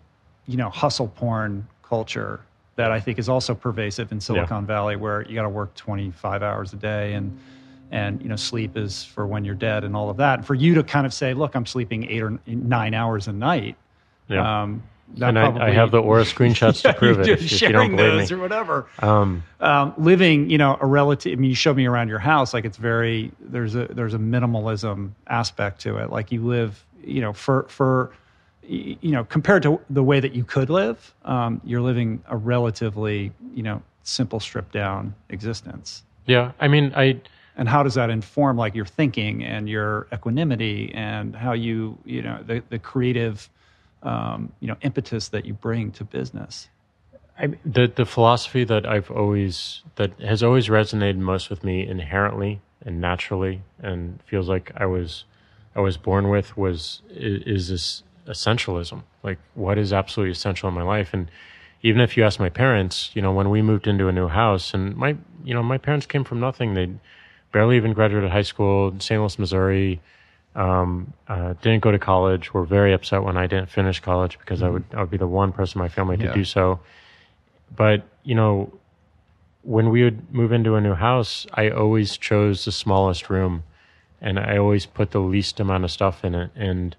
you know, hustle porn culture that I think is also pervasive in Silicon yeah. Valley, where you got to work twenty-five hours a day, and and you know, sleep is for when you're dead and all of that. And for you to kind of say, look, I'm sleeping eight or nine hours a night. Yeah. Um, That and probably, I, I have the Oura screenshots yeah, to prove it. If sharing you don't believe those me. Or whatever. Um, um, living, you know, a relative. I mean, you showed me around your house. Like it's very there's a there's a minimalism aspect to it. Like you live, you know, for for you know, compared to the way that you could live, um, you're living a relatively, you know, simple, stripped down existence. Yeah, I mean, I. And how does that inform like your thinking and your equanimity and how you you know the the creative. Um, you know, impetus that you bring to business. I mean, the the philosophy that I've always that has always resonated most with me inherently and naturally, and feels like I was I was born with was is this essentialism. Like, what is absolutely essential in my life? And even if you ask my parents, you know, when we moved into a new house, and my you know my parents came from nothing. They barely even graduated high school in Saint Louis, Missouri. Um, uh, didn't go to college, were very upset when I didn't finish college because mm-hmm. I would I would be the one person in my family to yeah. do so. But, you know, when we would move into a new house, I always chose the smallest room and I always put the least amount of stuff in it. And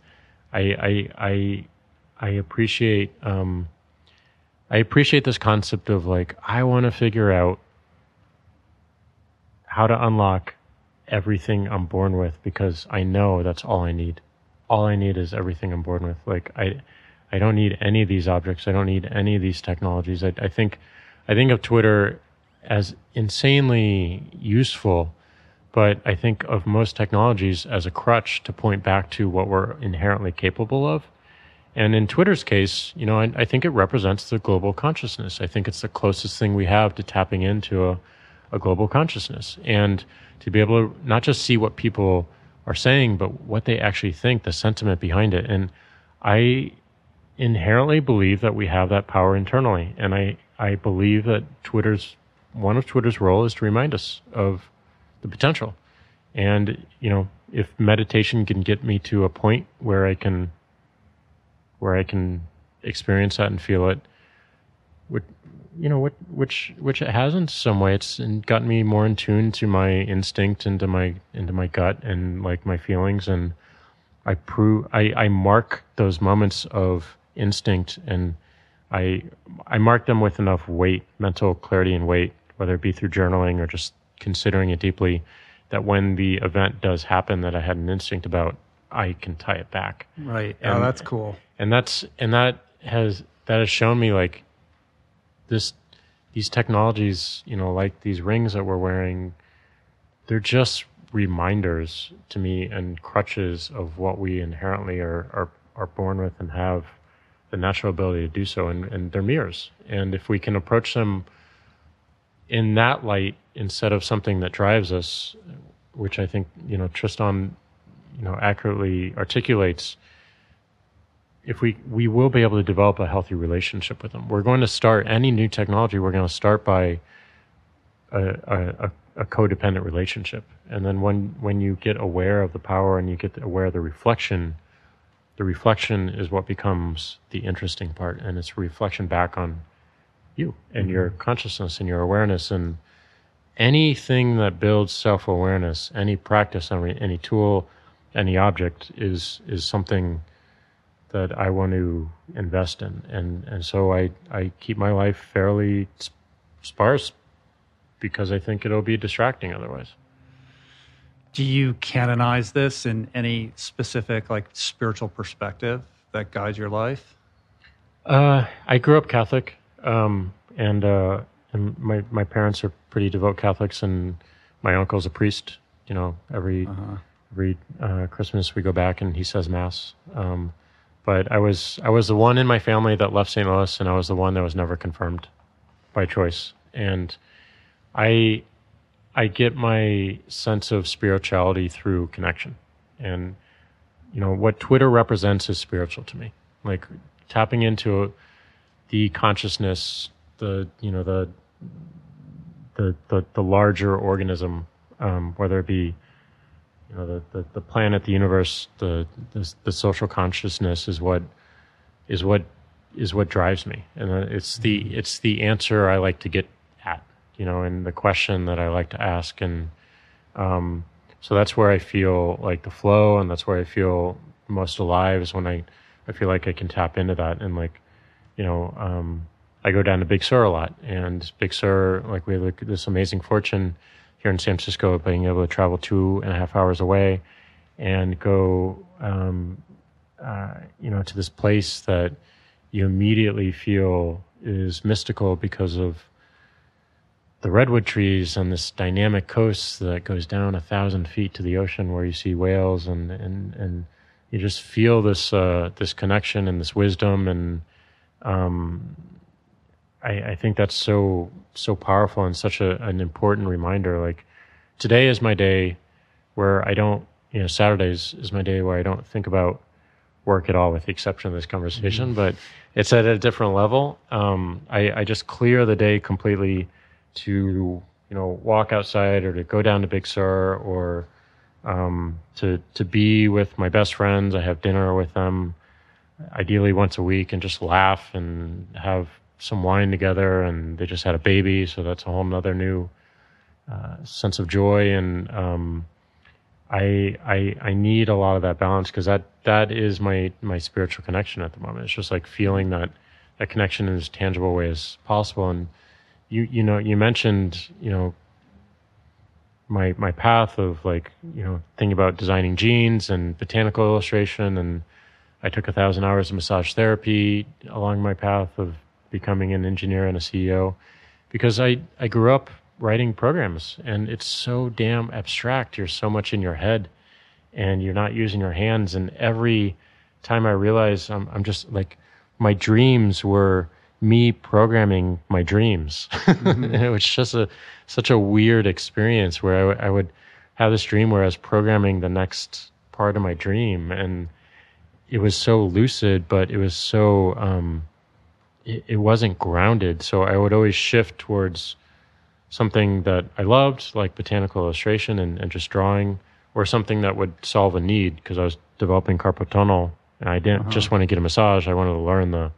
I I I, I appreciate um, I appreciate this concept of like, I want to figure out how to unlock everything I'm born with, because I know that's all I need. All I need is everything I'm born with. Like I, I don't need any of these objects. I don't need any of these technologies. I, I think, I think of Twitter as insanely useful, but I think of most technologies as a crutch to point back to what we're inherently capable of. And in Twitter's case, you know, I, I think it represents the global consciousness. I think it's the closest thing we have to tapping into a, a global consciousness, and to be able to not just see what people are saying, but what they actually think, the sentiment behind it. And I inherently believe that we have that power internally. And I, I believe that Twitter's, one of Twitter's role is to remind us of the potential. And, you know, if meditation can get me to a point where I can, where I can experience that and feel it, would, you know, which which it has in some way. It's gotten me more in tune to my instinct, into my into my gut, and like my feelings. And I prove I, I mark those moments of instinct, and I I mark them with enough weight, mental clarity and weight, whether it be through journaling or just considering it deeply, that when the event does happen that I had an instinct about, I can tie it back. Right. And, oh, that's cool. And that's and that has that has shown me like. This, these technologies, you know, like these rings that we're wearing, they're just reminders to me and crutches of what we inherently are are, are born with and have the natural ability to do so, and, and they're mirrors. And if we can approach them in that light, instead of something that drives us, which I think, you know, Tristan, you know, accurately articulates, if we, we will be able to develop a healthy relationship with them. We're going to start any new technology. We're going to start by a, a, a codependent relationship. And then when, when you get aware of the power and you get aware of the reflection, the reflection is what becomes the interesting part. And it's reflection back on you and mm-hmm. your consciousness and your awareness. And anything that builds self-awareness, any practice, any tool, any object is, is something that I want to invest in. And, and so I, I keep my life fairly sparse because I think it'll be distracting otherwise. Do you canonize this in any specific, like, spiritual perspective that guides your life? Uh, I grew up Catholic, um, and uh, and my, my parents are pretty devout Catholics, and my uncle's a priest. You know, every uh-huh. every uh, Christmas we go back and he says Mass. Um, but I was I was the one in my family that left Saint Louis, and I was the one that was never confirmed by choice. And I. I get my sense of spirituality through connection. And, you know, what Twitter represents is spiritual to me. Like, tapping into the consciousness, the, you know, the, the, the, the larger organism, um, whether it be, you know, the, the, the planet, the universe, the, the, the social consciousness is what, is what, is what drives me. And it's the, it's the answer I like to get, you know, and the question that I like to ask. And um, so that's where I feel like the flow, and that's where I feel most alive, is when I, I feel like I can tap into that. And, like, you know, um, I go down to Big Sur a lot, and Big Sur, like, we have this amazing fortune here in San Francisco of being able to travel two and a half hours away and go, um, uh, you know, to this place that you immediately feel is mystical because of the redwood trees on this dynamic coast that goes down a thousand feet to the ocean, where you see whales, and, and, and you just feel this, uh, this connection and this wisdom. And, um, I, I think that's so, so powerful and such a, an important reminder. Like, today is my day where I don't, you know, Saturdays is my day where I don't think about work at all, with the exception of this conversation, mm-hmm. but it's at a different level. Um, I, I just clear the day completely to, you know, walk outside, or to go down to Big Sur, or um, to to be with my best friends. I have dinner with them, ideally once a week, and just laugh and have some wine together. And they just had a baby, so that's a whole nother new uh, sense of joy. And um, I, I I need a lot of that balance, because that that is my my spiritual connection at the moment. It's just like feeling that that connection in as tangible way as possible. And You you know, you mentioned, you know, my my path of, like, you know, thinking about designing jeans and botanical illustration, and I took a thousand hours of massage therapy along my path of becoming an engineer and a C E O, because I, I grew up writing programs, and it's so damn abstract. You're so much in your head, and you're not using your hands. And every time I realized I'm I'm just, like, my dreams were me programming my dreams. Mm-hmm. It was just a such a weird experience where I, w- I would have this dream where I was programming the next part of my dream, and it was so lucid, but it was so um, it, it wasn't grounded. So I would always shift towards something that I loved, like botanical illustration and, and just drawing, or something that would solve a need, because I was developing carpal tunnel, and I didn't uh-huh. just want to get a massage. I wanted to learn the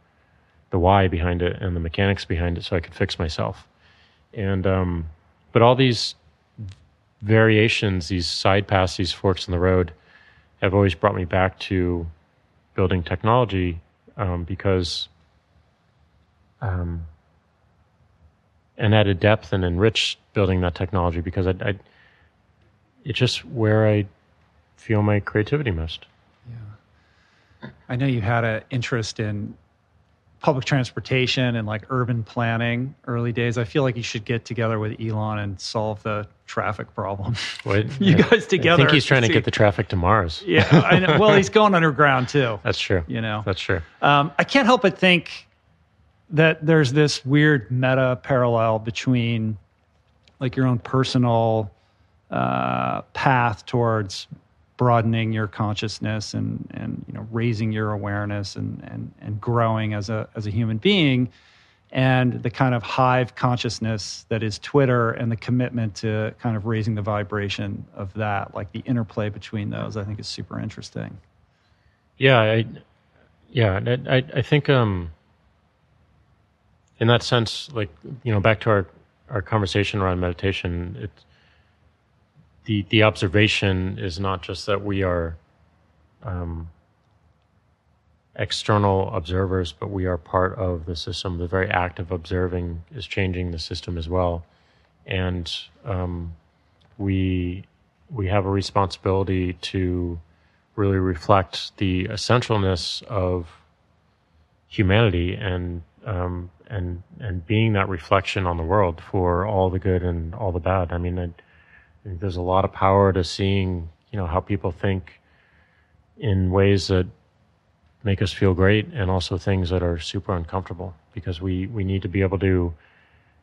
the why behind it and the mechanics behind it, so I could fix myself. And, um, but all these variations, these side paths, these forks in the road, have always brought me back to building technology, um, because, um, and added depth and enriched building that technology, because I, I it's just where I feel my creativity most. Yeah. I know you had an interest in public transportation and, like, urban planning early days. I feel like you should get together with Elon and solve the traffic problem. What? you I, guys together. I think he's trying to get the traffic to Mars. Yeah. I know. Well, he's going underground too. That's true. You know, that's true. Um, I can't help but think that there's this weird meta parallel between like your own personal uh, path towards broadening your consciousness and and you know raising your awareness and and and growing as a as a human being, and the kind of hive consciousness that is Twitter and the commitment to kind of raising the vibration of that, like the interplay between those, I think is super interesting. Yeah, I, yeah, I I think um, in that sense, like you know, back to our, our conversation around meditation, it the the observation is not just that we are um, external observers, but we are part of the system. The very act of observing is changing the system as well, and um, we we have a responsibility to really reflect the essentialness of humanity and um, and and being that reflection on the world for all the good and all the bad. I mean, I, I think there's a lot of power to seeing you know how people think in ways that make us feel great, and also things that are super uncomfortable, because we, we need to be able to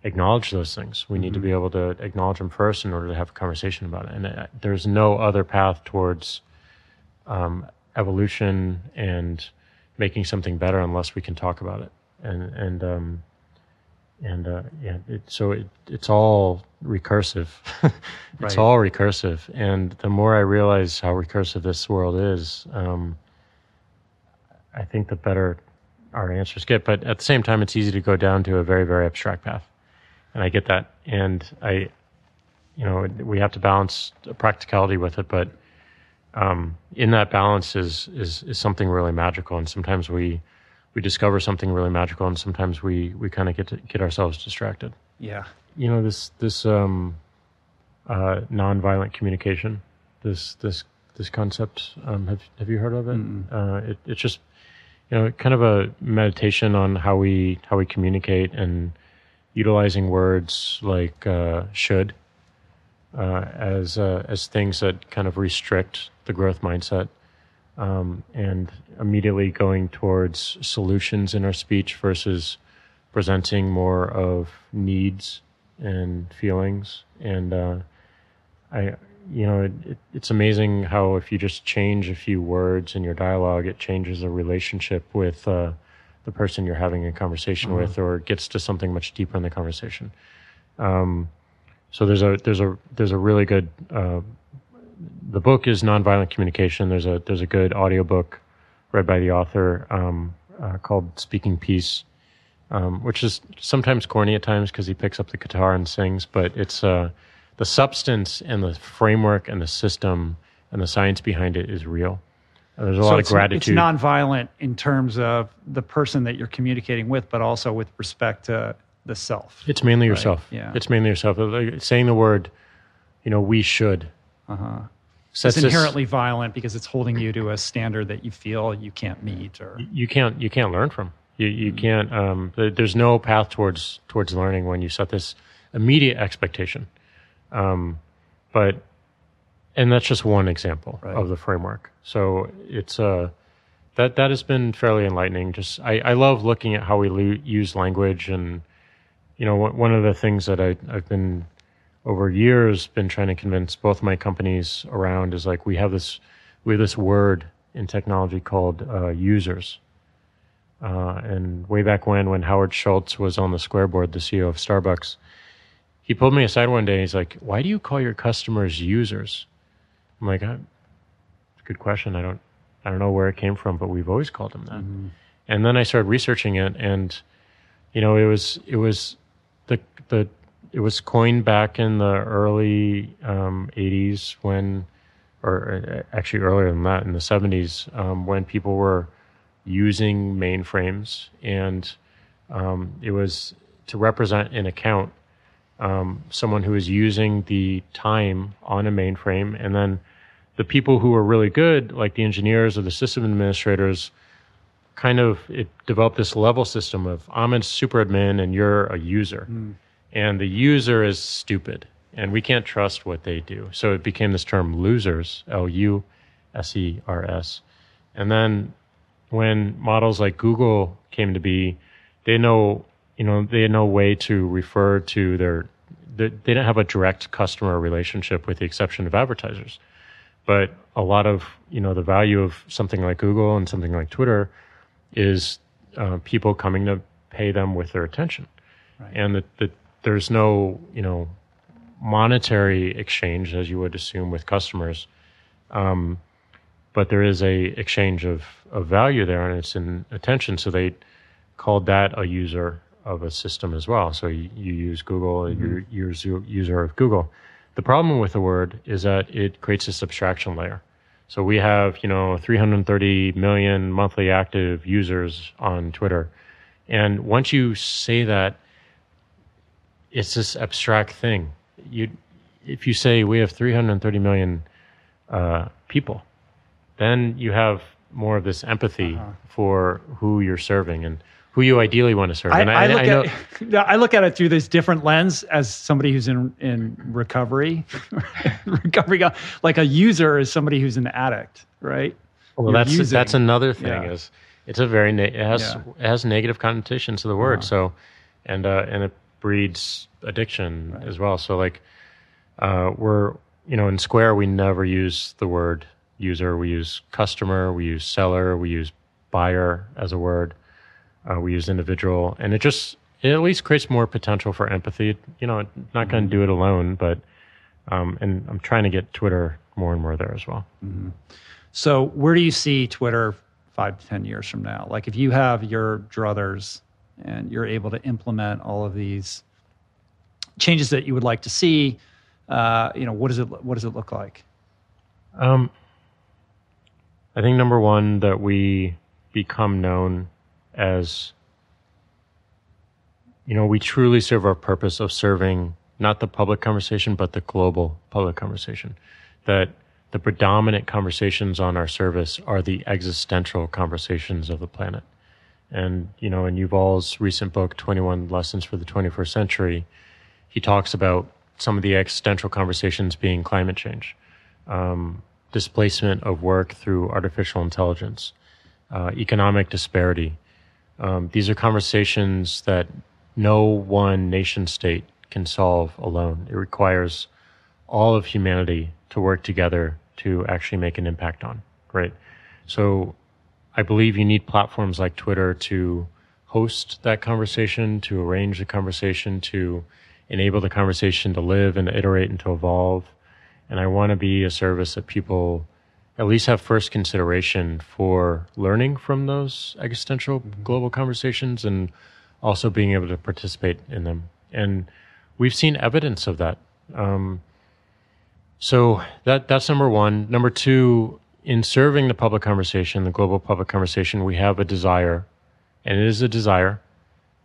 acknowledge those things. We mm-hmm. need to be able to acknowledge them first in order to have a conversation about it. And uh, there's no other path towards um, evolution and making something better unless we can talk about it. And and um, and uh, yeah, it, so it, it's all recursive. It's right. all recursive. And the more I realize how recursive this world is, um, I think the better our answers get, but at the same time, it's easy to go down to a very, very abstract path, and I get that. And I, you know, we have to balance the practicality with it, but um, in that balance is, is is something really magical. And sometimes we we discover something really magical, and sometimes we we kind of get to get ourselves distracted. Yeah, you know this this um, uh, nonviolent communication, this this this concept. Um, have have you heard of it? Mm-hmm. Uh, it it's just. You know, kind of a meditation on how we how we communicate and utilizing words like uh, should uh, as uh, as things that kind of restrict the growth mindset, um, and immediately going towards solutions in our speech versus presenting more of needs and feelings. And uh, I, you know, it, it, it's amazing how if you just change a few words in your dialogue, it changes the relationship with uh, the person you're having a conversation mm-hmm. with, or gets to something much deeper in the conversation. Um, so there's a there's a there's a really good. Uh, the book is Nonviolent Communication. There's a there's a good audiobook read by the author um, uh, called Speaking Peace, um, which is sometimes corny at times because he picks up the guitar and sings, but it's. Uh, The substance and the framework and the system and the science behind it is real. And there's a so lot of gratitude. It's nonviolent in terms of the person that you're communicating with, but also with respect to the self. It's mainly right? yourself. Yeah. It's mainly yourself. Like saying the word, you know, we should. Uh-huh. It's inherently this, violent because it's holding you to a standard that you feel you can't meet, or you can't you can't learn from. You you mm-hmm. can't. Um, there's no path towards towards learning when you set this immediate expectation. Um, but, and that's just one example right. of the framework. So it's, uh, that, that has been fairly enlightening. Just, I, I love looking at how we lo- use language. And, you know, w- one of the things that I, I've been over years been trying to convince both my companies around is like, we have this, we have this word in technology called, uh, users. Uh, and way back when, when Howard Schultz was on the Square board, the C E O of Starbucks, he pulled me aside one day and he's like, why do you call your customers users? I'm like, oh, good question. I don't I don't know where it came from, but we've always called them that. Mm-hmm. And then I started researching it, and you know, it was it was the the it was coined back in the early um, eighties when, or actually earlier than that, in the seventies, um, when people were using mainframes, and um, it was to represent an account. Um, someone who is using the time on a mainframe, and then the people who are really good, like the engineers or the system administrators, kind of it developed this level system of I'm a super admin and you're a user, mm. and the user is stupid and we can't trust what they do. So it became this term losers, L U S E R S. And then when models like Google came to be, they know. You know, they had no way to refer to their they don't have a direct customer relationship with the exception of advertisers. But a lot of, you know, the value of something like Google and something like Twitter is uh, people coming to pay them with their attention. Right. And that the, there's no, you know, monetary exchange, as you would assume, with customers. Um, but there is a exchange of, of value there, and it's in attention. So they called that a user of a system as well. So you, you use Google, mm-hmm. you're, you're user of Google. The problem with the word is that it creates this abstraction layer. So we have, you know, three hundred thirty million monthly active users on Twitter. And once you say that, it's this abstract thing. You, if you say we have three hundred thirty million uh, people, then you have more of this empathy uh-huh. for who you're serving and who you ideally want to serve. I, and I, I, look I, know, at, I look at it through this different lens as somebody who's in, in recovery. recovery, like a user is somebody who's an addict, right? Well, you're that's using. that's another thing. Yeah. Is it's a very it has yeah. it has negative connotations to the word. Uh-huh. So, and uh, and it breeds addiction right. as well. So like uh, we're you know in Square we never use the word user. We use customer. We use seller. We use buyer as a word. Uh, we use individual, and it just it at least creates more potential for empathy. You know, it's not going to do it alone, but um, and I'm trying to get Twitter more and more there as well. Mm-hmm. So where do you see Twitter five to ten years from now? Like if you have your druthers and you're able to implement all of these changes that you would like to see, uh, you know, what does it what does it look like? Um, I think number one, that we become known as, you know, we truly serve our purpose of serving not the public conversation, but the global public conversation. That the predominant conversations on our service are the existential conversations of the planet. And, you know, in Yuval's recent book, twenty-one Lessons for the twenty-first Century, he talks about some of the existential conversations being climate change, um, displacement of work through artificial intelligence, uh, economic disparity. Um, these are conversations that no one nation state can solve alone. It requires all of humanity to work together to actually make an impact on, right? So I believe you need platforms like Twitter to host that conversation, to arrange the conversation, to enable the conversation to live and to iterate and to evolve. And I want to be a service that people at least have first consideration for learning from those existential global conversations and also being able to participate in them. And we've seen evidence of that. Um, so that that's number one. Number two, in serving the public conversation, the global public conversation, we have a desire, and it is a desire.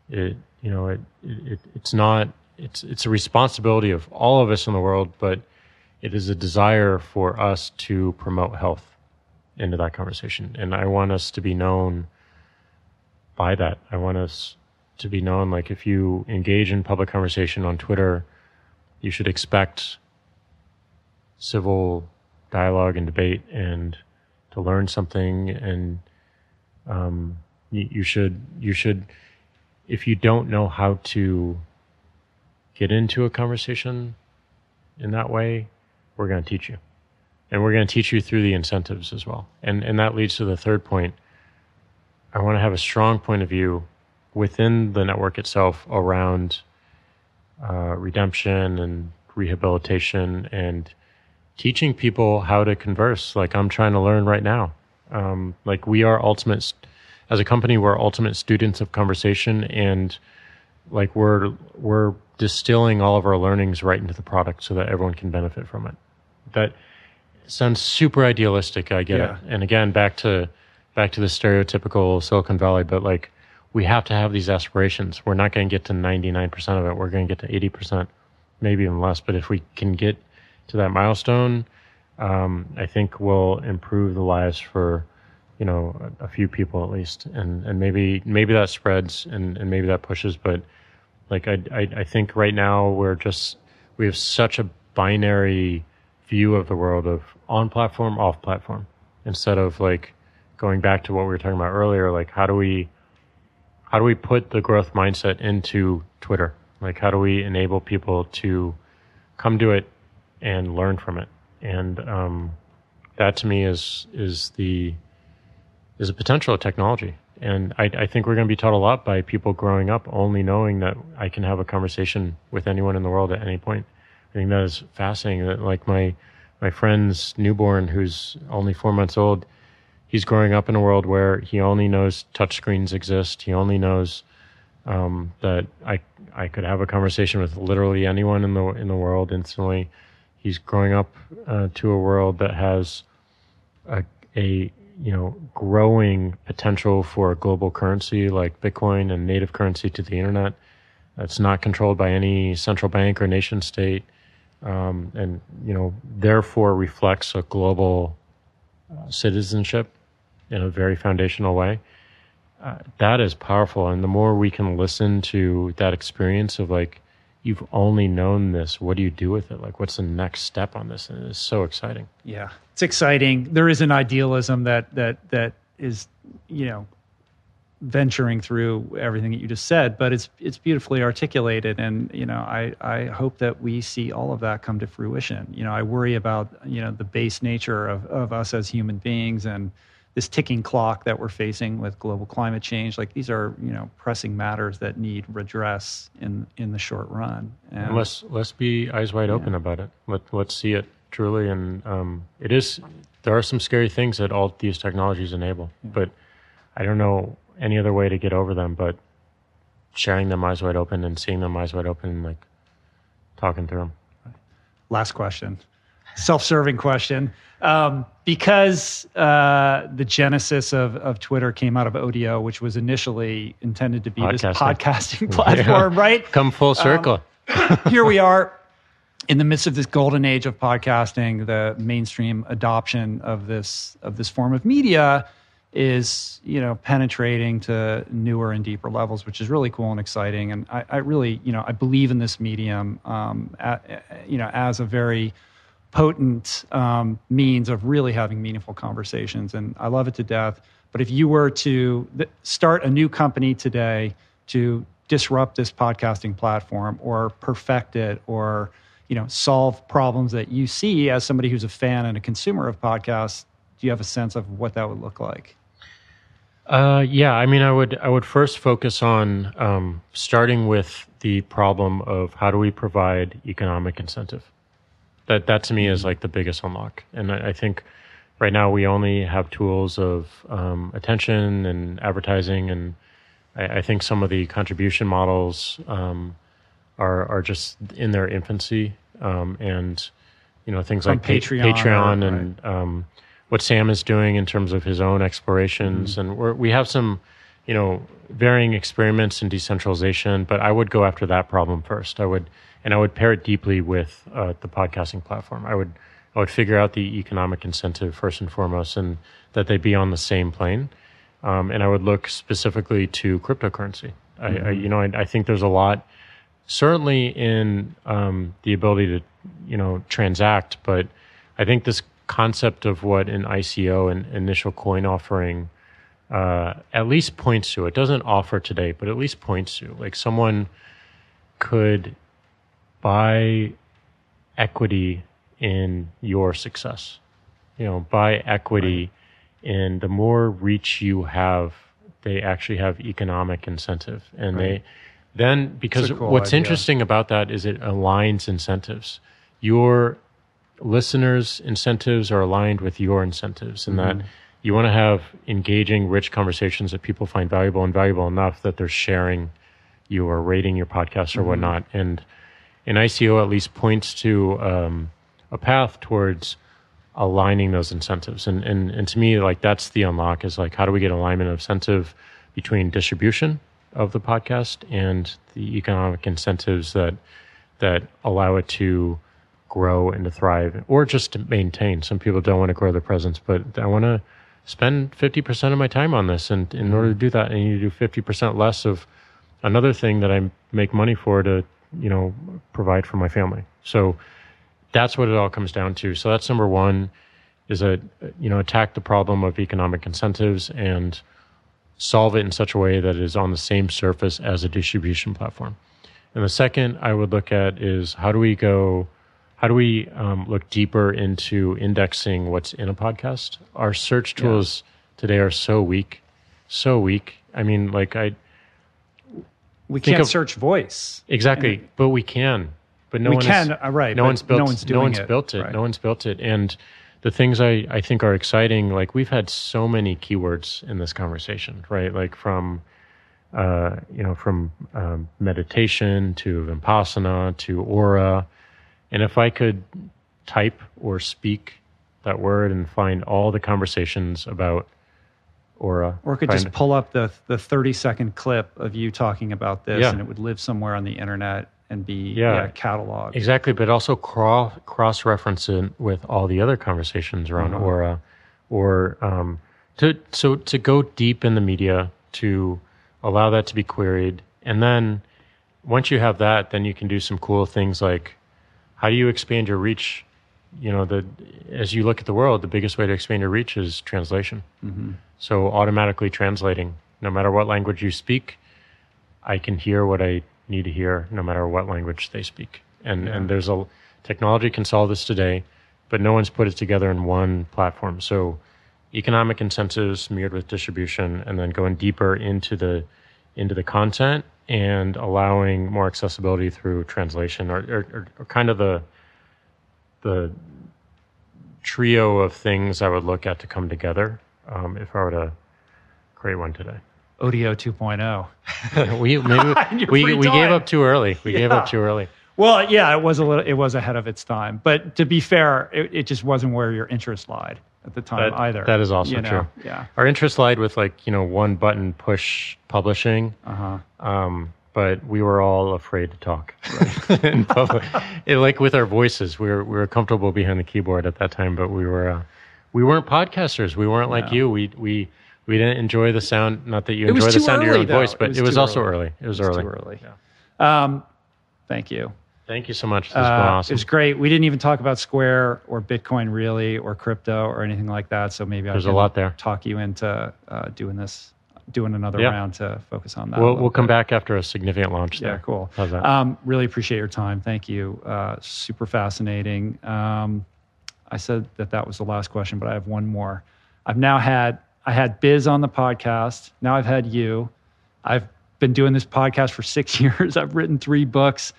It, you know, it, it it's not, it's, it's a responsibility of all of us in the world, but it is a desire for us to promote health into that conversation. And I want us to be known by that. I want us to be known, like if you engage in public conversation on Twitter, you should expect civil dialogue and debate and to learn something. And um, you, you should, you should, if you don't know how to get into a conversation in that way, we're going to teach you, and we're going to teach you through the incentives as well. And and that leads to the third point. I want to have a strong point of view within the network itself around uh, redemption and rehabilitation and teaching people how to converse. Like I'm trying to learn right now. Um, like we are ultimate, as a company, we're ultimate students of conversation, and like we're, we're distilling all of our learnings right into the product so that everyone can benefit from it. That sounds super idealistic. I get yeah. it. And again, back to, back to the stereotypical Silicon Valley, but like we have to have these aspirations. We're not going to get to ninety-nine percent of it. We're going to get to eighty percent, maybe even less. But if we can get to that milestone, um, I think we'll improve the lives for, you know, a few people at least, and and maybe maybe that spreads and, and maybe that pushes. But like I, I I think right now we're just we have such a binary view of the world of on platform, off platform, instead of like going back to what we were talking about earlier. Like how do we how do we put the growth mindset into Twitter? Like, how do we enable people to come to it and learn from it? And um, that to me is is the is a potential of technology. And I, I think we're going to be taught a lot by people growing up only knowing that I can have a conversation with anyone in the world at any point. I think that is fascinating. That, like, my my friend's newborn, who's only four months old, he's growing up in a world where he only knows touchscreens exist. He only knows um, that I I could have a conversation with literally anyone in the in the world instantly. He's growing up uh, to a world that has a, a you know growing potential for a global currency like Bitcoin and native currency to the internet. That's not controlled by any central bank or nation state, um, and you know therefore reflects a global uh, citizenship in a very foundational way. Uh, that is powerful, and the more we can listen to that experience of like, you've only known this, what do you do with it? Like, what's the next step on this? And it's so exciting. Yeah, it's exciting. There is an idealism that that that is, you know, venturing through everything that you just said, but it's it's beautifully articulated, and you know I, I hope that we see all of that come to fruition. You know, I worry about you know the base nature of, of us as human beings and this ticking clock that we're facing with global climate change. Like, these are you know pressing matters that need redress in in the short run. And let's let's be eyes wide yeah. open about it. Let let's see it truly, and um, it is there are some scary things that all these technologies enable, yeah. but I don't know any other way to get over them but sharing them eyes wide open and seeing them eyes wide open and like talking through them. Last question, self-serving question. Um, because uh, the genesis of, of Twitter came out of Odeo, which was initially intended to be podcasting. This podcasting platform, yeah. right? Come full circle. Um, here we are in the midst of this golden age of podcasting. The mainstream adoption of this of this form of media is you know penetrating to newer and deeper levels, which is really cool and exciting. And I, I really you know I believe in this medium, um, at, you know, as a very potent um, means of really having meaningful conversations. And I love it to death. But if you were to th- start a new company today to disrupt this podcasting platform or perfect it or you know solve problems that you see as somebody who's a fan and a consumer of podcasts, do you have a sense of what that would look like? Uh, yeah, I mean, I would I would first focus on um, starting with the problem of how do we provide economic incentive. That that to me is like the biggest unlock, and I, I think right now we only have tools of um, attention and advertising, and I, I think some of the contribution models um, are are just in their infancy, um, and you know things From like Patreon, Patreon and. Right. Um, what Sam is doing in terms of his own explorations. Mm-hmm. And we're, we have some, you know, varying experiments in decentralization, but I would go after that problem first. I would, and I would pair it deeply with uh, the podcasting platform. I would, I would figure out the economic incentive first and foremost, and that they be on the same plane. Um, and I would look specifically to cryptocurrency. Mm-hmm. I, I, you know, I, I think there's a lot, certainly in um, the ability to, you know, transact, but I think this concept of what an I C O, an initial coin offering, uh, at least points to. It doesn't offer today, but at least points to. Like, someone could buy equity in your success. You know, buy equity, right. And the more reach you have, they actually have economic incentive. And right. they then, because cool what's idea. Interesting about that is it aligns incentives. Your listeners' incentives are aligned with your incentives, and mm-hmm. that you want to have engaging, rich conversations that people find valuable and valuable enough that they're sharing you or rating your podcast or mm-hmm. whatnot. And an I C O at least points to um, a path towards aligning those incentives. And, and and to me, like, that's the unlock, is like, how do we get alignment of incentive between distribution of the podcast and the economic incentives that that allow it to grow and to thrive, or just to maintain. Some people don't want to grow their presence, but I want to spend fifty percent of my time on this. And in order to do that, I need to do fifty percent less of another thing that I make money for to, you know, provide for my family. So that's what it all comes down to. So that's number one, is a, you know, attack the problem of economic incentives and solve it in such a way that it is on the same surface as a distribution platform. And the second I would look at is how do we go, how do we um, look deeper into indexing what's in a podcast? Our search tools yeah. today are so weak, so weak. I mean, like I... We can't of, search voice. Exactly, and, but we can. But no we one can, is, uh, right. No one's built, no one's doing no one's it. Built it. Right. No one's built it. And the things I, I think are exciting, like we've had so many keywords in this conversation, right? Like from... Uh, you know, from um, meditation to Vipassana to Oura. And if I could type or speak that word and find all the conversations about Oura. Or could just pull up the the thirty second clip of you talking about this yeah. and it would live somewhere on the internet and be yeah. yeah, cataloged. Exactly, but also cross, cross-reference it with all the other conversations around mm-hmm. Oura. Or um, to so to go deep in the media to... allow that to be queried. And then once you have that, then you can do some cool things like how do you expand your reach? You know, the as you look at the world, the biggest way to expand your reach is translation. Mm-hmm. So automatically translating. No matter what language you speak, I can hear what I need to hear, no matter what language they speak. And yeah. and there's a technology can solve this today, but no one's put it together in one platform. So economic incentives mirrored with distribution, and then going deeper into the into the content and allowing more accessibility through translation, or, or, or kind of the the trio of things I would look at to come together um, if I were to create one today. Odeo two point oh. we maybe, we we time. gave up too early. We yeah. gave up too early. Well, yeah, it was a little. It was ahead of its time, but to be fair, it, it just wasn't where your interest lied at the time that, either. That is also you know? true. Yeah. Our interest lied with like, you know, one button push publishing. Uh-huh. Um, but we were all afraid to talk right. in public. It, like with our voices, we were, we were comfortable behind the keyboard at that time, but we were, uh, we weren't podcasters. We weren't like no. you. We, we, we didn't enjoy the sound. Not that you enjoy the sound early, of your own though. voice, but it was, it was also early. early. It was, it was early. Too early. Yeah. Um, thank you. Thank you so much. This has been uh, awesome. It was great. We didn't even talk about Square or Bitcoin really or crypto or anything like that. So maybe There's I can a lot there. talk you into uh, doing this, doing another yeah. round to focus on that. We'll, we'll come back after a significant launch there. Yeah, cool. How's that? Um, really appreciate your time. Thank you. Uh, super fascinating. Um, I said that that was the last question, but I have one more. I've now had, I had Biz on the podcast. Now I've had you. I've been doing this podcast for six years. I've written three books.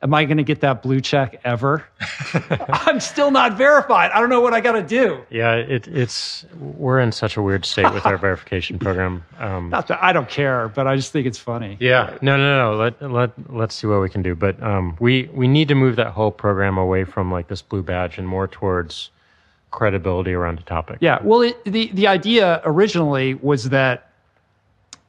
Am I going to get that blue check ever? I'm still not verified. I don't know what I got to do. Yeah, it, it's we're in such a weird state with our verification program. Um, not that I don't care, but I just think it's funny. Yeah, no, no, no. Let let let's see what we can do. But um, we we need to move that whole program away from like this blue badge and more towards credibility around a topic. Yeah. Well, it, the the idea originally was that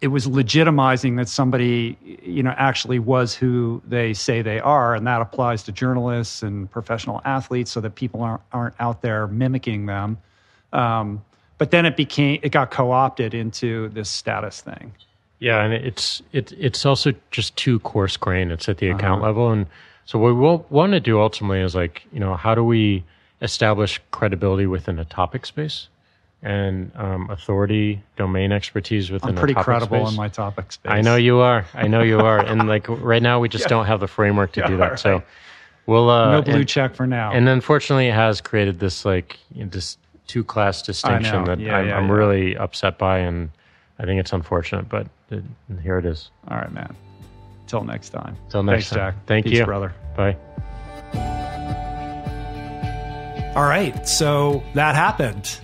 it was legitimizing that somebody, you know, actually was who they say they are, and that applies to journalists and professional athletes, so that people aren't, aren't out there mimicking them. Um, but then it became, it got co-opted into this status thing. Yeah, and it's it, it's also just too coarse grained. It's at the account uh-huh. level, and so what we want to do ultimately is like, you know, how do we establish credibility within a topic space? And um, authority, domain expertise within. I'm pretty credible in my topic space. I know you are. I know you are. And like right now, we just yeah. don't have the framework to yeah, do that. Right. So we'll uh, no blue and, check for now. And unfortunately, it has created this like you know, this two class distinction that yeah, I'm, yeah, I'm yeah. really upset by, and I think it's unfortunate. But it, here it is. All right, man. Till next time. Till next Thanks, time. Jack. Thank Peace, you, brother. Bye. All right. So that happened.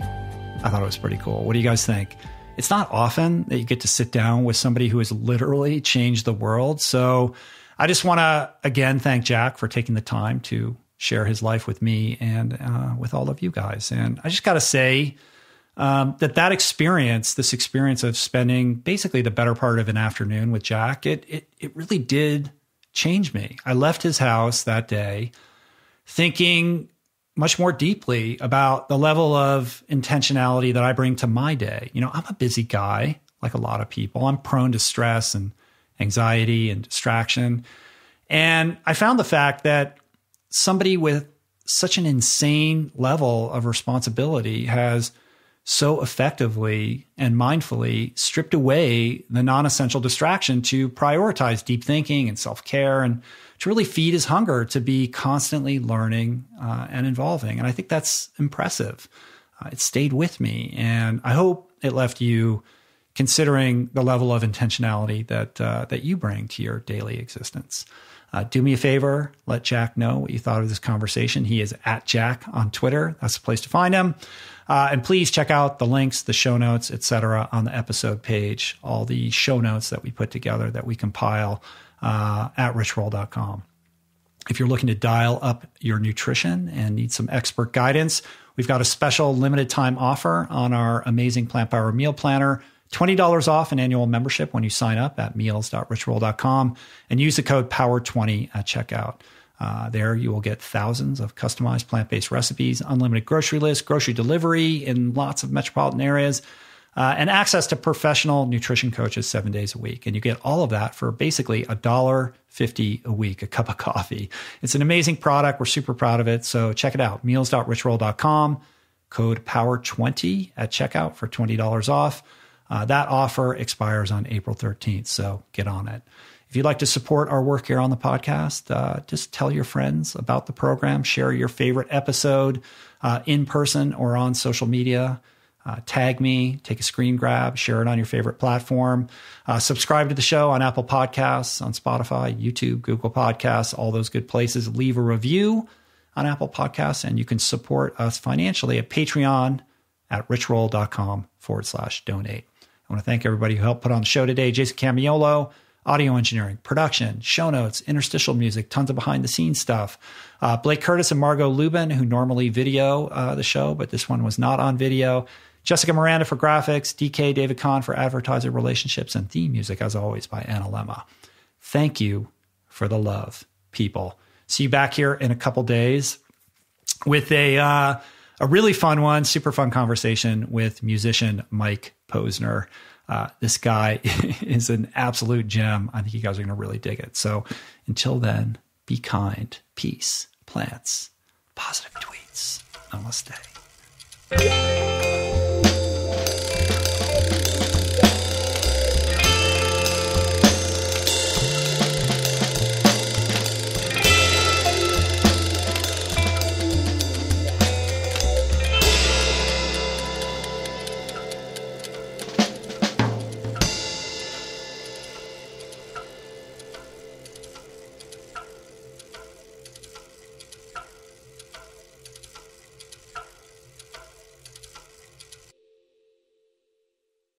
I thought it was pretty cool. What do you guys think? It's not often that you get to sit down with somebody who has literally changed the world. So I just want to, again, thank Jack for taking the time to share his life with me and uh, with all of you guys. And I just got to say um, that that experience, this experience of spending basically the better part of an afternoon with Jack, it it it really did change me. I left his house that day thinking much more deeply about the level of intentionality that I bring to my day. You know, I'm a busy guy, like a lot of people. I'm prone to stress and anxiety and distraction. And I found the fact that somebody with such an insane level of responsibility has so effectively and mindfully stripped away the non-essential distraction to prioritize deep thinking and self-care and to really feed his hunger to be constantly learning uh, and evolving. And I think that's impressive. Uh, it stayed with me, and I hope it left you considering the level of intentionality that uh, that you bring to your daily existence. Uh, do me a favor, let Jack know what you thought of this conversation. He is at Jack on Twitter. That's the place to find him. Uh, and please check out the links, the show notes, et cetera, on the episode page, all the show notes that we put together that we compile uh, at rich roll dot com. If you're looking to dial up your nutrition and need some expert guidance, we've got a special limited time offer on our amazing Plant Power Meal Planner. twenty dollars off an annual membership when you sign up at meals dot rich roll dot com and use the code power twenty at checkout. Uh, there you will get thousands of customized plant-based recipes, unlimited grocery lists, grocery delivery in lots of metropolitan areas, uh, and access to professional nutrition coaches seven days a week. And you get all of that for basically one dollar fifty a week, a cup of coffee. It's an amazing product. We're super proud of it. So check it out, meals dot rich roll dot com, code power twenty at checkout for twenty dollars off. Uh, that offer expires on April thirteenth, so get on it. If you'd like to support our work here on the podcast, uh, just tell your friends about the program, share your favorite episode uh, in person or on social media, uh, tag me, take a screen grab, share it on your favorite platform, uh, subscribe to the show on Apple Podcasts, on Spotify, YouTube, Google Podcasts, all those good places. Leave a review on Apple Podcasts, and you can support us financially at Patreon at richroll.com forward slash donate. I want to thank everybody who helped put on the show today. Jason Camiolo, audio engineering, production, show notes, interstitial music, tons of behind-the-scenes stuff. Uh, Blake Curtis and Margot Lubin, who normally video uh, the show, but this one was not on video. Jessica Miranda for graphics, D K David Kahn for advertiser relationships, and theme music, as always, by Anna Lemma. Thank you for the love, people. See you back here in a couple days with a uh, a really fun one, super fun conversation with musician Mike Posner. Uh, this guy is an absolute gem. I think you guys are going to really dig it. So until then, be kind, peace, plants, positive tweets. Namaste.